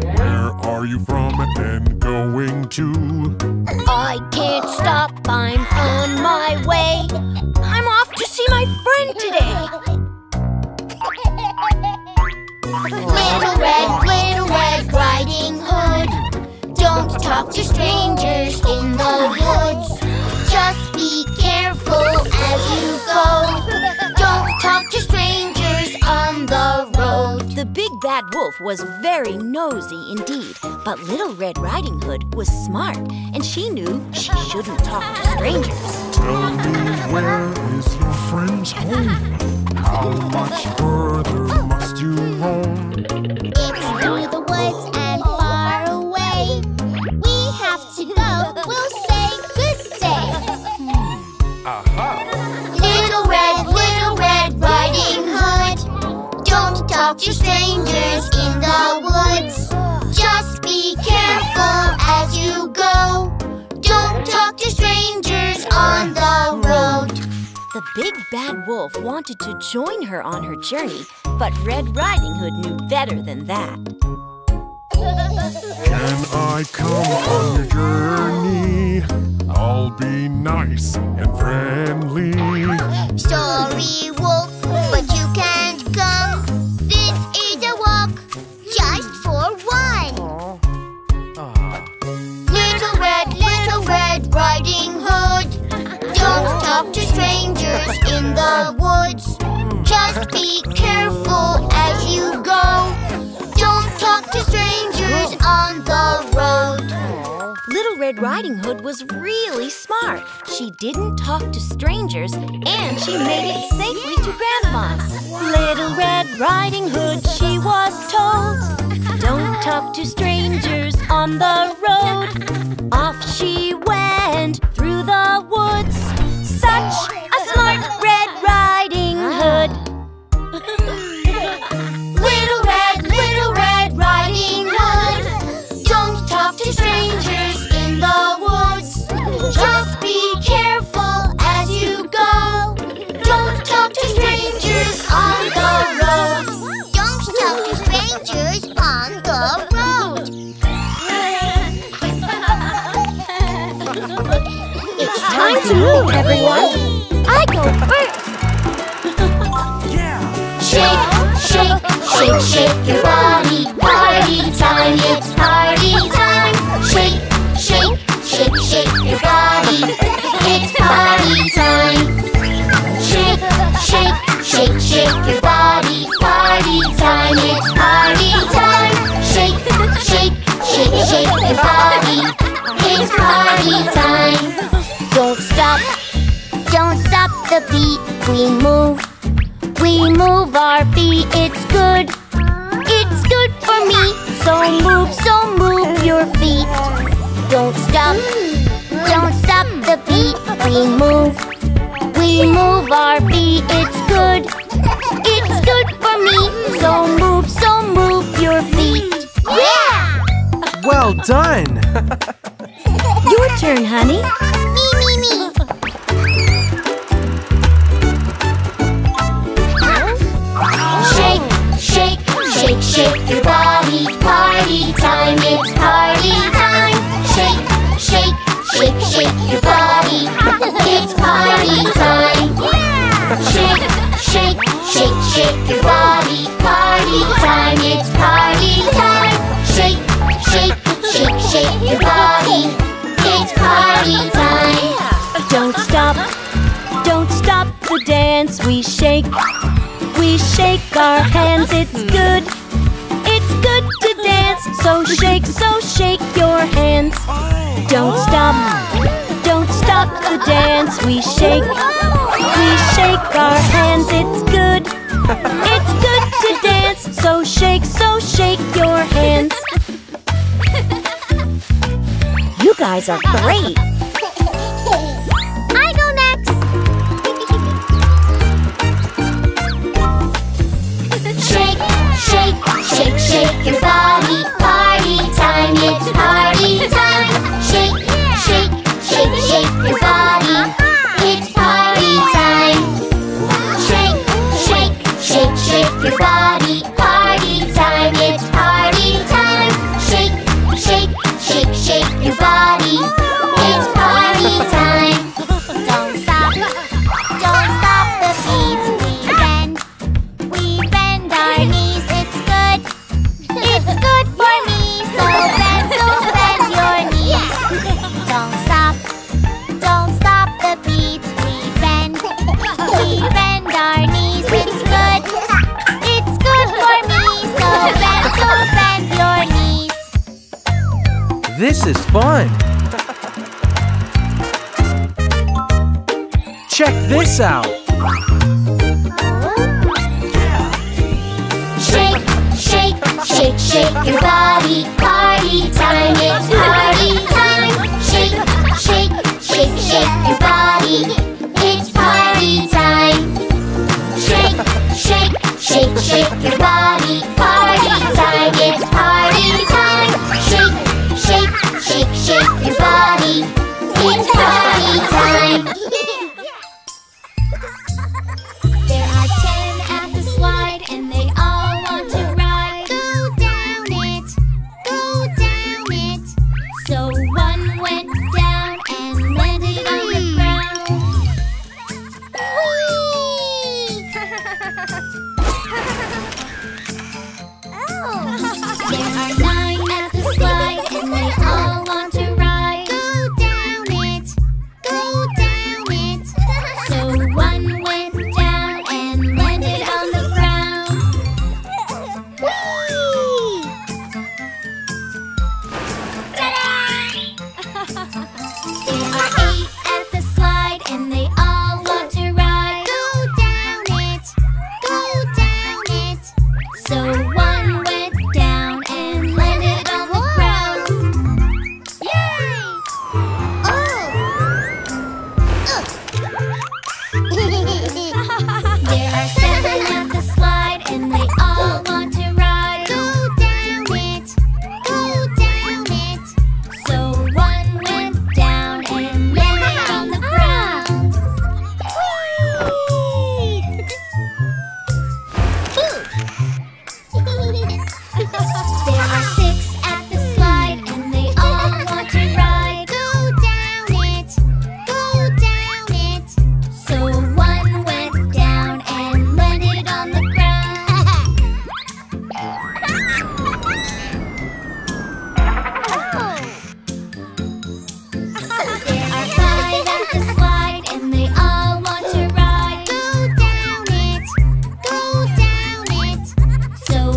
Where Where are you from and going to? I can't stop, I'm on my way. I'm off to see my friend today. Little Red Riding Hood, don't talk to strangers in the woods. Just be careful as you go. Don't talk to strangers on the road. The big bad wolf was very nosy indeed, but Little Red Riding Hood was smart, and she knew she shouldn't talk to strangers. Tell me, where is your friend's home? How much further must you roam? It's through the woods and far away. We have to go, we'll say good day. Aha! Little Red Riding Hood, don't talk to strangers in the woods. Just be careful as you go. Don't talk to strangers on the road. The big bad wolf wanted to join her on her journey, but Red Riding Hood knew better than that. Can I come on your journey? I'll be nice and friendly. Sorry, wolf, but you can't come. This is a walk, just for one. Little Red Riding Hood, don't talk to strangers in the woods. Just be careful as you go. Don't talk to strangers on the road. Little Red Riding Hood was really smart. She didn't talk to strangers, and she made it safely to Grandma's. Little Red Riding Hood, she was told, don't talk to strangers on the road. Off she went through the woods. Such a smart Red Riding Hood. Time to move, everyone. I go first. Yeah. Shake, shake, shake, shake your body. Party time, it's party time. Shake, shake, shake, shake your body. It's party time. Shake, shake, shake, shake your body. Party time, it's party time. Shake, shake, shake, shake your body. It's party time. Don't stop the beat. We move our feet. It's good for me. So move your feet. Don't stop the beat. We move our feet. It's good for me. So move your feet. Yeah! Well done! Your turn, honey. Shake, shake your body, it's party time. Shake, shake, shake, shake your body, it's party time. Shake, shake, shake, shake your body, it's party time. Shake, shake, shake, shake your body, it's party time. Don't stop the dance, we shake our hands, it's good to dance. So shake your hands. Don't stop the dance. We shake our hands, it's good to dance. So shake your hands. You guys are great. Shake, shake your body, party time. Shake, shake, shake, shake your body, it's party time. Shake, shake, shake, shake your body, party time, it's party time. Shake, This is fun! Check this out! Shake, shake, shake, shake your body. Party time, it's party time. Shake, shake, shake, shake your body. It's party time. Shake, shake, shake, shake your body. Party time, it's party time. Shake, shake, shake, shake your body. It's party time. There are 10 at the slide and they all want to ride. Go down it, so one went down and landed on the ground. Whee! Oh. There are 9 at the slide and they all want to ride. Go down it, so one went down and landed on the ground. Whee! There are 8 at the slide and they all want to ride. Go down it, so one went down and landed on the ground. Yay! There are 7 at the slide and they all want to ride. Go down it, so one went down and landed on the ground. There are 6 at the slide and they all want to ride. Go down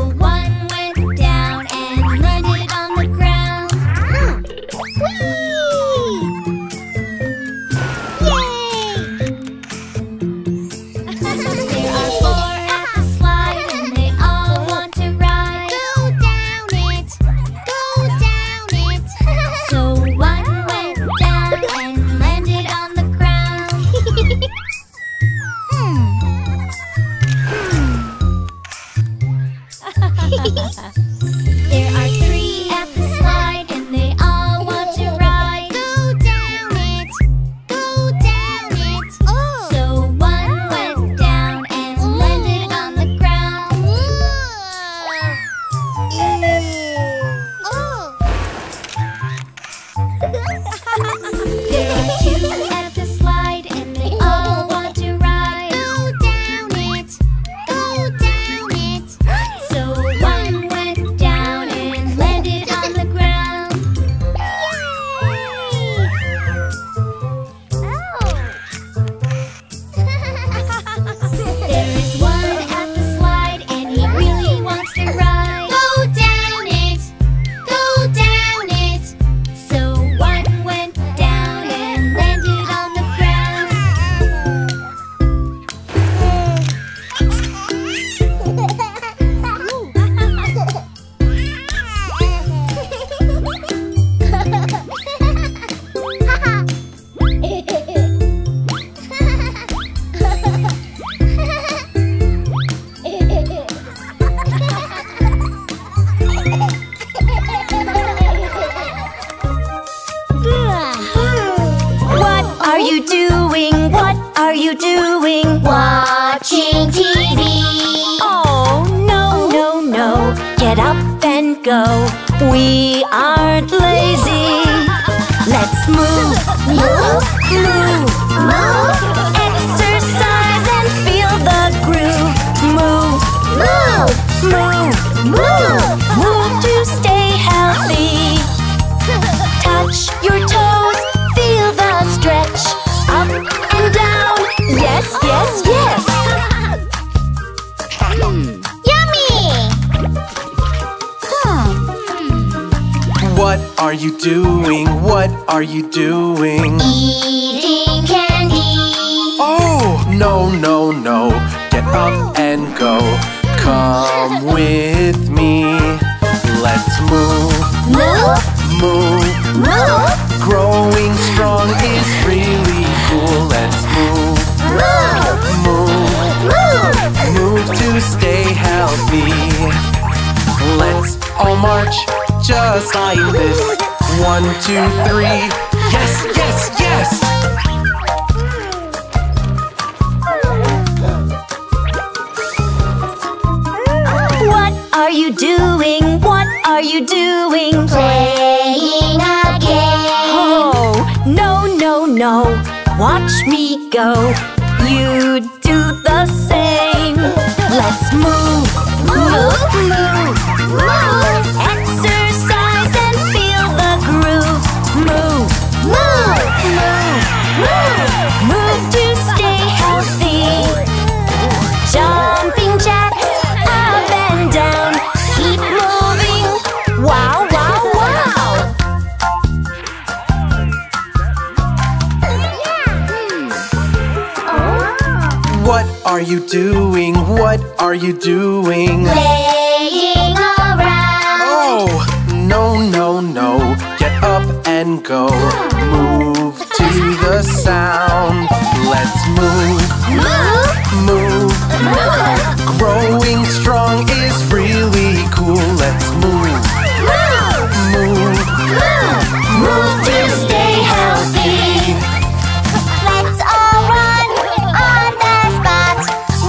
it, so one went down and landed on the ground. There are 5 at the slide and they all want to ride. Go down it, so one went down and landed on the ground. Whee! Yay! There are 4 at the slide and they all want to ride. Go down it, so one went down and landed on the ground. There are 3 at the slide and they all want to ride. Go down it, so one went down and landed on the ground. There are 2 at the slide and they all want to ride. Go down it, so one went down and landed on the ground. There is 1 at the slide and he really wants to ride. Go down it, so one went down and landed on the ground. What are you doing? What are you doing? Watching TV. Oh, no. Get up and go. We aren't lazy. Let's move, move, move, move. Exercise and feel the groove. Move, move, move, move. Move to stay healthy. Touch your toes, feel the stretch. Up and down. Yes. Yummy! What are you doing? What are you doing? Eating candy. Oh, no, no, no. Get up and go. Come with me. Let's move. Move? Move. Move. Growing strong is really cool. Let's move. Move. Move. Move. Move to stay healthy. Let's all march just like this. 1, 2, 3. Yes, yes, yes! What are you doing? What are you doing? Playing a game. Oh, no, no, no. Watch me go. You do the same. Let's move, move, move, move. Exercise and feel the groove. Move, move, move, move. Move to stay healthy. Jumping jacks up and down. Wow, wow, wow! What are you doing? What are you doing? Playing around. Oh, no, no, no. Get up and go. Move to the sound. Let's move. Move. Move. Move. Growing strong is really cool. Let's move. Move, move, move to stay healthy. Let's all run on the spot.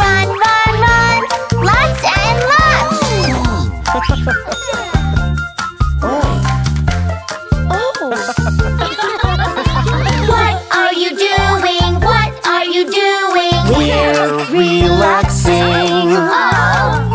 Run, run, run, lots and lots. What are you doing? What are you doing? We're relaxing. Oh.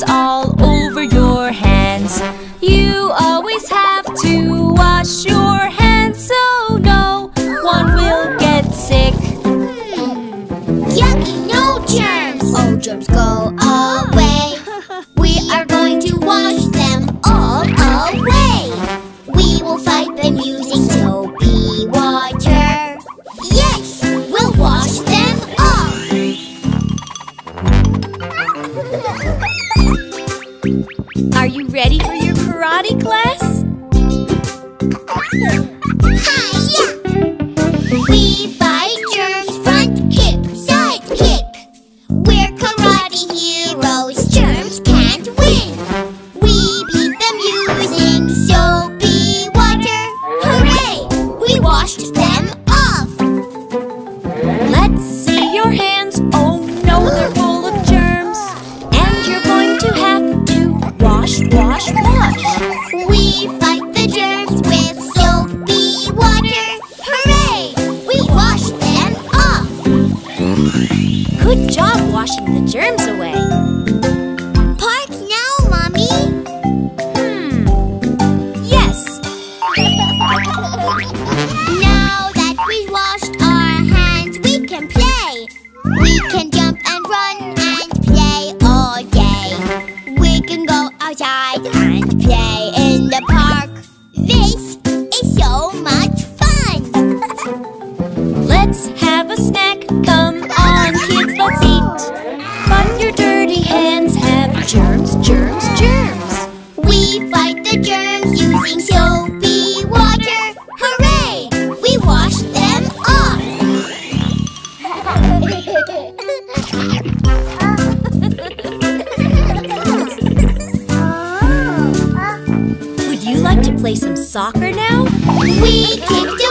stains all over your hands. You always have to wash your hands so no one will get sick. Yucky, no germs! All germs go away. We are going to wash them all away. We will fight them using soapy water. Yes, we'll wash them all. Are you ready for your karate class? Hi-ya! We fight germs, front kick, side kick. We're karate heroes, germs can't win. We beat them using soapy water. Hooray! We washed them off. Let's see your hands. Oh no, they're full of germs. And you're going to have to wash, wash, wash. We fight the germs with soapy water. Hooray! We washed them off. Good job washing the germs away. Park now, Mommy. Yes. Now that we washed our hands, we can play. We can jump and run and play all day. We can go outside and play in the park. This is so much fun. Let's have a snack. Come on, kids, let's eat. But your dirty hands have germs, germs, germs. We fight the germs using soapy water. Hooray! We washed them off. Would you like to play some soccer now? We can do